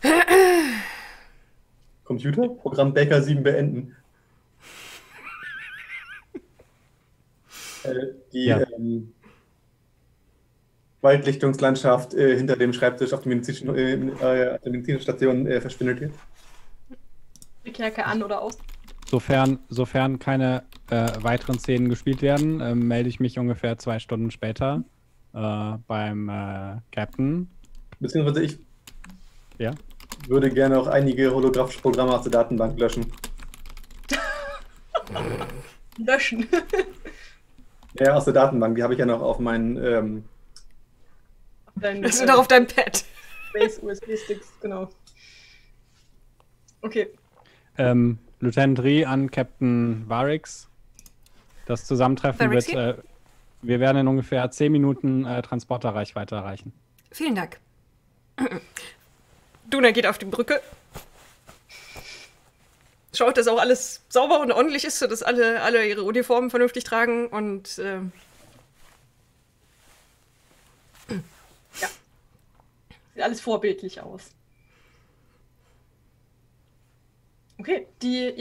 Hey. Computer? Programm Baker 7 beenden. Waldlichtungslandschaft hinter dem Schreibtisch auf der medizinischen Station verschwindet hier. Jacke an oder aus. Sofern keine weiteren Szenen gespielt werden, melde ich mich ungefähr 2 Stunden später beim Captain. Beziehungsweise ich würde gerne auch einige holographische Programme aus der Datenbank löschen. Löschen? Ja, aus der Datenbank. Die habe ich ja noch auf meinen... Bist du noch auf deinem Pad? Space USB-Sticks, genau. Okay. Lieutenant Ree an Captain Varix. Das Zusammentreffen Varix wird... wir werden in ungefähr 10 Minuten Transporterreichweite erreichen. Vielen Dank. Duna geht auf die Brücke. Schaut, dass auch alles sauber und ordentlich ist, sodass alle ihre Uniformen vernünftig tragen. Und ja. Sieht alles vorbildlich aus. Okay, die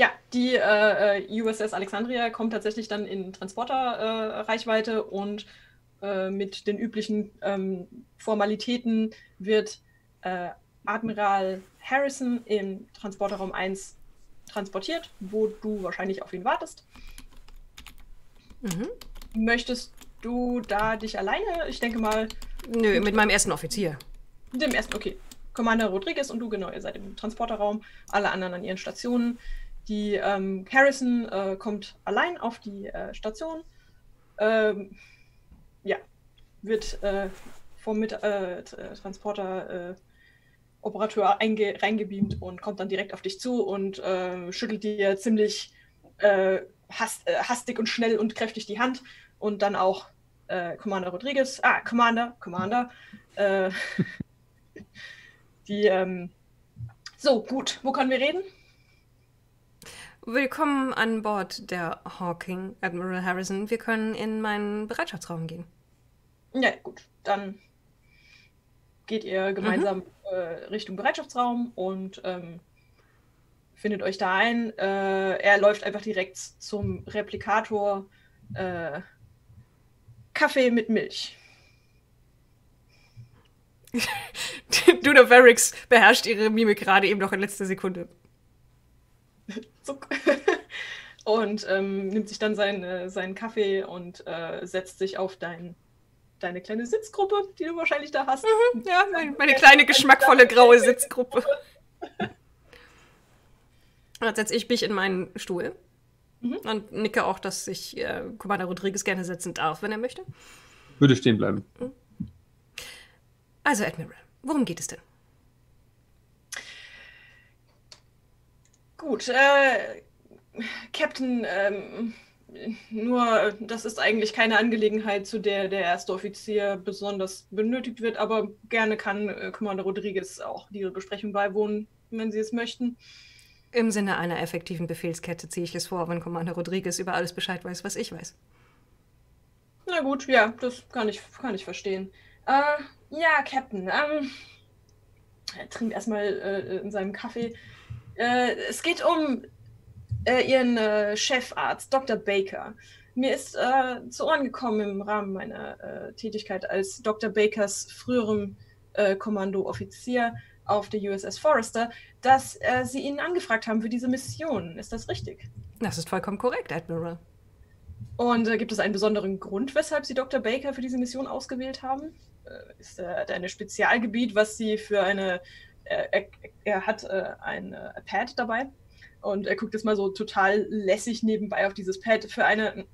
USS Alexandria kommt tatsächlich dann in Transporterreichweite und mit den üblichen Formalitäten wird Admiral Harrison im Transporterraum 1 transportiert, wo du wahrscheinlich auf ihn wartest. Mhm. Möchtest du da dich alleine? Ich denke mal... Nö, mit meinem ersten Offizier. Mit dem ersten, okay. Commander Rodriguez und du, genau, ihr seid im Transporterraum, alle anderen an ihren Stationen. Die Harrison kommt allein auf die Station, wird vom Transporter-Operateur reingebeamt und kommt dann direkt auf dich zu und schüttelt dir ziemlich hastig und schnell und kräftig die Hand und dann auch Commander Rodriguez, so, gut, wo können wir reden? Willkommen an Bord der Hawking, Admiral Harrison. Wir können in meinen Bereitschaftsraum gehen. Ja, gut, dann geht ihr gemeinsam Richtung Bereitschaftsraum und findet euch da ein. Er läuft einfach direkt zum Replikator Kaffee mit Milch. Duna Varix beherrscht ihre Mimik gerade eben noch in letzter Sekunde. und nimmt sich dann seinen Kaffee und setzt sich auf deine kleine Sitzgruppe, die du wahrscheinlich da hast. Mhm, ja, meine kleine, geschmackvolle, graue Sitzgruppe. Dann setze ich mich in meinen Stuhl und nicke auch, dass ich Commander Rodriguez gerne setzen darf, wenn er möchte. Würde stehen bleiben. Also, Admiral, worum geht es denn? Gut, Captain, nur, das ist eigentlich keine Angelegenheit, zu der der erste Offizier besonders benötigt wird, aber gerne kann Commander Rodriguez auch die Besprechung beiwohnen, wenn Sie es möchten. Im Sinne einer effektiven Befehlskette ziehe ich es vor, wenn Commander Rodriguez über alles Bescheid weiß, was ich weiß. Na gut, ja, das kann ich verstehen. Ja, Captain, er trinkt erstmal in seinem Kaffee. Es geht um Ihren Chefarzt, Dr. Baker. Mir ist zu Ohren gekommen im Rahmen meiner Tätigkeit als Dr. Bakers früherem Kommandooffizier auf der USS Forrester, dass Sie ihn angefragt haben für diese Mission. Ist das richtig? Das ist vollkommen korrekt, Admiral. Und gibt es einen besonderen Grund, weshalb Sie Dr. Baker für diese Mission ausgewählt haben? Hat er ein Spezialgebiet, was Sie für eine... Er hat ein Pad dabei und er guckt jetzt mal so total lässig nebenbei auf dieses Pad für eine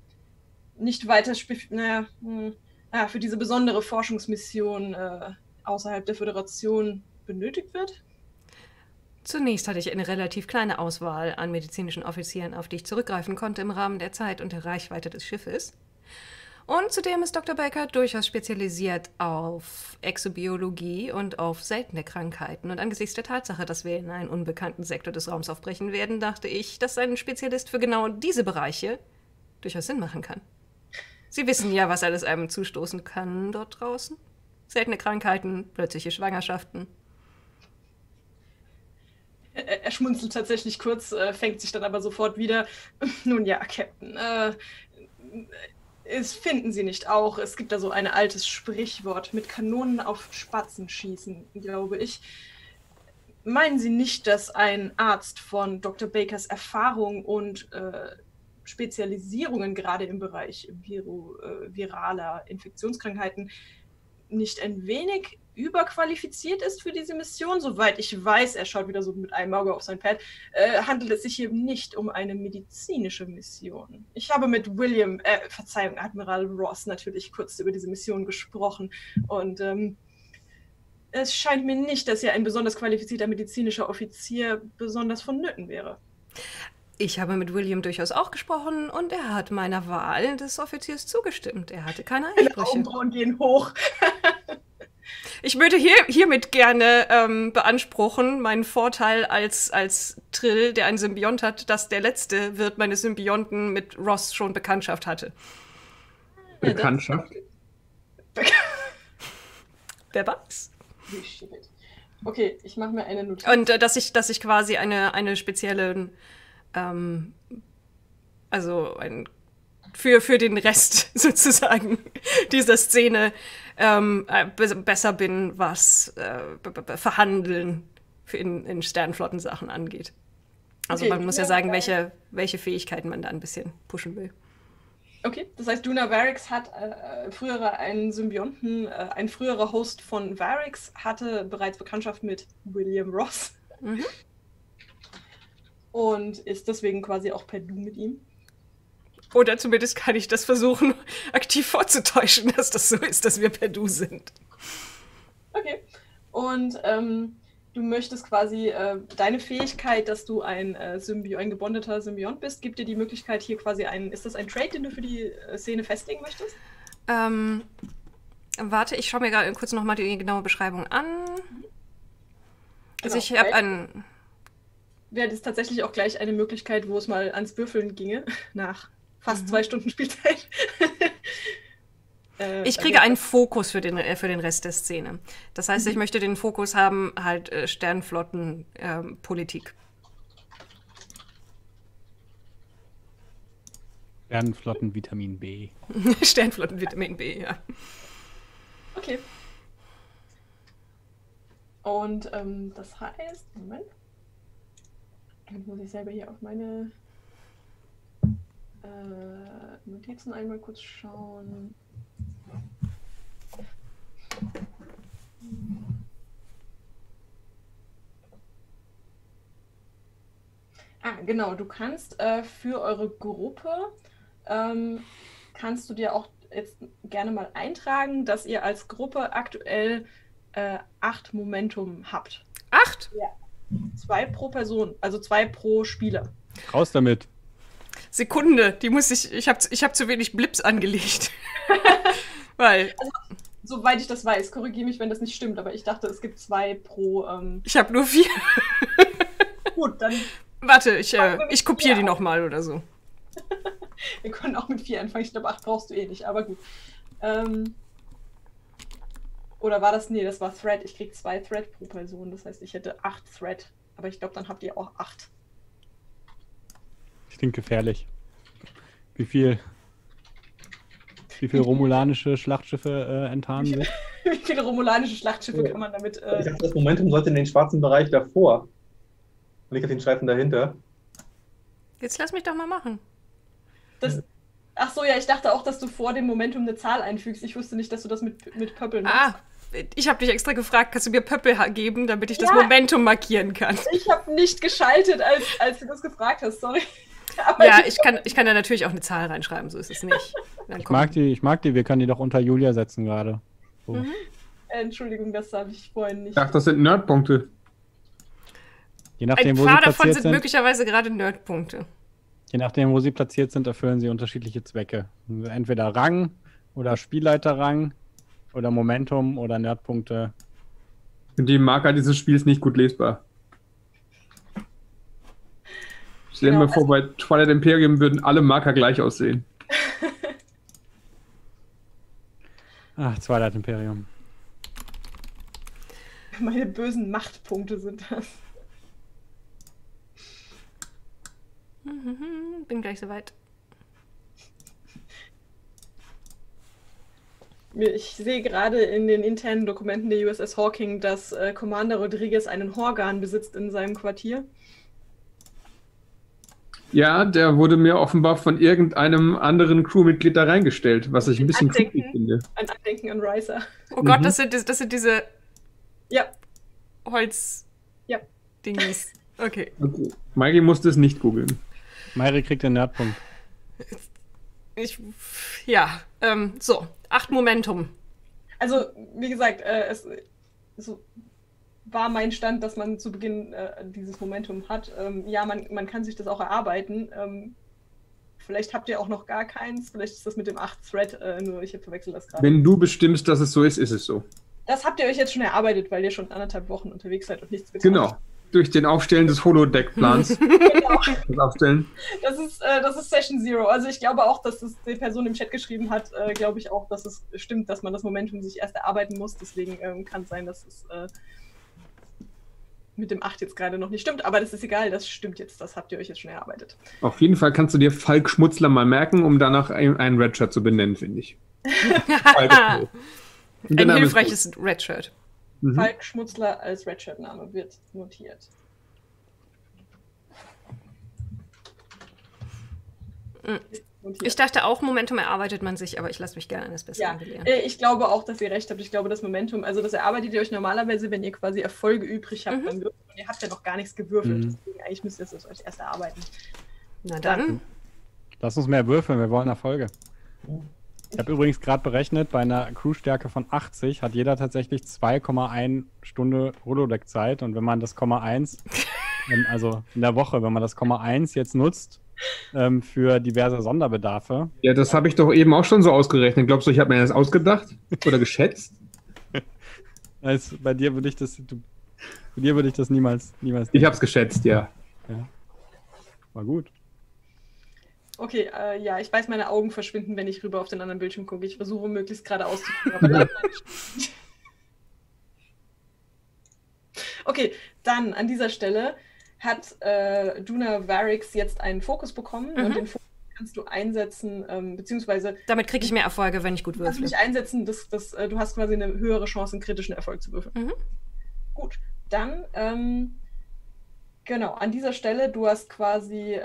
nicht weiter... für diese besondere Forschungsmission außerhalb der Föderation benötigt wird? Zunächst hatte ich eine relativ kleine Auswahl an medizinischen Offizieren, auf die ich zurückgreifen konnte im Rahmen der Zeit und der Reichweite des Schiffes. Und zudem ist Dr. Baker durchaus spezialisiert auf Exobiologie und auf seltene Krankheiten. Und angesichts der Tatsache, dass wir in einen unbekannten Sektor des Raums aufbrechen werden, dachte ich, dass ein Spezialist für genau diese Bereiche durchaus Sinn machen kann. Sie wissen ja, was alles einem zustoßen kann dort draußen. Seltene Krankheiten, plötzliche Schwangerschaften. Er schmunzelt tatsächlich kurz, fängt sich dann aber sofort wieder. Nun ja, Captain, es finden Sie nicht auch. Es gibt da so ein altes Sprichwort, mit Kanonen auf Spatzen schießen, glaube ich. Meinen Sie nicht, dass ein Arzt von Dr. Bakers Erfahrung und Spezialisierungen gerade im Bereich viraler Infektionskrankheiten nicht ein wenig überqualifiziert ist für diese Mission? Soweit ich weiß, er schaut wieder so mit einem Auge auf sein Pad, handelt es sich hier nicht um eine medizinische Mission. Ich habe mit Admiral Ross natürlich kurz über diese Mission gesprochen und es scheint mir nicht, dass hier ein besonders qualifizierter medizinischer Offizier besonders vonnöten wäre. Ich habe mit William durchaus auch gesprochen und er hat meiner Wahl des Offiziers zugestimmt. Er hatte keine Einsprüche. Die Augenbrauen gehen hoch. Ich würde hiermit gerne beanspruchen, meinen Vorteil als Trill, der einen Symbiont hat, dass der letzte Wirt meines Symbionten mit Ross schon Bekanntschaft hatte. Bekanntschaft? Wer war's? Okay, ich mache mir eine Notiz. Und dass ich quasi eine spezielle... für den Rest sozusagen dieser Szene besser bin, was Verhandeln in Sternflottensachen angeht. Also okay, man muss ja sagen, welche Fähigkeiten man da ein bisschen pushen will. Okay, das heißt, Duna Varix hat früher einen Symbionten, ein früherer Host von Varix hatte bereits Bekanntschaft mit William Ross. Mhm. Und ist deswegen quasi auch per Du mit ihm. Oder zumindest kann ich das versuchen, aktiv vorzutäuschen, dass das so ist, dass wir per Du sind. Okay. Und du möchtest quasi deine Fähigkeit, dass du ein gebondeter Symbiont bist, gibt dir die Möglichkeit hier quasi ist das ein Trait, den du für die Szene festlegen möchtest? Warte, ich schaue mir gerade kurz nochmal die genaue Beschreibung an. Also ich habe einen... Wäre das tatsächlich auch gleich eine Möglichkeit, wo es mal ans Würfeln ginge, nach fast 2 Stunden Spielzeit. Ich kriege einen Fokus für den Rest der Szene. Das heißt, ich möchte den Fokus haben, halt Sternflottenpolitik. Sternflottenvitamin B. Sternflottenvitamin B, ja. Okay. Und das heißt, Moment. Jetzt muss ich selber hier auf meine Notizen einmal kurz schauen. Ah, genau, du kannst für eure Gruppe, kannst du dir auch jetzt gerne mal eintragen, dass ihr als Gruppe aktuell 8 Momentum habt. 8? Ja. 2 pro Person, also 2 pro Spieler. Raus damit. Sekunde, die muss ich, ich hab zu wenig Blips angelegt. Weil... Also, soweit ich das weiß, korrigiere mich, wenn das nicht stimmt, aber ich dachte, es gibt 2 pro... Ich habe nur 4. Gut, dann... Warte, ich kopiere die nochmal oder so. Wir können auch mit 4 anfangen. Ich glaube, 8 brauchst du eh nicht, aber gut. Oder war das? Nee, das war Thread. Ich krieg 2 Thread pro Person. Das heißt, ich hätte 8 Thread. Aber ich glaube, dann habt ihr auch 8. Das klingt gefährlich. Wie viele romulanische Schlachtschiffe enttarnen wird? Wie viele romulanische Schlachtschiffe kann man damit... Ich dachte, das Momentum sollte in den schwarzen Bereich davor. Und ich auf den Streifen dahinter. Jetzt lass mich doch mal machen. Das... Ach so, ja, ich dachte auch, dass du vor dem Momentum eine Zahl einfügst. Ich wusste nicht, dass du das mit Pöppel machst. Ah, ich habe dich extra gefragt, kannst du mir Pöppel geben, damit ich das Momentum markieren kann? Ich habe nicht geschaltet, als du das gefragt hast, sorry. Aber ja, ich kann da natürlich auch eine Zahl reinschreiben, so ist es nicht. Ich mag die, wir können die doch unter Julia setzen gerade. So. Mhm. Entschuldigung, das habe ich vorhin nicht. Ach, das sind Nerdpunkte. Je nachdem, wo sie platziert sind. Ein paar davon sind möglicherweise gerade Nerdpunkte. Je nachdem, wo sie platziert sind, erfüllen sie unterschiedliche Zwecke. Entweder Rang oder Spielleiterrang oder Momentum oder Nerdpunkte. Die Marker dieses Spiels nicht gut lesbar. Stellen wir vor, bei Twilight Imperium würden alle Marker gleich aussehen. Ach, Twilight Imperium. Meine bösen Machtpunkte sind das. Bin gleich soweit. Ich sehe gerade in den internen Dokumenten der USS Hawking, dass Commander Rodriguez einen Horgan besitzt in seinem Quartier. Ja, der wurde mir offenbar von irgendeinem anderen Crewmitglied da reingestellt, was ich ein bisschen creepy finde. Ein Andenken an Riser. Oh Gott, das sind diese Holz-Dingis. Okay. Mairie musste es nicht googeln. Mairie kriegt den Nerdpunkt. So, 8 Momentum. Also, wie gesagt, es war mein Stand, dass man zu Beginn dieses Momentum hat. Ja, man kann sich das auch erarbeiten. Vielleicht habt ihr auch noch gar keins. Vielleicht ist das mit dem 8-Thread, nur ich verwechsel das gerade. Wenn du bestimmst, dass es so ist, ist es so. Das habt ihr euch jetzt schon erarbeitet, weil ihr schon anderthalb Wochen unterwegs seid und nichts getan habt. Genau. Durch den Aufstellen des Holodeck-Plans. Genau. Das ist Session Zero. Also ich glaube auch, dass das die Person im Chat geschrieben hat, glaube ich auch, dass es stimmt, dass man das Momentum sich erst erarbeiten muss. Deswegen kann es sein, dass es mit dem 8 jetzt gerade noch nicht stimmt. Aber das ist egal, das stimmt jetzt. Das habt ihr euch jetzt schon erarbeitet. Auf jeden Fall kannst du dir Falk Schmutzler mal merken, um danach einen Redshirt zu benennen, finde ich. Ein hilfreiches Redshirt. Falk Schmutzler als Redshirt-Name wird notiert. Ich dachte auch, Momentum erarbeitet man sich, aber ich lasse mich gerne eines Besseren belehren. Ich glaube auch, dass ihr recht habt. Ich glaube, das Momentum, also das erarbeitet ihr euch normalerweise, wenn ihr quasi Erfolge übrig habt, dann würfelt. Und ihr habt ja noch gar nichts gewürfelt. Deswegen eigentlich müsst ihr es euch erst erarbeiten. Na dann. Lass uns mehr würfeln, wir wollen Erfolge. Ich habe übrigens gerade berechnet, bei einer Crewstärke von 80 hat jeder tatsächlich 2,1 Stunde Holodeck-Zeit. Und wenn man das Komma 1, also in der Woche, wenn man das Komma 1 jetzt nutzt für diverse Sonderbedarfe. Ja, das habe ich doch eben auch schon so ausgerechnet. Glaubst du, ich habe mir das ausgedacht oder geschätzt? Also, bei dir würde ich das niemals. Ich habe es geschätzt, ja. War gut. Okay, ich weiß, meine Augen verschwinden, wenn ich rüber auf den anderen Bildschirm gucke. Ich versuche, möglichst gerade auszugucken. Okay, dann an dieser Stelle hat Duna Varix jetzt einen Fokus bekommen und den Fokus kannst du einsetzen, beziehungsweise... Damit kriege ich mehr Erfolge, wenn ich gut würfle. Kannst du nicht einsetzen, du hast quasi eine höhere Chance, einen kritischen Erfolg zu würfeln. Gut, dann... Genau, an dieser Stelle, du hast quasi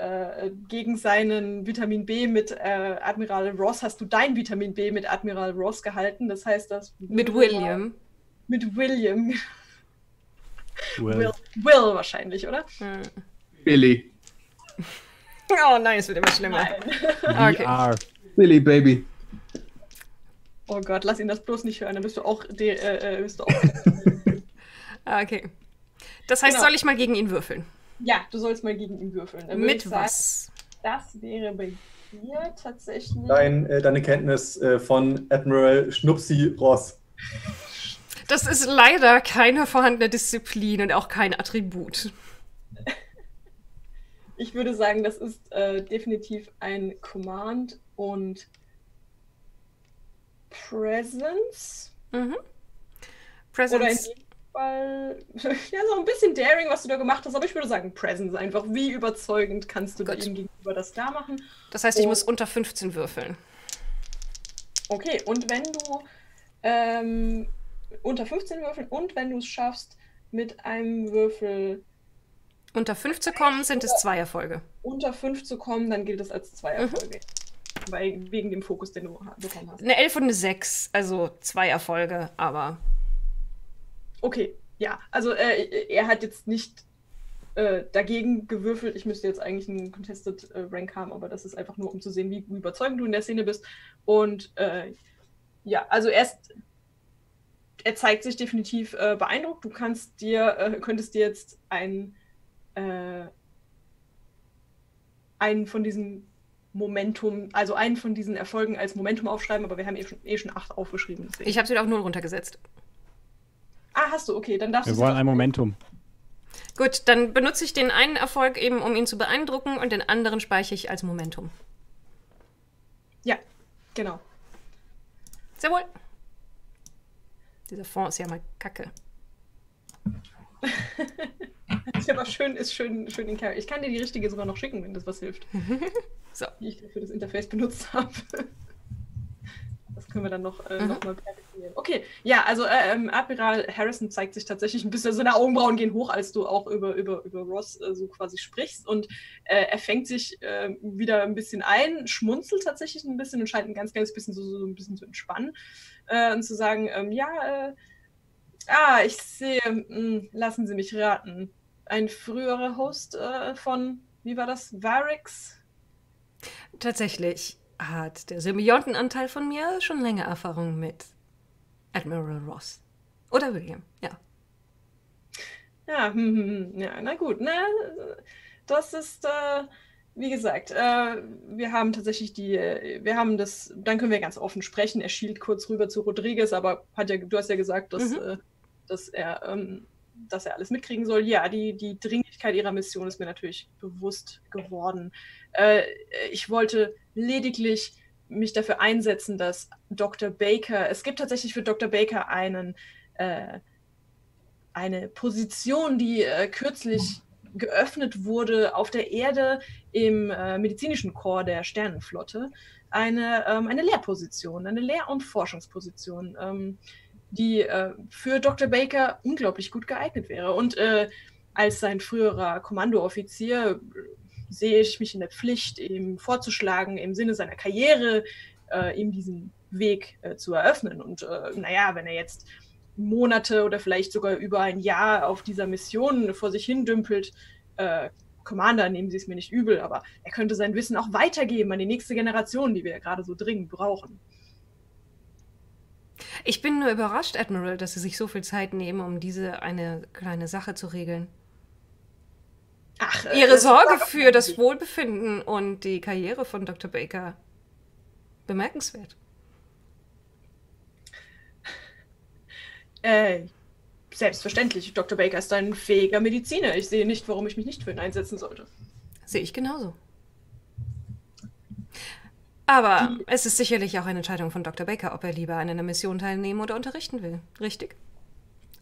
gegen seinen Vitamin B mit Admiral Ross, hast du dein Vitamin B mit Admiral Ross gehalten, das heißt, das... Mit William. Mit William. Will wahrscheinlich, oder? Hm. Billy. Oh nein, es wird immer schlimmer. Nein. Okay. Billy, Baby. Oh Gott, lass ihn das bloß nicht hören, dann bist du auch... bist du auch okay. Das heißt, genau. Soll ich mal gegen ihn würfeln? Ja, du sollst mal gegen ihn würfeln. Mit was? Sagen, das wäre bei dir tatsächlich... Deine Kenntnis von Admiral Schnupsi Ross. Das ist leider keine vorhandene Disziplin und auch kein Attribut. Ich würde sagen, das ist definitiv ein Command und Presence. Mhm. Presence. Oder in jedem Fall, ja, so ein bisschen Daring, was du da gemacht hast, aber ich würde sagen Presence einfach. Wie überzeugend kannst du ihm gegenüber das da machen? Das heißt, ich muss unter 15 würfeln. Okay, und wenn du unter 15 würfeln und wenn du es schaffst, mit einem Würfel unter 5 zu kommen, sind es 2 Erfolge. Unter 5 zu kommen, dann gilt es als 2 Erfolge. Mhm. Weil, wegen dem Fokus, den du bekommen hast. Eine 11 und eine 6, also 2 Erfolge, aber... Okay, ja. Also er hat jetzt nicht dagegen gewürfelt. Ich müsste jetzt eigentlich einen Contested Rank haben, aber das ist einfach nur, um zu sehen, wie überzeugend du in der Szene bist. Und ja, also er zeigt sich definitiv beeindruckt. Du kannst dir, könntest dir jetzt einen von diesen Momentum, also einen von diesen Erfolgen als Momentum aufschreiben, aber wir haben eh schon 8 aufgeschrieben. Deswegen. Ich habe sie auf 0 runtergesetzt. Ah, hast du, okay, dann darfst du. Wir wollen ein Momentum. Gut, dann benutze ich den einen Erfolg eben, um ihn zu beeindrucken und den anderen speichere ich als Momentum. Ja, genau. Sehr wohl. Dieser Fond ist ja mal kacke. Ist aber schön, ist schön in Character. Ich kann dir die richtige sogar noch schicken, wenn das was hilft. So. Die ich für das Interface benutzt habe. Das können wir dann noch mal perfektionieren. Okay, ja, also Admiral Harrison zeigt sich tatsächlich ein bisschen, seine Augenbrauen gehen hoch, als du auch über Ross so quasi sprichst. Und er fängt sich wieder ein bisschen ein, schmunzelt tatsächlich ein bisschen und scheint ein ganz kleines bisschen so ein bisschen zu entspannen und zu sagen, ja, ich sehe, lassen Sie mich raten, ein früherer Host von, wie war das, Varix? Tatsächlich hat der Symbiontenanteil von mir schon länger Erfahrung mit Admiral Ross. Oder William, ja. Ja, ja, na gut, ne? Das ist, wie gesagt, wir haben tatsächlich dann können wir ganz offen sprechen. Er schielt kurz rüber zu Rodriguez, aber du hast ja gesagt, dass er alles mitkriegen soll. Ja, die Dringlichkeit ihrer Mission ist mir natürlich bewusst geworden. Ich wollte lediglich mich dafür einsetzen, dass Dr. Baker, es gibt tatsächlich für Dr. Baker eine Position, die kürzlich geöffnet wurde auf der Erde im medizinischen Korps der Sternenflotte, eine Lehrposition, eine Lehr- und Forschungsposition, die für Dr. Baker unglaublich gut geeignet wäre. Und als sein früherer Kommandooffizier sehe ich mich in der Pflicht, ihm vorzuschlagen, im Sinne seiner Karriere, ihm diesen Weg zu eröffnen. Und naja, wenn er jetzt Monate oder vielleicht sogar über ein Jahr auf dieser Mission vor sich hin dümpelt, Commander, nehmen Sie es mir nicht übel, aber er könnte sein Wissen auch weitergeben an die nächste Generation, die wir ja gerade so dringend brauchen. Ich bin nur überrascht, Admiral, dass Sie sich so viel Zeit nehmen, um diese eine kleine Sache zu regeln. Ach, Ihre Sorge für das Wohlbefinden und die Karriere von Dr. Baker. Bemerkenswert. Selbstverständlich, Dr. Baker ist ein fähiger Mediziner. Ich sehe nicht, warum ich mich nicht für ihn einsetzen sollte. Sehe ich genauso. Aber es ist sicherlich auch eine Entscheidung von Dr. Baker, ob er lieber an einer Mission teilnehmen oder unterrichten will, richtig?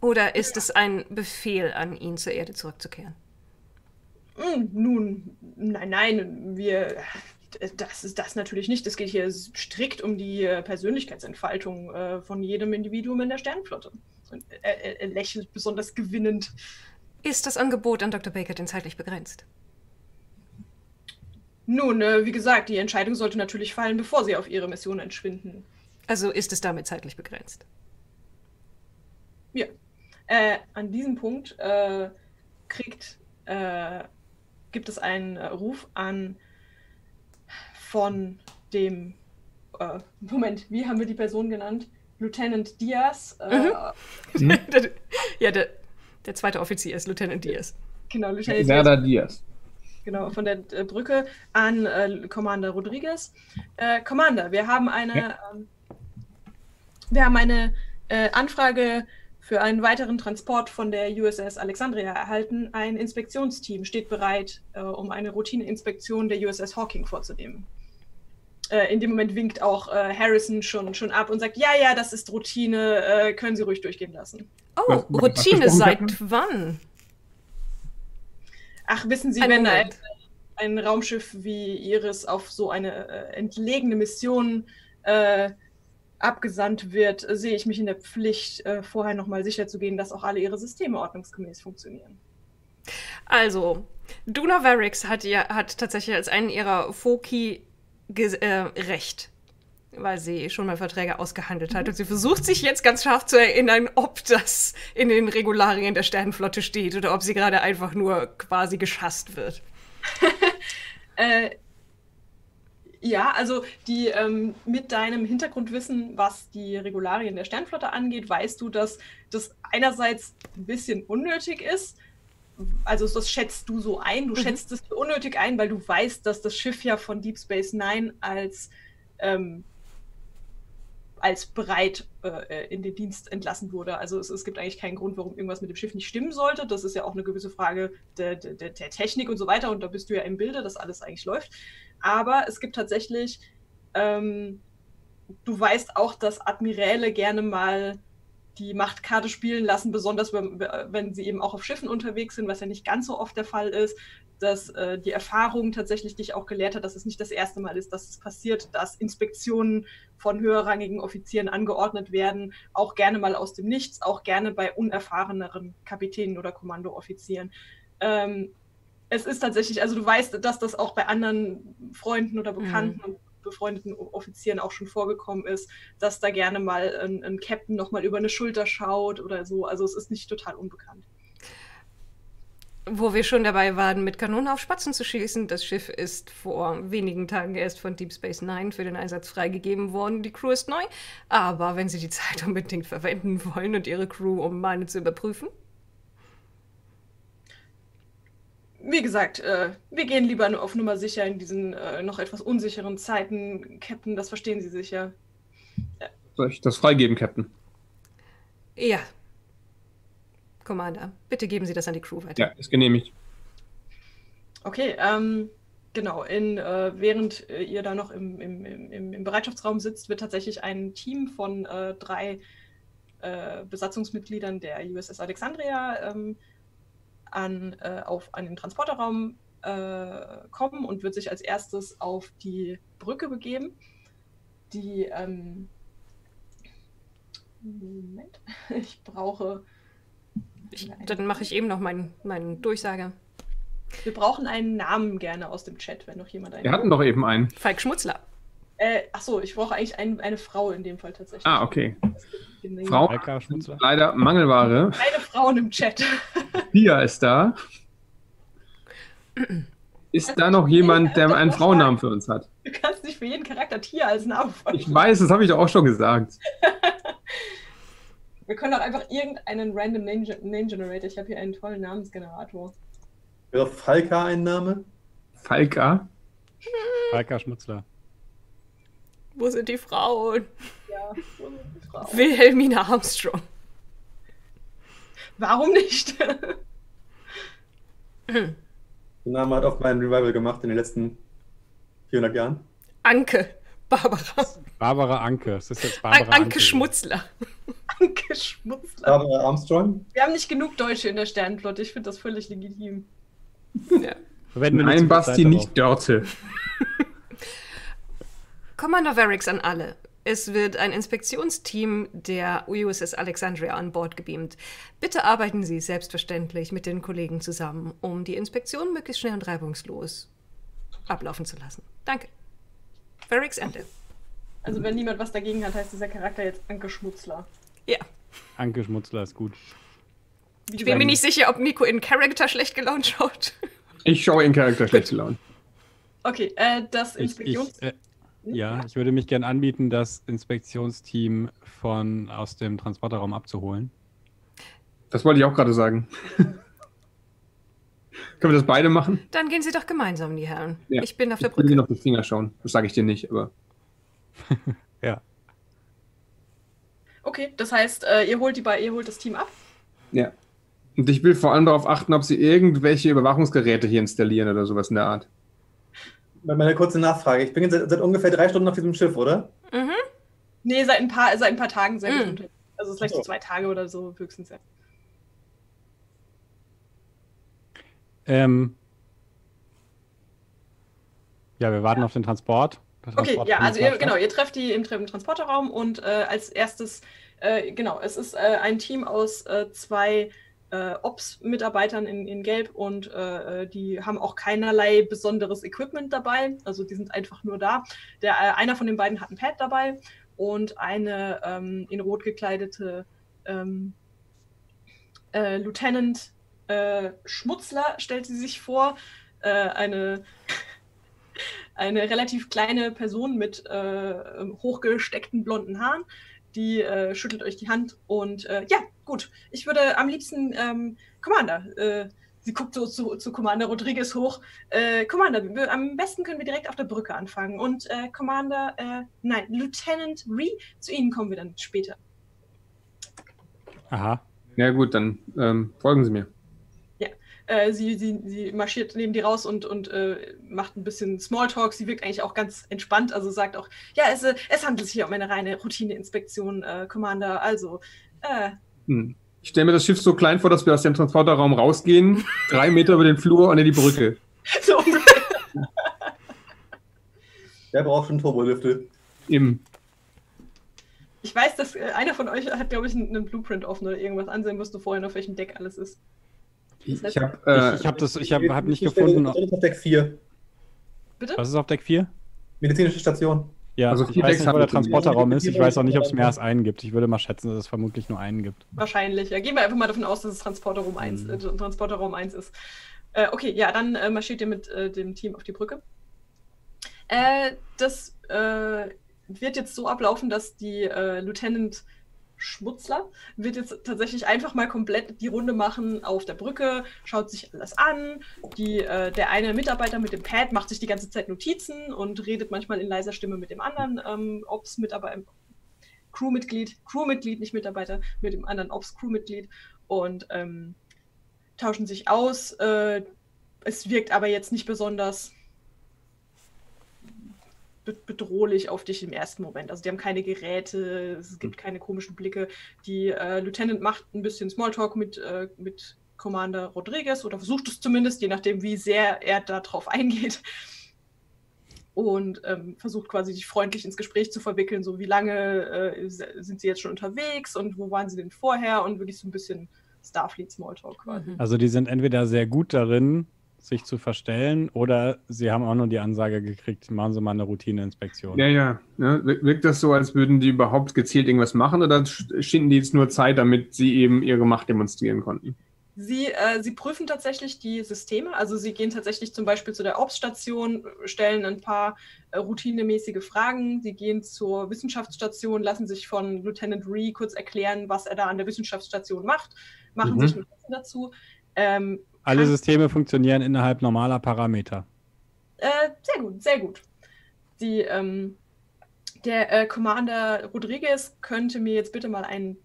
Oder ist es ein Befehl an ihn, zur Erde zurückzukehren? Nun, nein, das natürlich nicht. Es geht hier strikt um die Persönlichkeitsentfaltung von jedem Individuum in der Sternenflotte. Und er lächelt besonders gewinnend. Ist das Angebot an Dr. Baker denn zeitlich begrenzt? Nun, wie gesagt, die Entscheidung sollte natürlich fallen, bevor Sie auf Ihre Mission entschwinden. Also ist es damit zeitlich begrenzt? Ja. An diesem Punkt gibt es einen Ruf an von dem... Moment, wie haben wir die Person genannt? Lieutenant Diaz. Ja, der zweite Offizier ist Lieutenant Diaz. Genau, Lieutenant Cerda Diaz. Genau, von der Brücke an Commander Rodriguez. Commander, wir haben eine, Anfrage für einen weiteren Transport von der USS Alexandria erhalten. Ein Inspektionsteam steht bereit, um eine Routineinspektion der USS Hawking vorzunehmen. In dem Moment winkt auch Harrison schon ab und sagt, ja, das ist Routine, können Sie ruhig durchgehen lassen. Oh, Routine seit wann? Ach, wissen Sie, wenn ein Raumschiff wie Ihres auf so eine entlegene Mission abgesandt wird, sehe ich mich in der Pflicht, vorher nochmal sicherzugehen, dass auch alle Ihre Systeme ordnungsgemäß funktionieren. Also, Duna Varix hat tatsächlich als einen ihrer Foci Recht, weil sie schon mal Verträge ausgehandelt hat. Und sie versucht sich jetzt ganz scharf zu erinnern, ob das in den Regularien der Sternenflotte steht oder ob sie gerade einfach nur quasi geschasst wird. Ja, also die, mit deinem Hintergrundwissen, was die Regularien der Sternenflotte angeht, weißt du, dass das einerseits ein bisschen unnötig ist. Also das schätzt du so ein, du schätzt es für unnötig ein, weil du weißt, dass das Schiff ja von Deep Space Nine als, bereit in den Dienst entlassen wurde. Also es gibt eigentlich keinen Grund, warum irgendwas mit dem Schiff nicht stimmen sollte. Das ist ja auch eine gewisse Frage der Technik und so weiter, und da bist du ja im Bilde, dass alles eigentlich läuft. Aber es gibt tatsächlich, du weißt auch, dass Admiräle gerne mal die Machtkarte spielen lassen, besonders wenn sie eben auch auf Schiffen unterwegs sind, was ja nicht ganz so oft der Fall ist, dass die Erfahrung tatsächlich dich auch gelehrt hat, dass es nicht das erste Mal ist, dass es passiert, dass Inspektionen von höherrangigen Offizieren angeordnet werden, auch gerne mal aus dem Nichts, auch gerne bei unerfahreneren Kapitänen oder Kommandooffizieren. Es ist tatsächlich, also du weißt, dass das auch bei anderen Freunden oder Bekannten und befreundeten Offizieren auch schon vorgekommen ist, dass da gerne mal ein Captain nochmal über eine Schulter schaut oder so. Also es ist nicht total unbekannt. Wo wir schon dabei waren, mit Kanonen auf Spatzen zu schießen, das Schiff ist vor wenigen Tagen erst von Deep Space Nine für den Einsatz freigegeben worden. Die Crew ist neu, aber wenn Sie die Zeit unbedingt verwenden wollen und Ihre Crew, um Mine zu überprüfen? Wie gesagt, wir gehen lieber nur auf Nummer sicher in diesen noch etwas unsicheren Zeiten, Captain, das verstehen Sie sicher. Soll ich das freigeben, Captain? Ja. Commander, bitte geben Sie das an die Crew weiter. Ja, ist genehmigt. Okay, genau. Während ihr da noch im Bereitschaftsraum sitzt, wird tatsächlich ein Team von drei Besatzungsmitgliedern der USS Alexandria an den Transporterraum kommen und wird sich als erstes auf die Brücke begeben. Die, Moment, ich brauche... Dann mache ich eben noch meine Durchsage. Wir brauchen einen Namen gerne aus dem Chat, wenn noch jemand einen... Wir hatten doch eben einen. Falk Schmutzler. Achso, ich brauche eigentlich eine Frau in dem Fall tatsächlich. Ah, okay. Frauen sind leider Mangelware. Keine Frauen im Chat. Pia ist da. Ist da noch jemand, der einen Frauennamen für uns hat? Du kannst nicht für jeden Charakter Tia als Namen vorstellen. Ich weiß, das habe ich doch auch schon gesagt. Wir können doch einfach irgendeinen random Name Generator. Ich habe hier einen tollen Namensgenerator. Wäre Falka ein Name? Falka? Falka Schmutzler. Wo sind die Frauen? Ja, wo sind die Frauen? Wilhelmina Armstrong. Warum nicht? Der Name hat oft meinen Revival gemacht in den letzten 400 Jahren. Anke. Barbara. Barbara Anke. Das ist jetzt Barbara Anke Schmutzler. Anke Schmutzler. Barbara Armstrong. Wir haben nicht genug Deutsche in der Sternenflotte. Ich finde das völlig legitim. Ja. Nein, Basti, nicht Dörte. Commander Varix an alle. Es wird ein Inspektionsteam der USS Alexandria an Bord gebeamt. Bitte arbeiten Sie selbstverständlich mit den Kollegen zusammen, um die Inspektion möglichst schnell und reibungslos ablaufen zu lassen. Danke. Varix Ende. Also wenn niemand was dagegen hat, heißt dieser Charakter jetzt Anke Schmutzler. Ja. Anke Schmutzler ist gut. Ich bin mir nicht sicher, ob Nico in Character schlecht gelaunt schaut. Ich schaue in Character schlecht gelaunt. Okay, das Inspektions... Ja, ich würde mich gern anbieten, das Inspektionsteam aus dem Transporterraum abzuholen. Das wollte ich auch gerade sagen. Können wir das beide machen? Dann gehen Sie doch gemeinsam, die Herren. Ja. Ich bin auf der Brücke. Ich will auf die Finger schauen. Das sage ich dir nicht, aber... ja. Okay, das heißt, ihr holt das Team ab? Ja. Und ich will vor allem darauf achten, ob sie irgendwelche Überwachungsgeräte hier installieren oder sowas in der Art. Bei meiner kurzen Nachfrage. Ich bin jetzt seit ungefähr 3 Stunden auf diesem Schiff, oder? Mhm. Nee, seit ein paar Tagen. Also vielleicht so 2 Tage oder so höchstens. Ja, wir warten auf den Transport. Okay, ja, also ihr trefft die im Transporterraum und als erstes, es ist ein Team aus 2... Ops-Mitarbeitern in Gelb und die haben auch keinerlei besonderes Equipment dabei, also die sind einfach nur da. Einer von den beiden hat ein Pad dabei und eine in Rot gekleidete Lieutenant Schmutzler stellt sie sich vor, eine relativ kleine Person mit hochgesteckten blonden Haaren. Die schüttelt euch die Hand und ja, gut. Ich würde am liebsten, Commander, sie guckt so zu Commander Rodriguez hoch. Commander, am besten können wir direkt auf der Brücke anfangen. Und Commander, nein, Lieutenant Ree, zu Ihnen kommen wir dann später. Aha. Ja gut, dann folgen Sie mir. Ja, sie marschiert neben dir raus und macht ein bisschen Smalltalk. Sie wirkt eigentlich auch ganz entspannt, also sagt auch, ja, es handelt sich hier um eine reine Routineinspektion, Commander, also, Ich stelle mir das Schiff so klein vor, dass wir aus dem Transporterraum rausgehen, 3 Meter über den Flur und in die Brücke. So. Wer braucht schon Turbolüfte? Ich weiß, dass einer von euch hat, glaube ich, einen Blueprint offen oder irgendwas ansehen müsste vorhin, auf welchem Deck alles ist. Ich hab nicht gefunden. Das ist auf Deck 4. Bitte? Was ist auf Deck 4? Medizinische Station. Ja, also ich weiß nicht, wo der Transporterraum ist. Ich weiß auch nicht, ob es mehr als einen gibt. Ich würde mal schätzen, dass es vermutlich nur einen gibt. Wahrscheinlich, ja. Gehen wir einfach mal davon aus, dass es Transporterraum 1, Transporterraum 1 ist. Okay, ja, dann marschiert ihr mit dem Team auf die Brücke. Das wird jetzt so ablaufen, dass die Lieutenant Schmutzler wird jetzt tatsächlich einfach mal komplett die Runde machen auf der Brücke, schaut sich alles an. Der eine Mitarbeiter mit dem Pad macht sich die ganze Zeit Notizen und redet manchmal in leiser Stimme mit dem anderen Ops-Crewmitglied und tauschen sich aus. Es wirkt aber jetzt nicht besonders bedrohlich auf dich im ersten Moment. Also die haben keine Geräte, es gibt keine komischen Blicke. Die Lieutenant macht ein bisschen Smalltalk mit Commander Rodriguez oder versucht es zumindest, je nachdem, wie sehr er darauf eingeht. Und versucht quasi dich freundlich ins Gespräch zu verwickeln, so wie lange sind sie jetzt schon unterwegs und wo waren sie denn vorher und wirklich so ein bisschen Starfleet-Smalltalk quasi. Also die sind entweder sehr gut darin, sich zu verstellen, oder sie haben auch nur die Ansage gekriegt, machen Sie mal eine Routineinspektion. Ja. Wirkt das so, als würden die überhaupt gezielt irgendwas machen, oder schinden die jetzt nur Zeit, damit sie eben ihre Macht demonstrieren konnten? Sie prüfen tatsächlich die Systeme, also sie gehen tatsächlich zum Beispiel zu der Ops-Station, stellen ein paar routinemäßige Fragen, sie gehen zur Wissenschaftsstation, lassen sich von Lieutenant Ree kurz erklären, was er da an der Wissenschaftsstation macht, machen sich ein bisschen dazu. Alle Systeme funktionieren innerhalb normaler Parameter. Sehr gut, sehr gut. Der Commander Rodriguez könnte mir jetzt bitte mal einen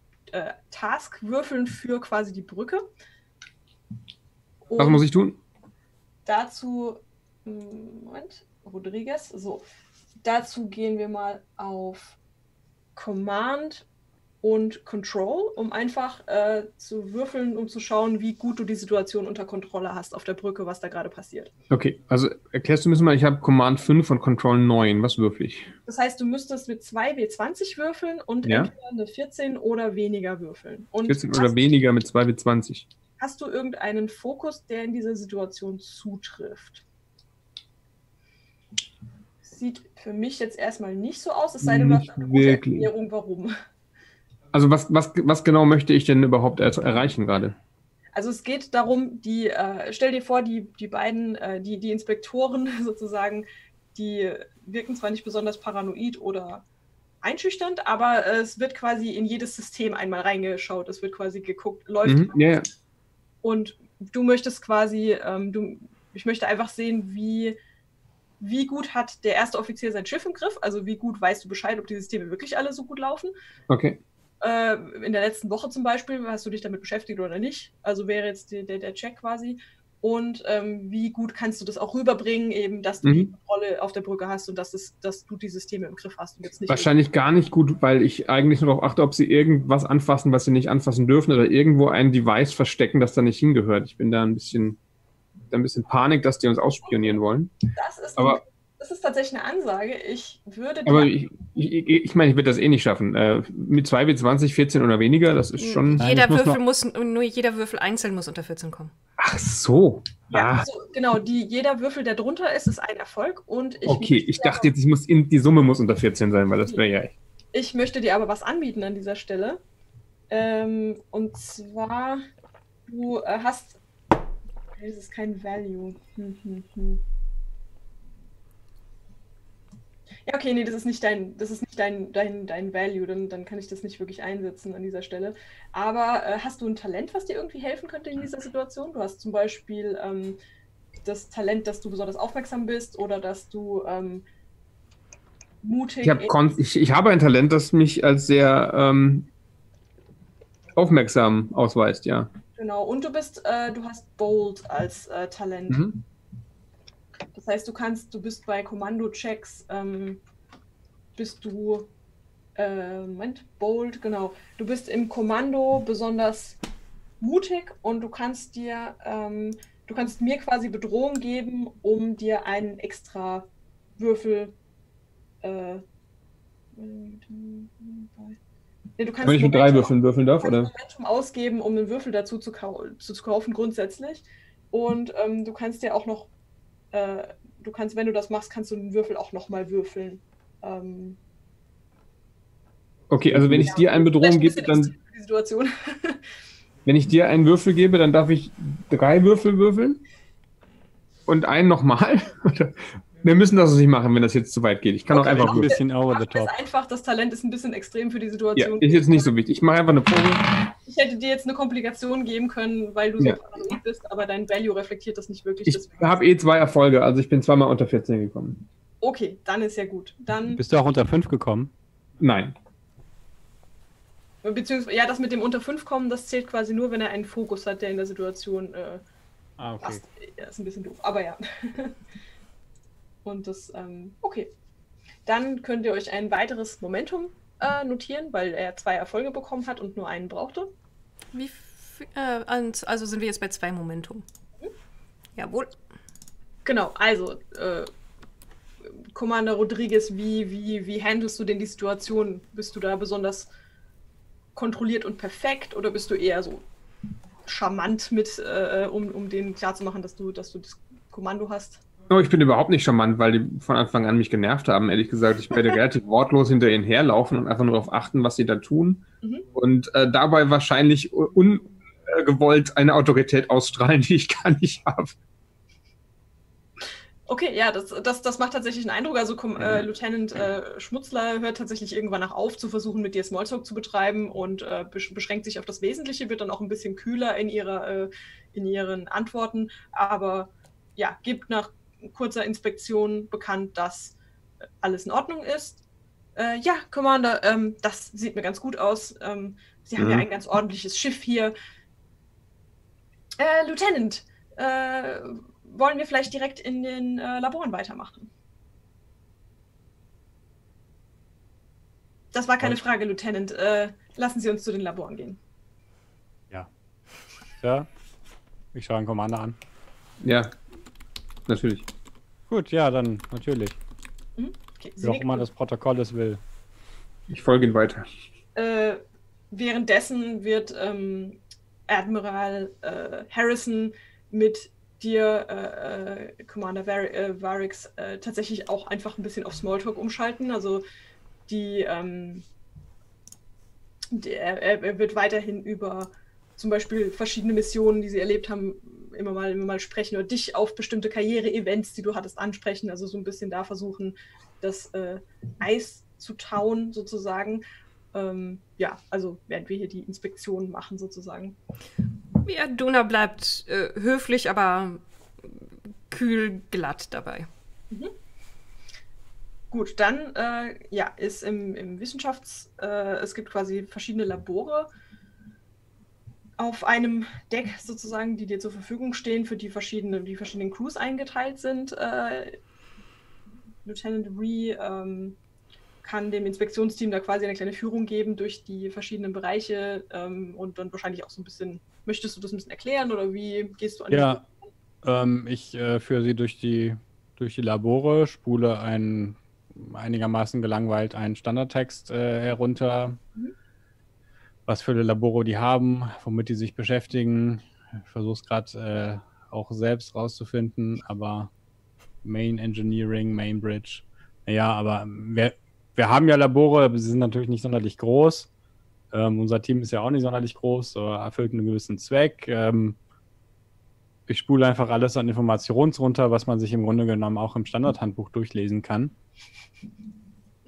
Task würfeln für quasi die Brücke. Und was muss ich tun? Dazu, Moment, Rodriguez, so. Dazu gehen wir mal auf Command und Control, um einfach zu würfeln, um zu schauen, wie gut du die Situation unter Kontrolle hast auf der Brücke, was da gerade passiert. Okay, also erklärst du mir mal, ich habe Command 5 und Control 9, was würfel ich? Das heißt, du müsstest mit 2 W20 würfeln und entweder eine 14 oder weniger würfeln. Und 14 oder weniger mit 2 W20. Hast du irgendeinen Fokus, der in dieser Situation zutrifft? Sieht für mich jetzt erstmal nicht so aus, es sei denn, du hast eine gute Erklärung, warum. Also was genau möchte ich denn überhaupt erreichen gerade? Also es geht darum, stell dir vor, die Inspektoren sozusagen, die wirken zwar nicht besonders paranoid oder einschüchternd, aber es wird quasi in jedes System einmal reingeschaut. Es wird quasi geguckt, läuft yeah. Und du möchtest quasi, ich möchte einfach sehen, wie gut hat der erste Offizier sein Schiff im Griff, also wie gut weißt du Bescheid, ob die Systeme wirklich alle so gut laufen. Okay. In der letzten Woche zum Beispiel, hast du dich damit beschäftigt oder nicht? Also wäre jetzt der Check quasi. Und wie gut kannst du das auch rüberbringen, eben, dass du die Rolle auf der Brücke hast und dass du die Systeme im Griff hast. Und jetzt nicht wahrscheinlich gar nicht gut, weil ich eigentlich nur darauf achte, ob sie irgendwas anfassen, was sie nicht anfassen dürfen oder irgendwo ein Device verstecken, das da nicht hingehört. Ich bin da ein bisschen Panik, dass die uns ausspionieren wollen. Das ist tatsächlich eine Ansage. Ich würde... Aber ich meine, ich würde das eh nicht schaffen. Mit 2 W20, 14 oder weniger, das ist schon... Jeder Würfel einzeln muss unter 14 kommen. Ach so. Ja, also, genau. Jeder Würfel, der drunter ist, ist ein Erfolg. Und ich dachte jetzt, die Summe muss unter 14 sein, weil das wäre ja... Ich möchte dir aber was anbieten an dieser Stelle. Und zwar, du hast... Das ist kein Value. Ja, okay, nee, das ist nicht dein Value, dann kann ich das nicht wirklich einsetzen an dieser Stelle. Aber hast du ein Talent, was dir irgendwie helfen könnte in dieser Situation? Du hast zum Beispiel das Talent, dass du besonders aufmerksam bist oder dass du mutig... Ich habe ein Talent, das mich als sehr aufmerksam ausweist, ja. Genau, und du hast Bold als Talent. Das heißt, du bist bei Kommando-Checks, bold, genau. Du bist im Kommando besonders mutig und du kannst mir quasi Bedrohung geben, um dir einen extra Würfel, wenn ich mit 3 Würfeln würfeln darf, oder? Du kannst Momentum ausgeben, um einen Würfel dazu zu kaufen, grundsätzlich. Und du kannst dir auch noch wenn du das machst, kannst du den Würfel auch nochmal würfeln. Okay, also wenn ich dir einen Bedrohung gebe, dann... Wenn ich dir einen Würfel gebe, dann darf ich 3 Würfel würfeln? Und einen nochmal? Wir müssen das nicht machen, wenn das jetzt zu weit geht. Ich kann auch einfach ein bisschen over the top. Das Talent ist ein bisschen extrem für die Situation. Ja, ist jetzt nicht so wichtig. Ich mache einfach eine Probe. Ich hätte dir jetzt eine Komplikation geben können, weil du so paranoid bist, aber dein Value reflektiert das nicht wirklich. Ich habe 2 Erfolge, also ich bin 2-mal unter 14 gekommen. Okay, dann ist ja gut. Dann bist du auch unter 5 gekommen? Nein. Beziehungsweise, ja, das mit dem unter 5 kommen, das zählt quasi nur, wenn er einen Fokus hat, der in der Situation okay. Passt. Ja, ist ein bisschen doof, aber ja. Und das, okay. Dann könnt ihr euch ein weiteres Momentum notieren, weil er 2 Erfolge bekommen hat und nur einen brauchte. Also sind wir jetzt bei 2 Momentum. Jawohl. Genau, also, Commander Rodriguez, wie handelst du denn die Situation? Bist du da besonders kontrolliert und perfekt oder bist du eher so charmant mit, um denen klarzumachen, dass du das Kommando hast? Oh, ich bin überhaupt nicht charmant, weil die von Anfang an mich genervt haben, ehrlich gesagt. Ich werde relativ wortlos hinter ihnen herlaufen und einfach nur darauf achten, was sie da tun. Und dabei wahrscheinlich ungewollt eine Autorität ausstrahlen, die ich gar nicht habe. Okay, ja, das macht tatsächlich einen Eindruck. Also Lieutenant Schmutzler hört tatsächlich irgendwann auf, zu versuchen, mit dir Smalltalk zu betreiben und beschränkt sich auf das Wesentliche, wird dann auch ein bisschen kühler in ihren Antworten. Aber ja, gibt nach kurzer Inspektion bekannt, dass alles in Ordnung ist. Ja, Commander, das sieht mir ganz gut aus. Sie haben ja ein ganz ordentliches Schiff hier. Lieutenant, wollen wir vielleicht direkt in den Laboren weitermachen? Das war keine Frage, Lieutenant. Lassen Sie uns zu den Laboren gehen. Ja. Ja. Ich schaue den Commander an. Ja. Natürlich. Gut, ja, dann natürlich. Mhm. Okay. Wie auch immer das Protokoll es will. Ich folge Ihnen weiter. Währenddessen wird Admiral Harrison mit dir, Commander Varix, tatsächlich auch einfach ein bisschen auf Smalltalk umschalten. Also die, er wird weiterhin über zum Beispiel verschiedene Missionen, die sie erlebt haben, immer mal sprechen oder dich auf bestimmte Karriere-Events, die du hattest, ansprechen. Also so ein bisschen da versuchen, das Eis zu tauen sozusagen. Ja, also während wir hier die Inspektion machen sozusagen. Ja, Duna bleibt höflich, aber kühl glatt dabei. Mhm. Gut, dann ja, ist im Wissenschafts-, es gibt quasi verschiedene Labore auf einem Deck sozusagen, die dir zur Verfügung stehen, für die verschiedenen Crews eingeteilt sind. Lieutenant Ree kann dem Inspektionsteam da quasi eine kleine Führung geben durch die verschiedenen Bereiche und dann wahrscheinlich auch so ein bisschen, möchtest du das ein bisschen erklären oder wie gehst du an? Ja, ich führe sie durch die Labore, spule einen einigermaßen gelangweilt einen Standardtext herunter, was für Labore die haben, womit die sich beschäftigen. Ich versuche es gerade auch selbst rauszufinden, aber Main Engineering, Main Bridge. Ja, aber wir haben ja Labore, aber sie sind natürlich nicht sonderlich groß. Unser Team ist ja auch nicht sonderlich groß, erfüllt einen gewissen Zweck. Ich spule einfach alles an Informationen runter, was man sich im Grunde genommen auch im Standardhandbuch durchlesen kann.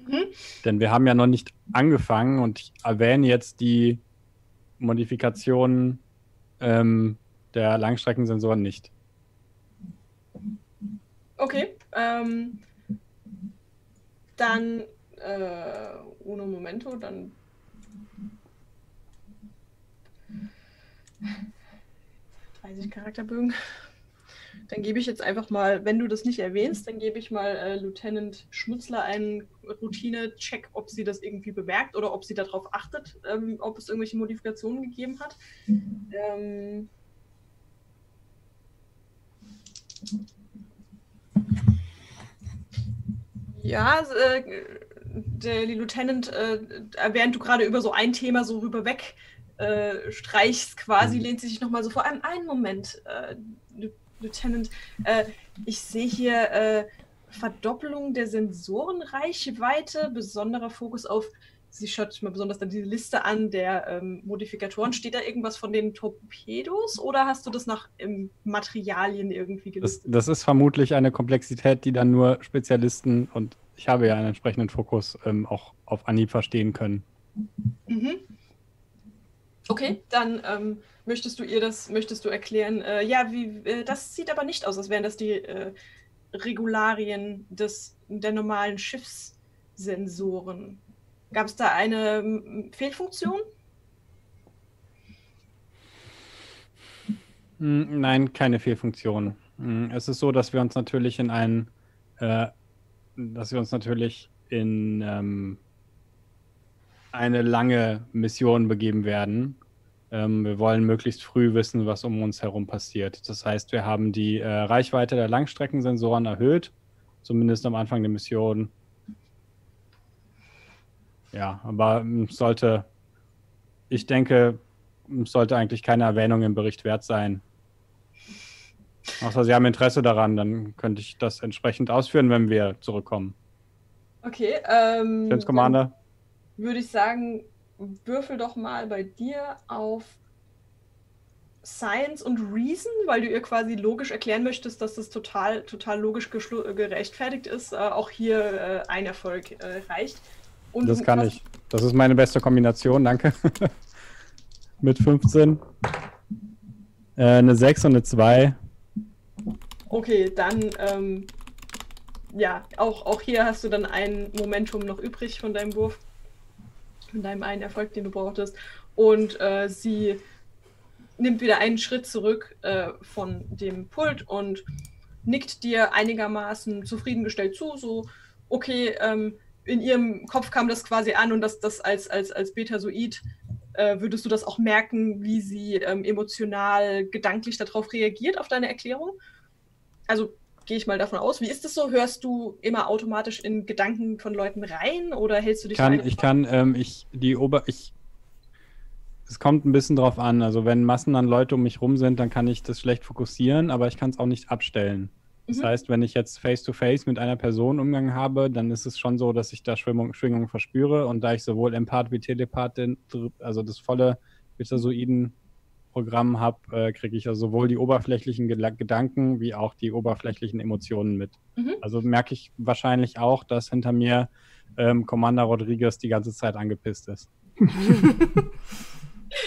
Mhm. Denn wir haben ja noch nicht angefangen und ich erwähne jetzt die Modifikationen der Langstreckensensoren nicht. Okay. Dann uno momento, dann weiß ich Charakterbögen. Dann gebe ich jetzt einfach mal, wenn du das nicht erwähnst, dann gebe ich mal Lieutenant Schmutzler einen Routine-Check, ob sie das irgendwie bemerkt oder ob sie darauf achtet, ob es irgendwelche Modifikationen gegeben hat. Ja, der Lieutenant, während du gerade über so ein Thema so rüberweg streichst, quasi lehnt sie sich nochmal so vor allem einen Moment. Lieutenant, ich sehe hier Verdoppelung der Sensorenreichweite, besonderer Fokus auf, sie schaut mal besonders dann diese Liste an der Modifikatoren. Steht da irgendwas von den Torpedos oder hast du das nach Materialien irgendwie gelistet? Das ist vermutlich eine Komplexität, die dann nur Spezialisten und ich habe ja einen entsprechenden Fokus auch auf Anhieb verstehen können. Mhm. Okay, dann möchtest du erklären, ja, das sieht aber nicht aus, als wären das die Regularien der normalen Schiffssensoren. Gab es da eine Fehlfunktion? Nein, keine Fehlfunktion. Es ist so, dass wir uns natürlich in eine lange Mission begeben werden. Wir wollen möglichst früh wissen, was um uns herum passiert. Das heißt, wir haben die Reichweite der Langstreckensensoren erhöht, zumindest am Anfang der Mission. Ja, aber ich denke, es sollte eigentlich keine Erwähnung im Bericht wert sein. Außer Sie haben Interesse daran, dann könnte ich das entsprechend ausführen, wenn wir zurückkommen. Okay, Stimmt, Commander? Würde ich sagen, würfel doch mal bei dir auf Science und Reason, weil du ihr quasi logisch erklären möchtest, dass das total logisch gerechtfertigt ist. Auch hier ein Erfolg reicht. Und das kann ich. Das ist meine beste Kombination, danke. Mit 15. Eine 6 und eine 2. Okay, dann, ja, auch hier hast du dann ein Momentum noch übrig von deinem Wurf, von deinem einen Erfolg, den du brauchtest. Und sie nimmt wieder einen Schritt zurück von dem Pult und nickt dir einigermaßen zufriedengestellt zu, so, okay, in ihrem Kopf kam das quasi an und das als Betasoid würdest du das auch merken, wie sie emotional, gedanklich darauf reagiert, auf deine Erklärung? Also gehe ich mal davon aus. Wie ist das so? Hörst du immer automatisch in Gedanken von Leuten rein oder hältst du dich rein? Es kommt ein bisschen drauf an. Also wenn Massen an Leute um mich rum sind, dann kann ich das schlecht fokussieren, aber ich kann es auch nicht abstellen. Das heißt, wenn ich jetzt face-to-face mit einer Person Umgang habe, dann ist es schon so, dass ich da Schwingungen verspüre. Und da ich sowohl Empath wie Telepath, also das volle Betasoiden-Programm habe, kriege ich also sowohl die oberflächlichen Gedanken wie auch die oberflächlichen Emotionen mit. Also merke ich wahrscheinlich auch, dass hinter mir Commander Rodriguez die ganze Zeit angepisst ist.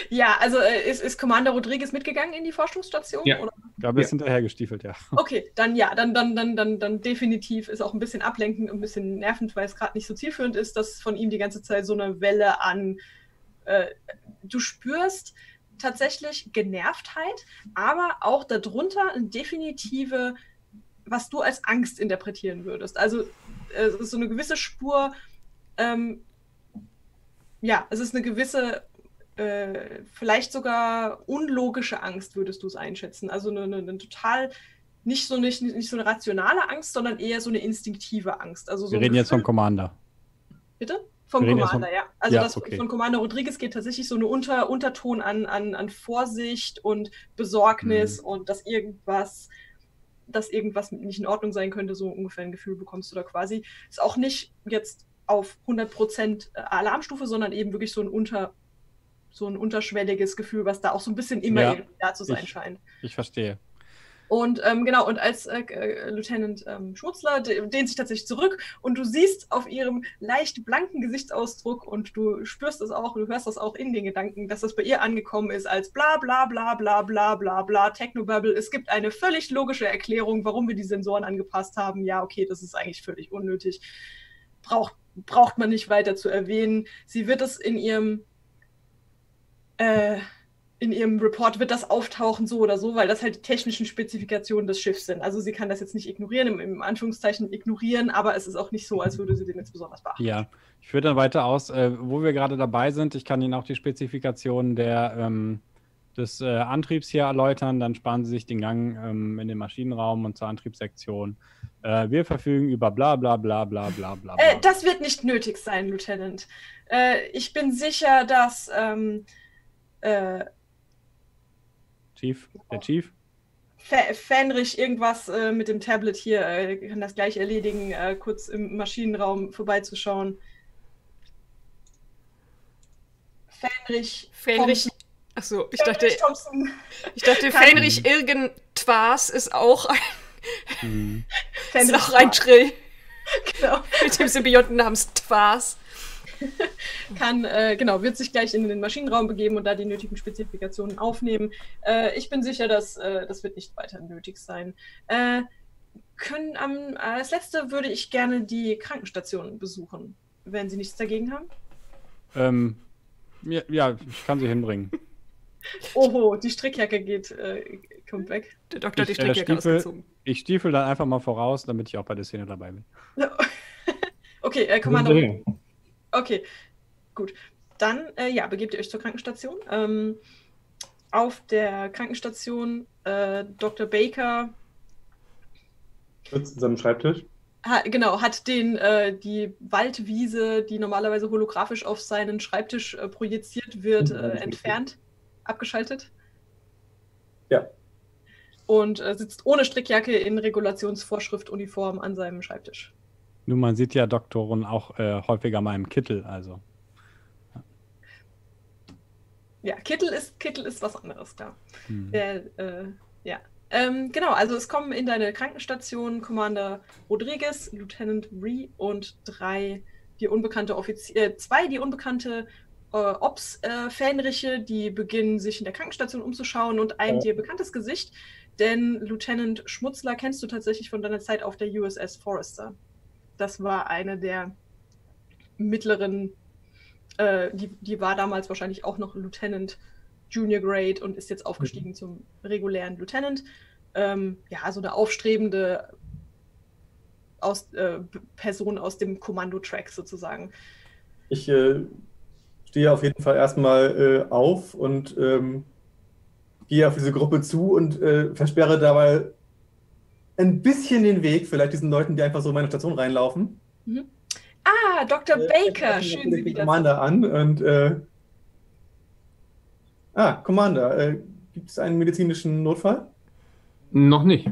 Ja, also ist Commander Rodriguez mitgegangen in die Forschungsstation? Ja, oder? Ich glaube, er ist hinterher gestiefelt, ja. Okay, dann ja, dann definitiv ist auch ein bisschen ablenkend und ein bisschen nervend, weil es gerade nicht so zielführend ist, dass von ihm die ganze Zeit so eine Welle an... du spürst tatsächlich Genervtheit, aber auch darunter eine definitive, was du als Angst interpretieren würdest. Also es ist so eine gewisse Spur, ja, es ist eine gewisse... vielleicht sogar unlogische Angst, würdest du es einschätzen. Also eine total, nicht so eine rationale Angst, sondern eher so eine instinktive Angst. Also so wir reden Gefühl, jetzt vom Commander. Bitte? Vom Commander, ja. Also ja, das von Commander Rodriguez geht tatsächlich so eine Unterton an Vorsicht und Besorgnis und dass irgendwas nicht in Ordnung sein könnte, so ungefähr ein Gefühl bekommst du da quasi. Ist auch nicht jetzt auf 100% Alarmstufe, sondern eben wirklich so ein unterschwelliges Gefühl, was da auch so ein bisschen immer da zu sein scheint. Ich verstehe. Und genau, und als Lieutenant Schmutzler dehnt sich tatsächlich zurück und du siehst auf ihrem leicht blanken Gesichtsausdruck und du spürst es auch, du hörst das auch in den Gedanken, dass das bei ihr angekommen ist als bla bla bla bla bla bla bla Technobubble. Es gibt eine völlig logische Erklärung, warum wir die Sensoren angepasst haben. Ja, okay, das ist eigentlich völlig unnötig. Braucht man nicht weiter zu erwähnen. Sie wird es in ihrem Report wird das auftauchen, so oder so, weil das halt die technischen Spezifikationen des Schiffs sind. Also sie kann das jetzt nicht ignorieren, im Anführungszeichen ignorieren, aber es ist auch nicht so, als würde sie den jetzt besonders beachten. Ja, ich führe dann weiter aus, wo wir gerade dabei sind. Ich kann Ihnen auch die Spezifikationen des Antriebs hier erläutern, dann sparen Sie sich den Gang in den Maschinenraum und zur Antriebssektion. Wir verfügen über bla bla bla bla bla bla. Das wird nicht nötig sein, Lieutenant. Ich bin sicher, dass der Chief? Fähnrich irgendwas mit dem Tablet hier, kann das gleich erledigen, kurz im Maschinenraum vorbeizuschauen. Fähnrich. Achso, ich dachte, Fähnrich irgendwas ist auch ein Trill. Genau. Mit dem Symbionten namens Twas. Wird sich gleich in den Maschinenraum begeben und da die nötigen Spezifikationen aufnehmen. Ich bin sicher, dass das wird nicht weiter nötig sein. Als Letzte würde ich gerne die Krankenstation besuchen, wenn Sie nichts dagegen haben. Ja, ich kann sie hinbringen. Oho, die Strickjacke kommt weg. Der Doktor hat die Strickjacke ausgezogen. Ich stiefel dann einfach mal voraus, damit ich auch bei der Szene dabei bin. Okay, Commander. Okay, gut. Dann, begebt ihr euch zur Krankenstation. Auf der Krankenstation Dr. Baker sitzt an seinem Schreibtisch. Hat die Waldwiese, die normalerweise holographisch auf seinen Schreibtisch projiziert wird, entfernt, abgeschaltet. Ja. Und sitzt ohne Strickjacke in Regulationsvorschrift-Uniform an seinem Schreibtisch. Nun, man sieht ja Doktoren auch häufiger mal im Kittel, also. Ja, Kittel ist was anderes, klar. Also es kommen in deine Krankenstation Commander Rodriguez, Lieutenant Ree und zwei unbekannte Ops-Fähnriche, die beginnen, sich in der Krankenstation umzuschauen und ein dir bekanntes Gesicht, denn Lieutenant Schmutzler kennst du tatsächlich von deiner Zeit auf der USS Forrester. Das war eine der mittleren, die war damals wahrscheinlich auch noch Lieutenant Junior Grade und ist jetzt aufgestiegen zum regulären Lieutenant. So eine aufstrebende Personen aus dem Kommando-Track sozusagen. Ich stehe auf jeden Fall erstmal auf und gehe auf diese Gruppe zu und versperre dabei ein bisschen den Weg, vielleicht diesen Leuten, die einfach so in meine Station reinlaufen. Mhm. Ah, Dr. Baker, schön, Sie wieder. Commander an und Commander, gibt es einen medizinischen Notfall? Noch nicht.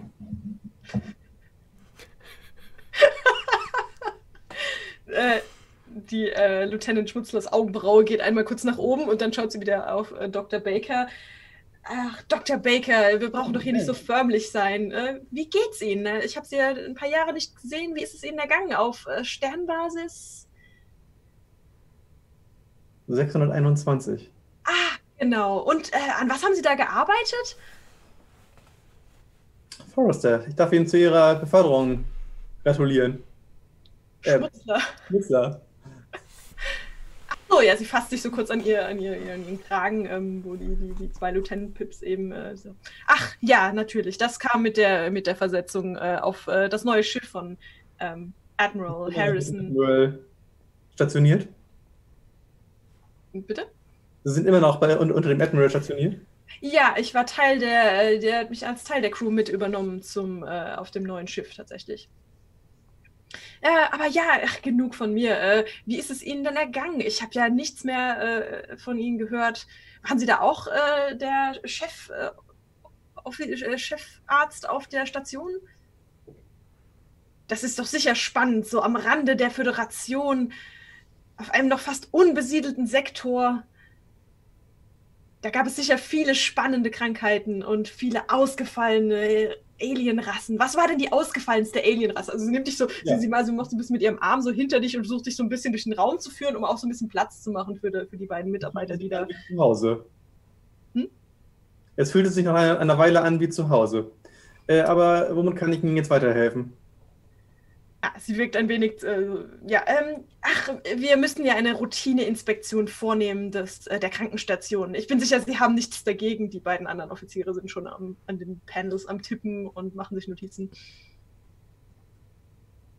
Die Lieutenant Schmutzlers Augenbraue geht einmal kurz nach oben und dann schaut sie wieder auf Dr. Baker. Ach, Dr. Baker, wir brauchen doch hier nicht so förmlich sein. Wie geht's Ihnen? Ich habe Sie ja ein paar Jahre nicht gesehen. Wie ist es Ihnen ergangen auf Sternenbasis? 621. Ah, genau. Und an was haben Sie da gearbeitet? Forrester, ich darf Ihnen zu Ihrer Beförderung gratulieren. Schmutzler. Schmutzler. Oh ja, sie fasst sich so kurz an ihren Kragen, wo die zwei Lieutenant Pips eben so. Ach ja, natürlich, das kam mit der Versetzung auf das neue Schiff von Admiral Harrison. Stationiert? Bitte? Sie sind immer noch unter dem Admiral stationiert? Ja, ich war Teil der hat mich als Teil der Crew mit übernommen auf dem neuen Schiff tatsächlich. Aber ja, ach, genug von mir. Wie ist es Ihnen denn ergangen? Ich habe ja nichts mehr von Ihnen gehört. Waren Sie da auch der Chefarzt auf der Station? Das ist doch sicher spannend, so am Rande der Föderation, auf einem noch fast unbesiedelten Sektor. Da gab es sicher viele spannende Krankheiten und viele ausgefallene Alienrassen. Was war denn die ausgefallenste Alienrasse? Also sie nimmt dich so, ja. sie macht so ein bisschen mit ihrem Arm so hinter dich und versucht dich so ein bisschen durch den Raum zu führen, um auch so ein bisschen Platz zu machen für die beiden Mitarbeiter, die da... Zu Hause. Hm? Es fühlt sich nach einer Weile an wie zu Hause. Aber womit kann ich Ihnen jetzt weiterhelfen? Ah, sie wirkt ein wenig... wir müssen ja eine Routineinspektion vornehmen der Krankenstation. Ich bin sicher, Sie haben nichts dagegen. Die beiden anderen Offiziere sind schon an den Panels am Tippen und machen sich Notizen.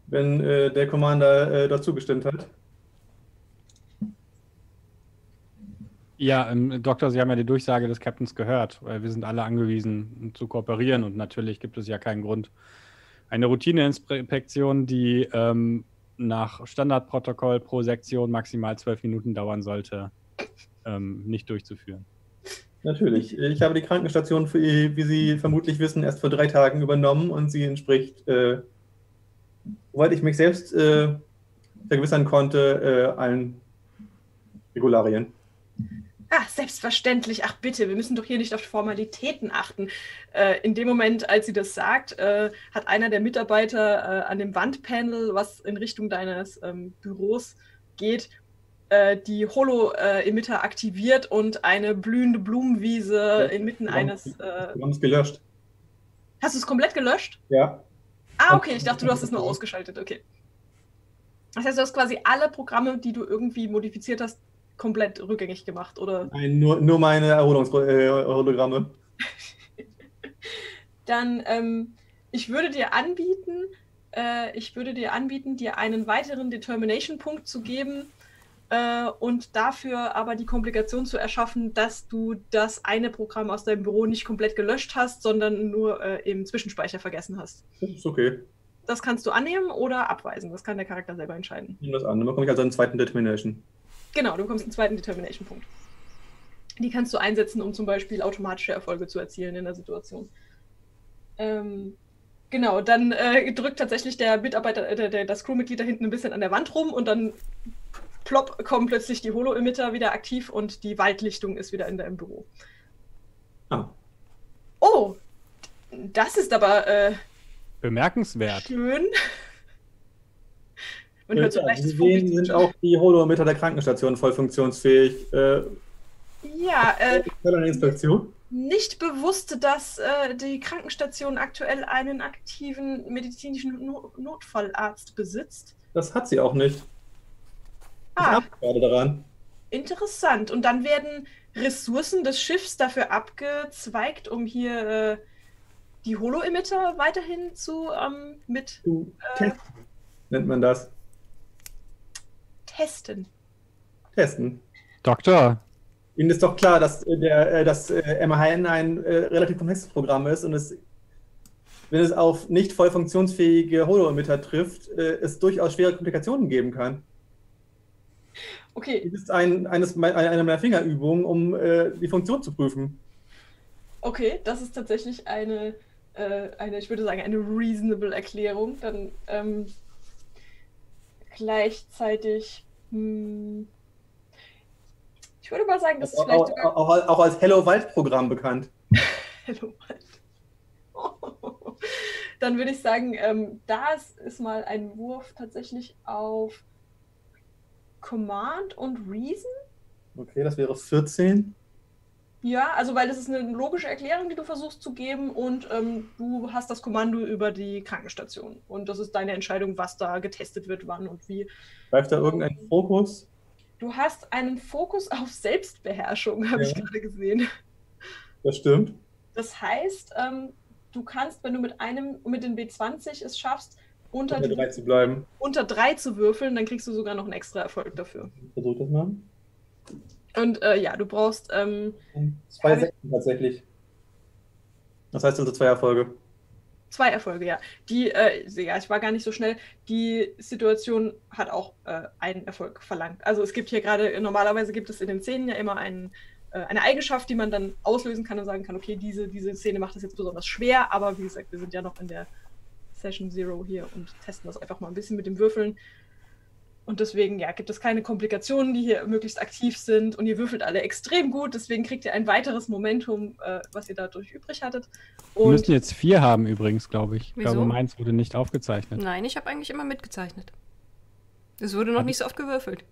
Wenn der Commander dazu gestimmt hat. Ja, Doktor, Sie haben ja die Durchsage des Captains gehört. Wir sind alle angewiesen, zu kooperieren. Und natürlich gibt es ja keinen Grund, eine Routineinspektion, die nach Standardprotokoll pro Sektion maximal 12 Minuten dauern sollte, nicht durchzuführen. Natürlich. Ich habe die Krankenstation, wie Sie vermutlich wissen, erst vor 3 Tagen übernommen und sie entspricht, soweit ich mich selbst vergewissern konnte, allen Regularien. Ach, selbstverständlich. Ach bitte, wir müssen doch hier nicht auf Formalitäten achten. In dem Moment, als sie das sagt, hat einer der Mitarbeiter an dem Wandpanel, was in Richtung deines Büros geht, die Holo-Emitter aktiviert und eine blühende Blumenwiese inmitten eines... Wir haben es gelöscht. Hast du es komplett gelöscht? Ja. Ah, okay. Ich dachte, du hast es nur ausgeschaltet. Okay. Das heißt, du hast quasi alle Programme, die du irgendwie modifiziert hast, komplett rückgängig gemacht, oder? Nein, nur meine Erholungshologramme. Dann, ich würde dir anbieten, dir einen weiteren Determination-Punkt zu geben und dafür aber die Komplikation zu erschaffen, dass du das eine Programm aus deinem Büro nicht komplett gelöscht hast, sondern nur im Zwischenspeicher vergessen hast. Das ist okay. Das kannst du annehmen oder abweisen. Das kann der Charakter selber entscheiden. Ich nehme das an. Dann bekomme ich also einen zweiten Determination. Genau, du bekommst einen zweiten Determination-Punkt. Die kannst du einsetzen, um zum Beispiel automatische Erfolge zu erzielen in der Situation. Genau, dann drückt tatsächlich der Mitarbeiter, das Crewmitglied da hinten ein bisschen an der Wand rum und dann plopp, kommen plötzlich die Holo-Emitter wieder aktiv und die Waldlichtung ist wieder in deinem Büro. Ah. Oh, das ist aber bemerkenswert. Schön. Und ja, deswegen sind auch die Holo-Emitter der Krankenstation voll funktionsfähig. Ja, nicht bewusst, dass die Krankenstation aktuell einen aktiven medizinischen Notfallarzt besitzt. Das hat sie auch nicht. Ich arbeite gerade daran. Interessant. Und dann werden Ressourcen des Schiffs dafür abgezweigt, um hier die Holo-Emitter weiterhin zu mit... nennt man das? Testen. Testen. Doktor. Ihnen ist doch klar, dass das MHN ein relativ komplexes Programm ist und es, wenn es auf nicht voll funktionsfähige Holo-Emitter trifft, es durchaus schwere Komplikationen geben kann. Okay. Das ist eine meiner Fingerübungen, um die Funktion zu prüfen. Okay, das ist tatsächlich eine, ich würde sagen, eine reasonable Erklärung. Dann gleichzeitig, ich würde mal sagen, das ist vielleicht sogar auch als Hello-Wald-Programm bekannt. Hello-Wald. Oh. Dann würde ich sagen, das ist mal ein Wurf tatsächlich auf Command und Reason. Okay, das wäre 14. Ja, also weil das ist eine logische Erklärung, die du versuchst zu geben und du hast das Kommando über die Krankenstation. Und das ist deine Entscheidung, was da getestet wird, wann und wie. Greift da irgendein Fokus? Du hast einen Fokus auf Selbstbeherrschung, habe ich gerade gesehen. Das stimmt. Das heißt, du kannst, wenn du mit den B20 es schaffst, unter 3 zu würfeln, dann kriegst du sogar noch einen extra Erfolg dafür. Versuch das mal. Und ja, du brauchst 2 Sechsen tatsächlich. Das heißt also 2 Erfolge. 2 Erfolge, ja. Die, ja, ich war gar nicht so schnell. Die Situation hat auch einen Erfolg verlangt. Also es gibt hier gerade, normalerweise gibt es in den Szenen ja immer eine Eigenschaft, die man dann auslösen kann und sagen kann, okay, diese Szene macht das jetzt besonders schwer, aber wie gesagt, wir sind ja noch in der Session 0 hier und testen das einfach mal ein bisschen mit dem Würfeln. Und deswegen, ja, gibt es keine Komplikationen, die hier möglichst aktiv sind. Und ihr würfelt alle extrem gut, deswegen kriegt ihr ein weiteres Momentum, was ihr dadurch übrig hattet. Und wir müssen jetzt 4 haben übrigens, glaube ich. Wieso? Ich glaube, meins wurde nicht aufgezeichnet. Nein, ich habe eigentlich immer mitgezeichnet. Es wurde noch nicht so oft gewürfelt.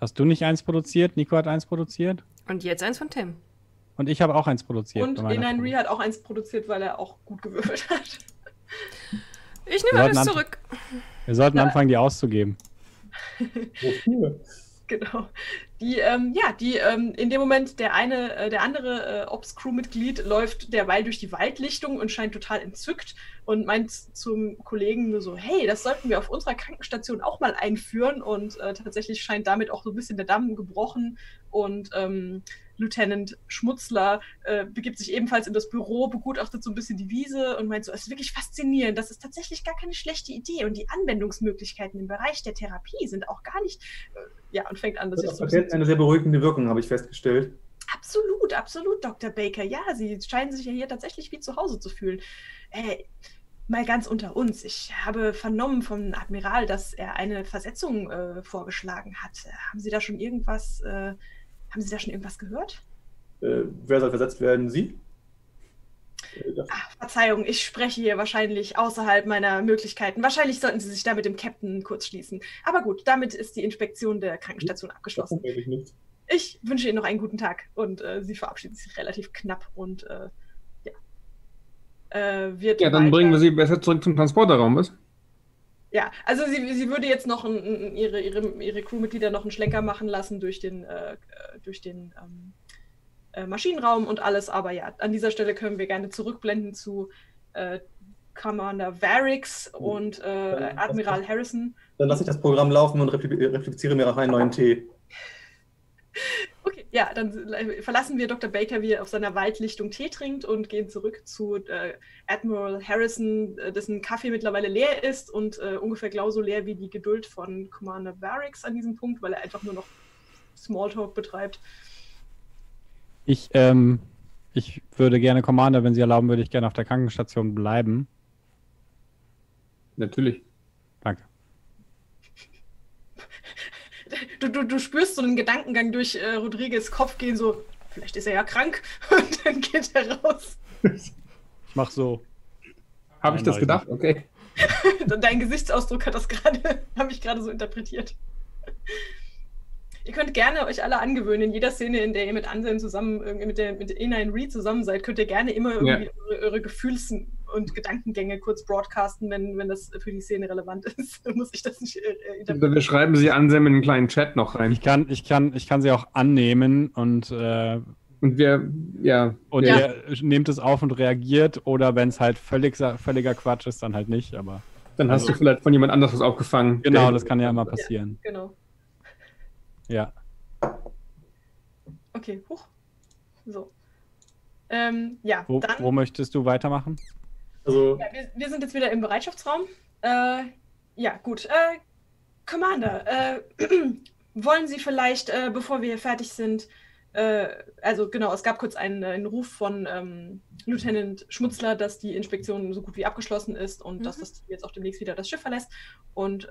Hast du nicht 1 produziert? Nico hat 1 produziert. Und jetzt 1 von Tim. Und ich habe auch 1 produziert. Und Inaynri hat auch 1 produziert, weil er auch gut gewürfelt hat. Ich nehme alles zurück. Wir sollten anfangen, die auszugeben. Genau. In dem Moment der andere Ops-Crew-Mitglied läuft derweil durch die Waldlichtung und scheint total entzückt und meint zum Kollegen nur so, hey, das sollten wir auf unserer Krankenstation auch mal einführen und tatsächlich scheint damit auch so ein bisschen der Damm gebrochen und Lieutenant Schmutzler begibt sich ebenfalls in das Büro, begutachtet so ein bisschen die Wiese und meint so, es ist wirklich faszinierend, das ist tatsächlich gar keine schlechte Idee und die Anwendungsmöglichkeiten im Bereich der Therapie sind auch gar nicht, ja, und fängt an, dass das ist eine sehr beruhigende Wirkung, habe ich festgestellt. Absolut, absolut, Dr. Baker, ja, Sie scheinen sich ja hier tatsächlich wie zu Hause zu fühlen. Mal ganz unter uns, ich habe vernommen vom Admiral, dass er eine Versetzung vorgeschlagen hat. Haben Sie da schon irgendwas gehört? Wer soll versetzt werden? Sie? Ach, Verzeihung, ich spreche hier wahrscheinlich außerhalb meiner Möglichkeiten. Wahrscheinlich sollten Sie sich da mit dem Captain kurz schließen. Aber gut, damit ist die Inspektion der Krankenstation abgeschlossen. Ich wünsche Ihnen noch einen guten Tag und sie verabschieden sich relativ knapp und ja, dann bringen wir Sie besser zurück zum Transporterraum, was? Ja, also sie würde jetzt noch ihre Crewmitglieder noch einen Schlenker machen lassen durch den Maschinenraum und alles. Aber ja, an dieser Stelle können wir gerne zurückblenden zu Commander Varix und Admiral Harrison. Dann lasse ich das Programm laufen und repliziere mir auch einen neuen Tee. Okay, ja, dann verlassen wir Dr. Baker, wie er auf seiner Waldlichtung Tee trinkt und gehen zurück zu Admiral Harrison, dessen Kaffee mittlerweile leer ist und ungefähr genauso leer wie die Geduld von Commander Varix an diesem Punkt, weil er einfach nur noch Smalltalk betreibt. Ich würde gerne, Commander, wenn Sie erlauben, würde ich gerne auf der Krankenstation bleiben. Natürlich. Danke. Du spürst so einen Gedankengang durch Rodriguez' Kopf gehen, so, vielleicht ist er ja krank, und dann geht er raus. Ich mach so. Habe ich das gedacht? Okay. Dein Gesichtsausdruck hat das gerade, habe ich gerade so interpretiert. Ihr könnt gerne euch alle angewöhnen, in jeder Szene, in der ihr mit Anselm zusammen, mit Inaynri zusammen seid, könnt ihr gerne immer irgendwie eure Gefühls- und Gedankengänge kurz broadcasten, wenn das für die Szene relevant ist. Dann muss ich das nicht interpretieren. Wir schreiben sie Anselm in einen kleinen Chat noch rein. Ich kann sie auch annehmen und ihr nehmt es auf und reagiert, oder wenn es halt völliger Quatsch ist, dann halt nicht, aber... Dann hast du vielleicht von jemand anders was aufgefangen. Genau, das kann ja immer passieren. Ja, genau. Ja. Okay, hoch. So. Ja, wo möchtest du weitermachen? Also, ja, wir sind jetzt wieder im Bereitschaftsraum. Ja, gut. Commander, wollen Sie vielleicht, bevor wir hier fertig sind, also genau, es gab kurz einen Ruf von Lieutenant Schmutzler, dass die Inspektion so gut wie abgeschlossen ist und dass das jetzt auch demnächst wieder das Schiff verlässt. Und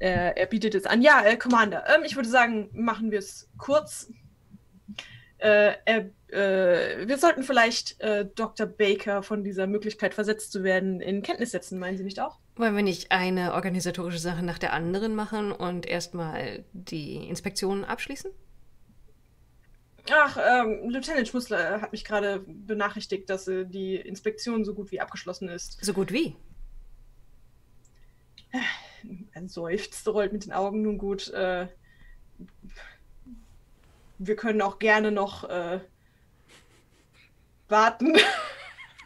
er bietet jetzt an, ja, Commander, ich würde sagen, machen wir es kurz. Wir sollten vielleicht Dr. Baker von dieser Möglichkeit, versetzt zu werden, in Kenntnis setzen, meinen Sie nicht auch? Wollen wir nicht eine organisatorische Sache nach der anderen machen und erstmal die Inspektion abschließen? Ach, Lieutenant Schmutzler hat mich gerade benachrichtigt, dass die Inspektion so gut wie abgeschlossen ist. So gut wie? Ein Seufzer rollt mit den Augen. Nun gut, wir können auch gerne noch warten.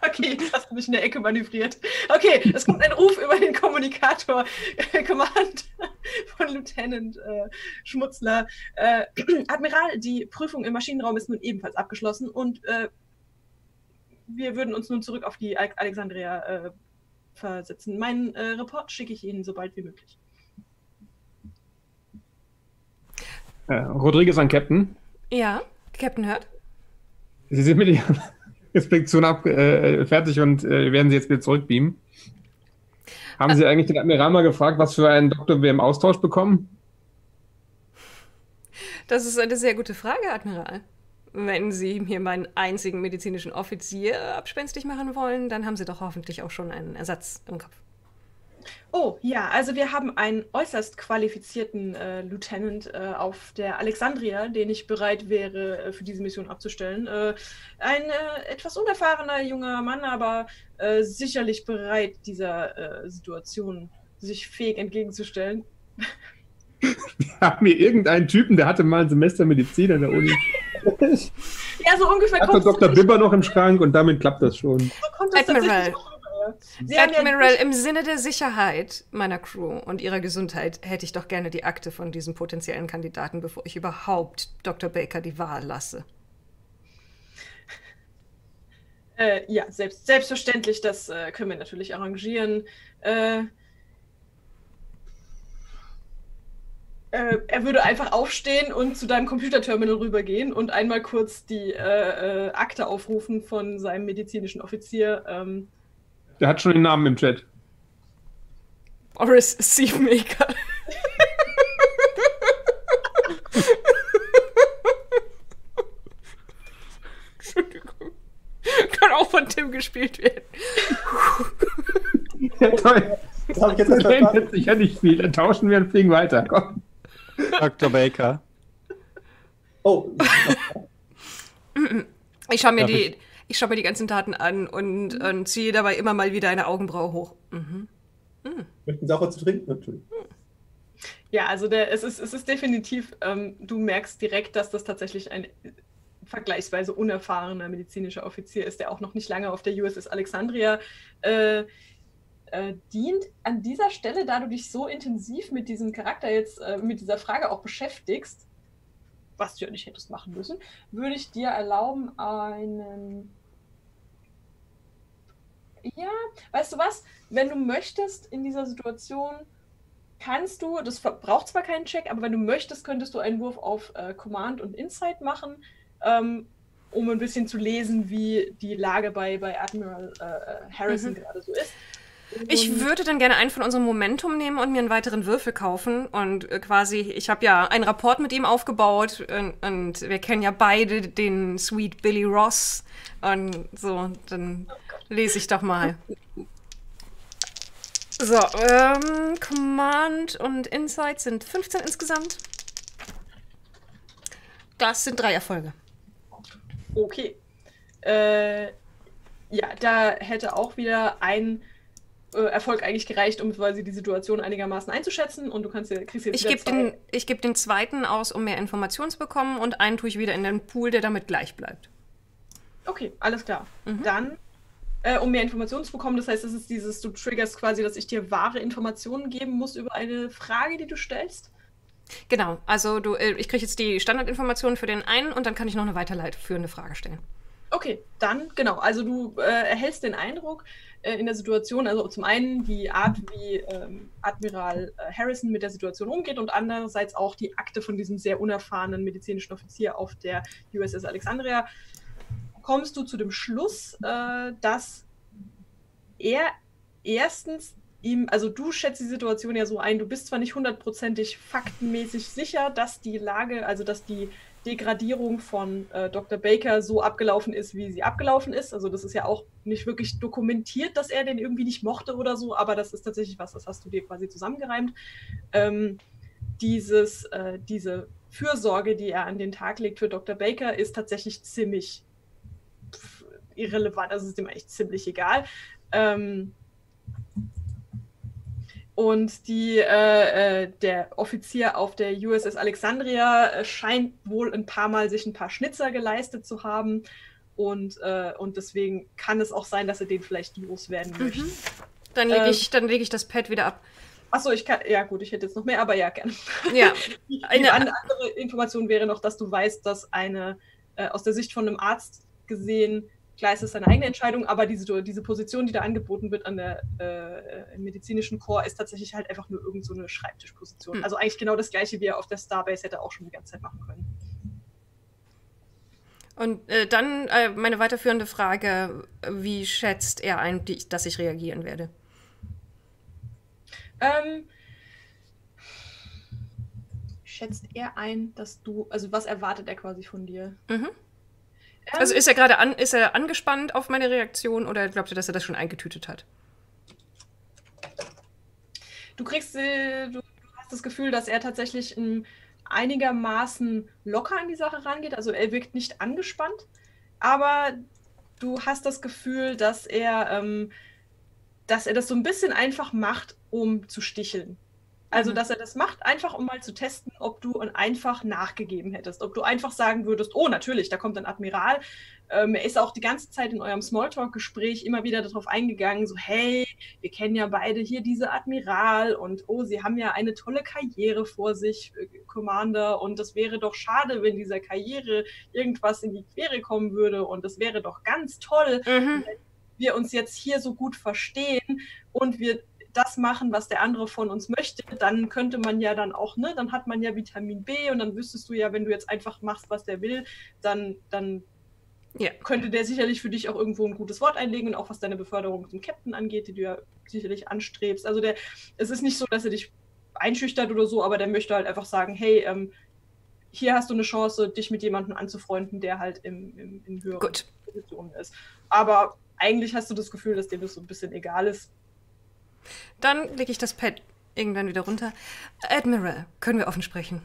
Okay, jetzt hast du mich in der Ecke manövriert. Okay, es kommt ein Ruf über den Kommunikator, Command von Lieutenant Schmutzler. Admiral, die Prüfung im Maschinenraum ist nun ebenfalls abgeschlossen und wir würden uns nun zurück auf die Alexandria versetzen. Meinen Report schicke ich Ihnen so bald wie möglich. Rodriguez an Captain. Ja, Captain hört. Sie sind mit Ihren Inspektion fertig und werden Sie jetzt wieder zurückbeamen. Haben Sie eigentlich den Admiral mal gefragt, was für einen Doktor wir im Austausch bekommen? Das ist eine sehr gute Frage, Admiral. Wenn Sie mir meinen einzigen medizinischen Offizier abspenstig machen wollen, dann haben Sie doch hoffentlich auch schon einen Ersatz im Kopf. Oh, ja, also wir haben einen äußerst qualifizierten Lieutenant auf der Alexandria, den ich bereit wäre, für diese Mission abzustellen. Ein etwas unerfahrener junger Mann, aber sicherlich bereit, dieser Situation sich fähig entgegenzustellen. Wir haben hier irgendeinen Typen, der hatte mal ein Semester Medizin an der Uni. Ja, so ungefähr. Hat Dr. Bibber noch im Schrank und damit klappt das schon. So kommt das tatsächlich auch. Admiral, im Sinne der Sicherheit meiner Crew und ihrer Gesundheit hätte ich doch gerne die Akte von diesem potenziellen Kandidaten, bevor ich überhaupt Dr. Baker die Wahl lasse. Ja, selbstverständlich, das können wir natürlich arrangieren. Er würde einfach aufstehen und zu deinem Computerterminal rübergehen und einmal kurz die Akte aufrufen von seinem medizinischen Offizier. Der hat schon den Namen im Chat. Boris Siegmaker. Entschuldigung. Kann auch von Tim gespielt werden. Ja, toll. Das habe ich jetzt verstanden. Sicher nicht viel. Dann tauschen wir und fliegen weiter. Komm. Dr. Baker. Oh. Ich schaue mir Ich schaue mir die ganzen Daten an und ziehe dabei immer mal wieder eine Augenbraue hoch. Möchten Sie auch was zu trinken? Natürlich. Ja, also es ist definitiv, du merkst direkt, dass das tatsächlich ein vergleichsweise unerfahrener medizinischer Offizier ist, der auch noch nicht lange auf der USS Alexandria dient. An dieser Stelle, da du dich so intensiv mit diesem Charakter jetzt, mit dieser Frage auch beschäftigst, was du ja nicht hättest machen müssen, würde ich dir erlauben, einen... Ja, weißt du was? Wenn du möchtest in dieser Situation, kannst du, das braucht zwar keinen Check, aber wenn du möchtest, könntest du einen Wurf auf Command und Insight machen, um ein bisschen zu lesen, wie die Lage bei Admiral Harrison gerade so ist. Ich würde dann gerne einen von unserem Momentum nehmen und mir einen weiteren Würfel kaufen und quasi, ich habe ja einen Rapport mit ihm aufgebaut und wir kennen ja beide den Sweet Billy Ross und so, dann lese ich doch mal. So, Command und Insight sind 15 insgesamt. Das sind 3 Erfolge. Okay. Ja, da hätte auch wieder ein Erfolg eigentlich gereicht, um quasi die Situation einigermaßen einzuschätzen und du kriegst jetzt ich gebe den zweiten aus, um mehr Informationen zu bekommen und einen tue ich wieder in den Pool, der damit gleich bleibt. Okay, alles klar. Dann um mehr Informationen zu bekommen. Das heißt, es ist dieses, du triggerst quasi, dass ich dir wahre Informationen geben muss über eine Frage, die du stellst. Genau, also ich kriege jetzt die Standardinformationen für den einen und dann kann ich noch eine weiterführende Frage stellen. Okay, dann, genau, also du erhältst den Eindruck in der Situation, also zum einen die Art, wie Admiral Harrison mit der Situation umgeht und andererseits auch die Akte von diesem sehr unerfahrenen medizinischen Offizier auf der USS Alexandria, kommst du zu dem Schluss, dass er erstens ihm, also du schätzt die Situation ja so ein, du bist zwar nicht hundertprozentig faktenmäßig sicher, dass die Lage, also dass die Degradierung von Dr. Baker so abgelaufen ist, wie sie abgelaufen ist. Also das ist ja auch nicht wirklich dokumentiert, dass er den irgendwie nicht mochte oder so, aber das ist tatsächlich was, das hast du dir quasi zusammengereimt. Diese Fürsorge, die er an den Tag legt für Dr. Baker, ist tatsächlich ziemlich irrelevant, also ist ihm eigentlich ziemlich egal. Und der Offizier auf der USS Alexandria scheint wohl ein paar Mal sich ein paar Schnitzer geleistet zu haben. Und deswegen kann es auch sein, dass er den vielleicht loswerden möchte. Mhm. Dann lege ich das Pad wieder ab. Achso, ja gut, ich hätte jetzt noch mehr, aber ja, gerne. Ja. Eine andere Information wäre noch, dass du weißt, dass eine, aus der Sicht von einem Arzt gesehen, klar, es ist seine eigene Entscheidung, aber diese Position, die da angeboten wird an der im medizinischen Korps, ist tatsächlich halt einfach nur irgend so eine Schreibtischposition. Hm. Also eigentlich genau das Gleiche, wie er auf der Starbase hätte auch schon die ganze Zeit machen können. Und dann meine weiterführende Frage, wie schätzt er ein, dass ich reagieren werde? Schätzt er ein, dass du, also was erwartet er quasi von dir? Mhm. Also ist er gerade angespannt auf meine Reaktion oder glaubt er, dass er das schon eingetütet hat? Du hast das Gefühl, dass er tatsächlich einigermaßen locker an die Sache rangeht. Also er wirkt nicht angespannt, aber du hast das Gefühl, dass er das so ein bisschen einfach macht, um zu sticheln. Also, dass er das macht, einfach um mal zu testen, ob du einfach nachgegeben hättest. Ob du einfach sagen würdest, oh, natürlich, da kommt ein Admiral. Er ist auch die ganze Zeit in eurem Smalltalk-Gespräch immer wieder darauf eingegangen, so, hey, wir kennen ja beide hier diese Admiral und oh, sie haben ja eine tolle Karriere vor sich, Commander, und das wäre doch schade, wenn dieser Karriere irgendwas in die Quere kommen würde und das wäre doch ganz toll, wenn wir uns jetzt hier so gut verstehen und wir das machen, was der andere von uns möchte, dann könnte man ja dann auch, ne, dann hat man ja Vitamin B und dann wüsstest du ja, wenn du jetzt einfach machst, was der will, dann ja, könnte der sicherlich für dich auch irgendwo ein gutes Wort einlegen und auch was deine Beförderung zum Captain angeht, die du ja sicherlich anstrebst. Also es ist nicht so, dass er dich einschüchtert oder so, aber der möchte halt einfach sagen, hey, hier hast du eine Chance, dich mit jemandem anzufreunden, der halt in höheren Positionen ist. Aber eigentlich hast du das Gefühl, dass dem das so ein bisschen egal ist. Dann lege ich das Pad irgendwann wieder runter. Admiral, können wir offen sprechen?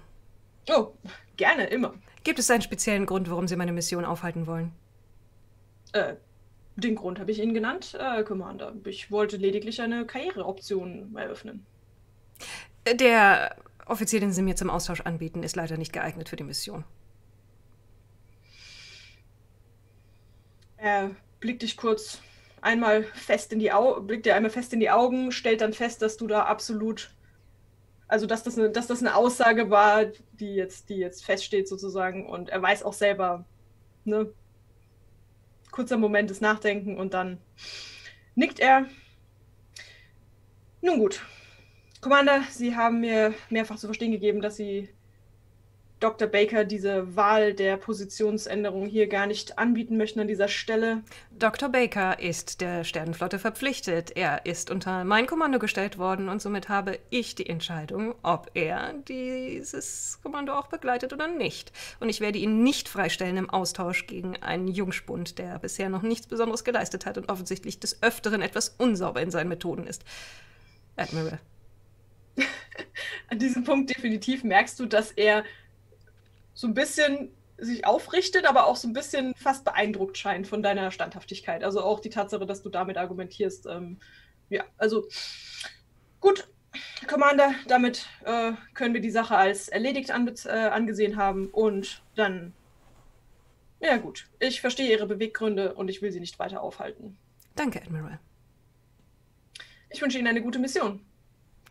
Oh, gerne, immer. Gibt es einen speziellen Grund, warum Sie meine Mission aufhalten wollen? Den Grund habe ich Ihnen genannt, Commander. Ich wollte lediglich eine Karriereoption eröffnen. Der Offizier, den Sie mir zum Austausch anbieten, ist leider nicht geeignet für die Mission. Blick dich kurz... blickt dir einmal fest in die Augen, stellt dann fest, dass du da absolut, also dass das eine Aussage war, die jetzt feststeht sozusagen, und er weiß auch selber, ne, kurzer Moment des Nachdenken und dann nickt er. Nun gut, Commander, Sie haben mir mehrfach zu verstehen gegeben, dass Sie Dr. Baker diese Wahl der Positionsänderung hier gar nicht anbieten möchten an dieser Stelle. Dr. Baker ist der Sternenflotte verpflichtet. Er ist unter mein Kommando gestellt worden und somit habe ich die Entscheidung, ob er dieses Kommando auch begleitet oder nicht. Und ich werde ihn nicht freistellen im Austausch gegen einen Jungspund, der bisher noch nichts Besonderes geleistet hat und offensichtlich des Öfteren etwas unsauber in seinen Methoden ist. Admiral. An diesem Punkt definitiv merkst du, dass er so ein bisschen sich aufrichtet, aber auch so ein bisschen fast beeindruckt scheint von deiner Standhaftigkeit. Also auch die Tatsache, dass du damit argumentierst. Ja, also gut, Commander, damit können wir die Sache als erledigt angesehen haben. Und dann, ja gut, ich verstehe Ihre Beweggründe und ich will Sie nicht weiter aufhalten. Danke, Admiral. Ich wünsche Ihnen eine gute Mission.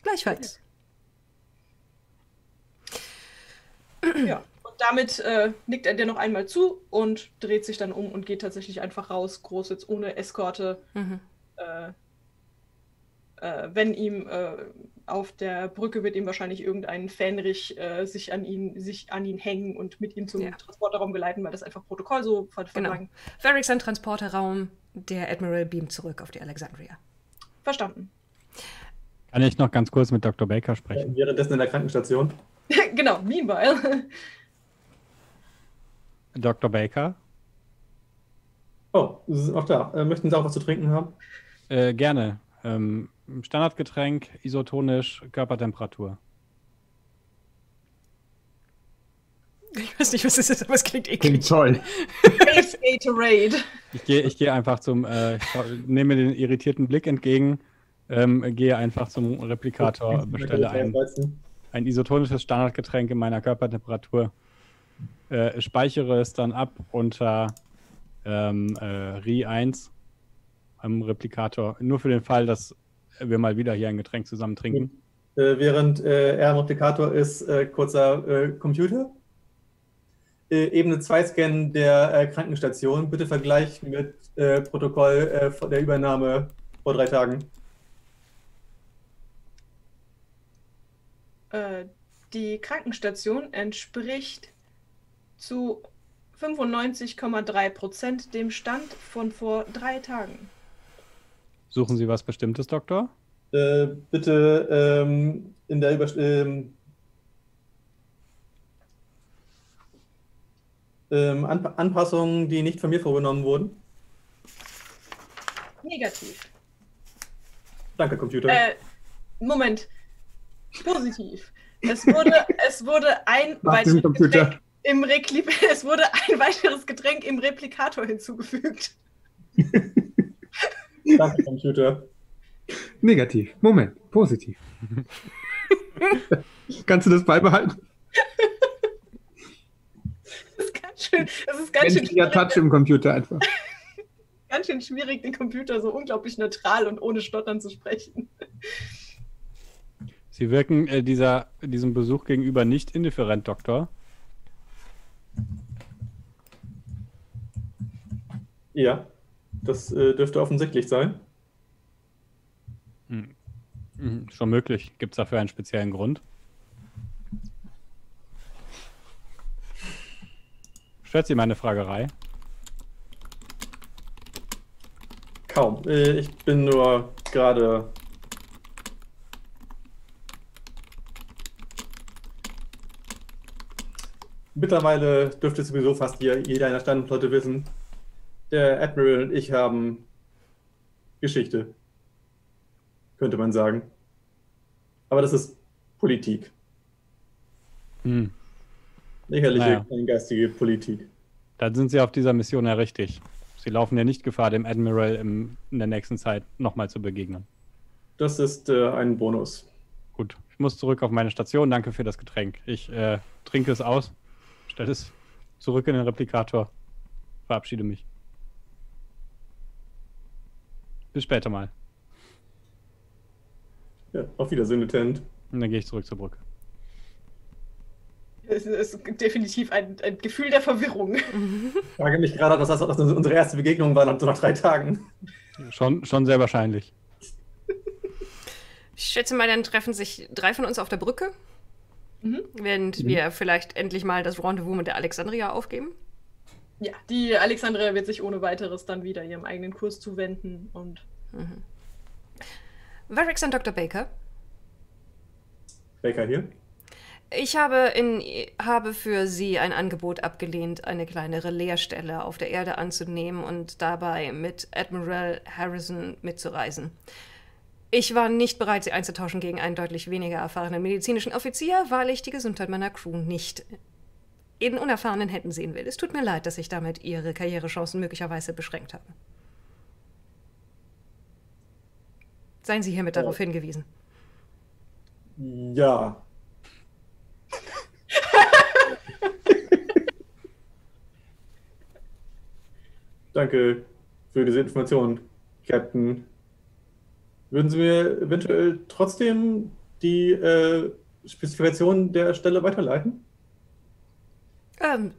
Gleichfalls. Ja, und damit nickt er dir noch einmal zu und dreht sich dann um und geht tatsächlich einfach raus, groß jetzt ohne Eskorte. Mhm. Wenn ihm auf der Brücke wird ihm wahrscheinlich irgendein Fähnrich sich an ihn hängen und mit ihm zum Transporterraum geleiten, weil das einfach Protokoll so verlangt. Genau. Varix im Transporterraum, der Admiral beamt zurück auf die Alexandria. Verstanden. Kann ich noch ganz kurz mit Dr. Baker sprechen? Währenddessen in der Krankenstation. Genau, meanwhile. Dr. Baker? Oh, Sie sind auch da. Möchten Sie auch was zu trinken haben? Gerne. Standardgetränk, isotonisch, Körpertemperatur. Ich weiß nicht, was es ist, aber es klingt eklig. Klingt toll. Ich gehe einfach zum, nehme den irritierten Blick entgegen, gehe einfach zum Replikator, bestelle ein isotonisches Standardgetränk in meiner Körpertemperatur, speichere es dann ab unter Ree 1 am Replikator, nur für den Fall, dass wir mal wieder hier ein Getränk zusammen trinken. Während er am Replikator ist, kurzer Computer. Ebene 2 Scan der Krankenstation. Bitte vergleichen mit Protokoll der Übernahme vor 3 Tagen. Die Krankenstation entspricht zu 95,3% dem Stand von vor 3 Tagen. Suchen Sie was Bestimmtes, Doktor? Bitte in der Anpassungen, die nicht von mir vorgenommen wurden. Negativ. Danke, Computer. Moment. Positiv. Es wurde ein weiteres Getränk im Replikator hinzugefügt. Danke, Computer. Negativ. Moment. Positiv. Kannst du das beibehalten? Menschlicher Touch im Computer einfach. Ganz schön schwierig, den Computer so unglaublich neutral und ohne Stottern zu sprechen. Sie wirken diesem Besuch gegenüber nicht indifferent, Doktor. Ja, das dürfte offensichtlich sein. Hm. Hm, schon möglich. Gibt es dafür einen speziellen Grund? Stört Sie meine Fragerei? Kaum. Ich bin nur gerade... Mittlerweile dürfte sowieso fast jeder in der Standenflotte wissen, der Admiral und ich haben Geschichte, könnte man sagen. Aber das ist Politik. Hm. Sicherlich keine geistige Politik. Dann sind Sie auf dieser Mission ja richtig. Sie laufen ja nicht Gefahr, dem Admiral in der nächsten Zeit nochmal zu begegnen. Das ist ein Bonus. Gut, ich muss zurück auf meine Station. Danke für das Getränk. Ich trinke es aus, stelle es zurück in den Replikator, verabschiede mich. Bis später mal. Ja, auf Wiedersehen, Lieutenant. Und dann gehe ich zurück zur Brücke. Es gibt definitiv ein Gefühl der Verwirrung. Ich frage mich gerade, ob das unsere erste Begegnung war nach 3 Tagen. Schon sehr wahrscheinlich. Ich schätze mal, dann treffen sich 3 von uns auf der Brücke, während wir vielleicht endlich mal das Rendezvous mit der Alexandria aufgeben. Ja, die Alexandria wird sich ohne weiteres dann wieder ihrem eigenen Kurs zuwenden und... Varix und Dr. Baker. Baker hier. Ich habe für Sie ein Angebot abgelehnt, eine kleinere Lehrstelle auf der Erde anzunehmen und dabei mit Admiral Harrison mitzureisen. Ich war nicht bereit, Sie einzutauschen gegen einen deutlich weniger erfahrenen medizinischen Offizier, weil ich die Gesundheit meiner Crew nicht in unerfahrenen Händen sehen will. Es tut mir leid, dass ich damit Ihre Karrierechancen möglicherweise beschränkt habe. Seien Sie hiermit darauf hingewiesen. Ja. Danke für diese Information, Captain. Würden Sie mir eventuell trotzdem die Spezifikationen der Stelle weiterleiten?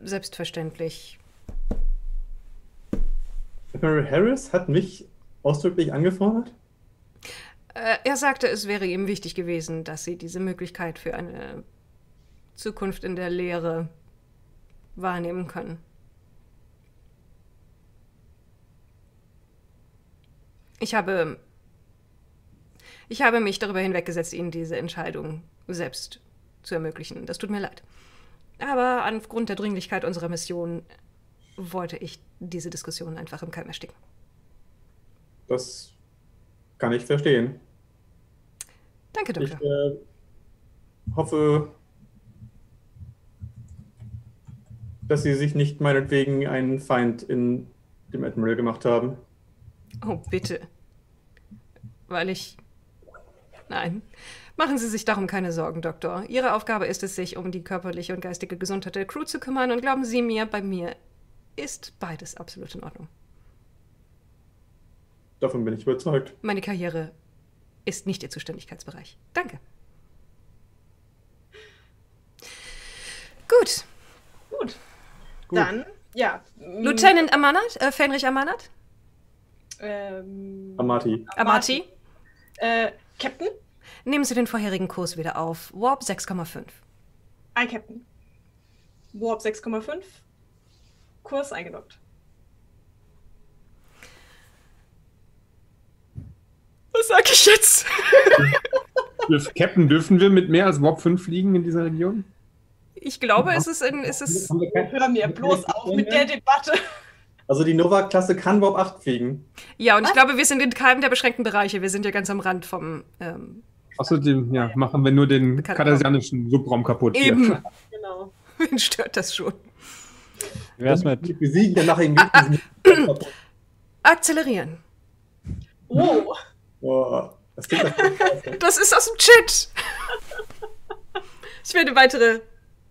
Selbstverständlich. Admiral Harris hat mich ausdrücklich angefordert? Er sagte, es wäre ihm wichtig gewesen, dass Sie diese Möglichkeit für eine Zukunft in der Lehre wahrnehmen können. Ich habe mich darüber hinweggesetzt, Ihnen diese Entscheidung selbst zu ermöglichen. Das tut mir leid. Aber aufgrund der Dringlichkeit unserer Mission wollte ich diese Diskussion einfach im Keim ersticken. Das kann ich verstehen. Danke, Doktor. Ich hoffe, dass Sie sich nicht meinetwegen einen Feind in dem Admiral gemacht haben. Oh, bitte. Weil ich... Nein. Machen Sie sich darum keine Sorgen, Doktor. Ihre Aufgabe ist es, sich um die körperliche und geistige Gesundheit der Crew zu kümmern. Und glauben Sie mir, bei mir ist beides absolut in Ordnung. Davon bin ich überzeugt. Meine Karriere ist nicht Ihr Zuständigkeitsbereich. Danke. Gut. Gut. Dann, ja. Lieutenant Fähnrich Amati? Amati. Captain? Nehmen Sie den vorherigen Kurs wieder auf. Warp 6,5. Aye, Captain. Warp 6,5. Kurs eingeloggt. Was sag ich jetzt? Captain, dürfen wir mit mehr als Warp 5 fliegen in dieser Region? Ich glaube, es ist... Hör mir bloß auf mit der Debatte. Also die Nova-Klasse kann Warp 8 fliegen. Ja, und was? Ich glaube, wir sind in keinem der beschränkten Bereiche. Wir sind ja ganz am Rand vom... Außerdem ja, machen wir nur den kardassianischen Subraum kaputt. Eben. Hier. Genau. Wen stört das schon? Wer ist mit? Wir siegen ja nach ihm. Akzelerieren. Oh. Oh. Das ist aus dem Chat. Ich werde weitere...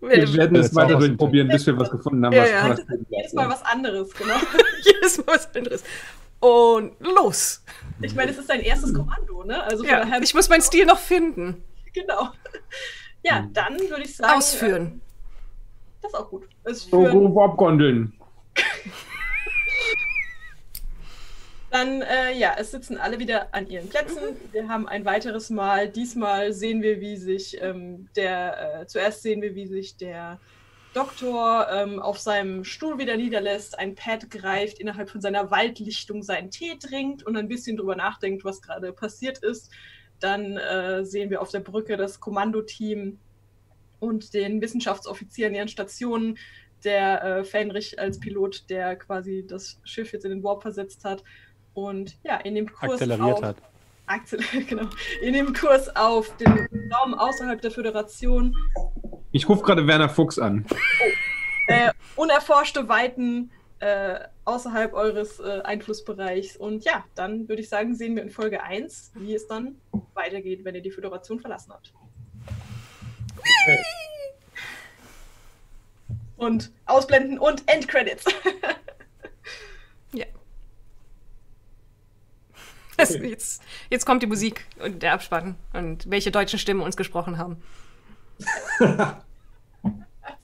Wir werden es weiter durchprobieren, bis wir was gefunden haben. Ja. Jedes Mal was anderes, genau. Jedes Mal was anderes. Und los! Ich meine, es ist dein erstes Kommando, ne? Also ja, von daher ich muss meinen Stil noch finden. Genau. Ja, dann würde ich sagen... Ausführen. Das ist auch gut. Popgondeln. Dann, ja, es sitzen alle wieder an ihren Plätzen. Wir haben ein weiteres Mal. Diesmal sehen wir, wie sich der Doktor auf seinem Stuhl wieder niederlässt, ein Pad greift, innerhalb von seiner Waldlichtung seinen Tee trinkt und ein bisschen drüber nachdenkt, was gerade passiert ist. Dann sehen wir auf der Brücke das Kommandoteam und den Wissenschaftsoffizier an ihren Stationen, der Fähnrich als Pilot, der quasi das Schiff jetzt in den Warp versetzt hat. Und ja, in dem Kurs akzeleriert hat. Genau. In dem Kurs auf den Raum außerhalb der Föderation. Ich rufe gerade Werner Fuchs an. Oh. Unerforschte Weiten außerhalb eures Einflussbereichs. Und ja, dann würde ich sagen, sehen wir in Folge 1, wie es dann weitergeht, wenn ihr die Föderation verlassen habt. Und ausblenden und Endcredits. Ja. Also jetzt kommt die Musik und der Abspann und welche deutschen Stimmen uns gesprochen haben.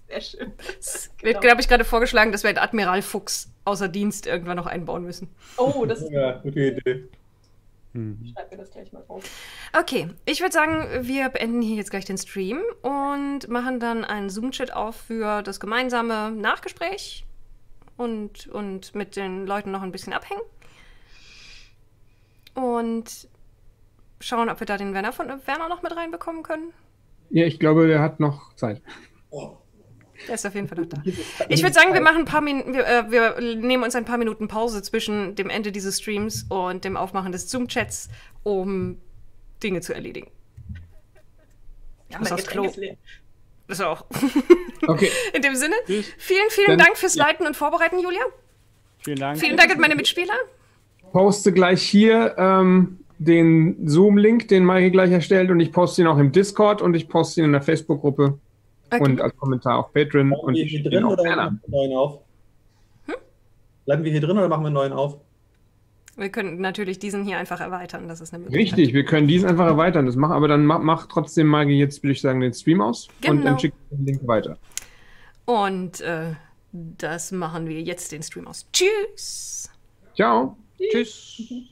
Sehr schön. Es wird, glaube ich, gerade vorgeschlagen, dass wir einen Admiral Fuchs außer Dienst irgendwann noch einbauen müssen. Oh, das ist ja, gute Idee. Schreibt mir das gleich mal auf. Okay, ich würde sagen, wir beenden hier jetzt gleich den Stream und machen dann einen Zoom-Chat auf für das gemeinsame Nachgespräch und mit den Leuten noch ein bisschen abhängen. Und schauen, ob wir da den Werner noch mit reinbekommen können. Ja, ich glaube, der hat noch Zeit. Der ist auf jeden Fall noch da. Ich würde sagen, wir machen ein paar Minuten, wir nehmen uns ein paar Minuten Pause zwischen dem Ende dieses Streams und dem Aufmachen des Zoom-Chats, um Dinge zu erledigen. Ich muss aufs Klo. Das auch. Okay. In dem Sinne, vielen Dank fürs Leiten und Vorbereiten, Julia. Vielen Dank. Vielen Dank an meine Mitspieler. Poste gleich hier den Zoom-Link, den Maike gleich erstellt, und ich poste ihn auch im Discord und ich poste ihn in der Facebook-Gruppe. Okay. Und als Kommentar auf Patreon. Bleiben und wir hier drin oder machen wir einen neuen auf? Bleiben wir hier drin oder machen wir einen neuen auf? Wir können natürlich diesen hier einfach erweitern, das ist eine Möglichkeit. Richtig, wir können diesen einfach erweitern, das machen, aber dann mach trotzdem mal jetzt, würde ich sagen, den Stream aus und dann schickt den Link weiter. Und das machen wir jetzt, den Stream aus. Tschüss! Ciao! Tschüss!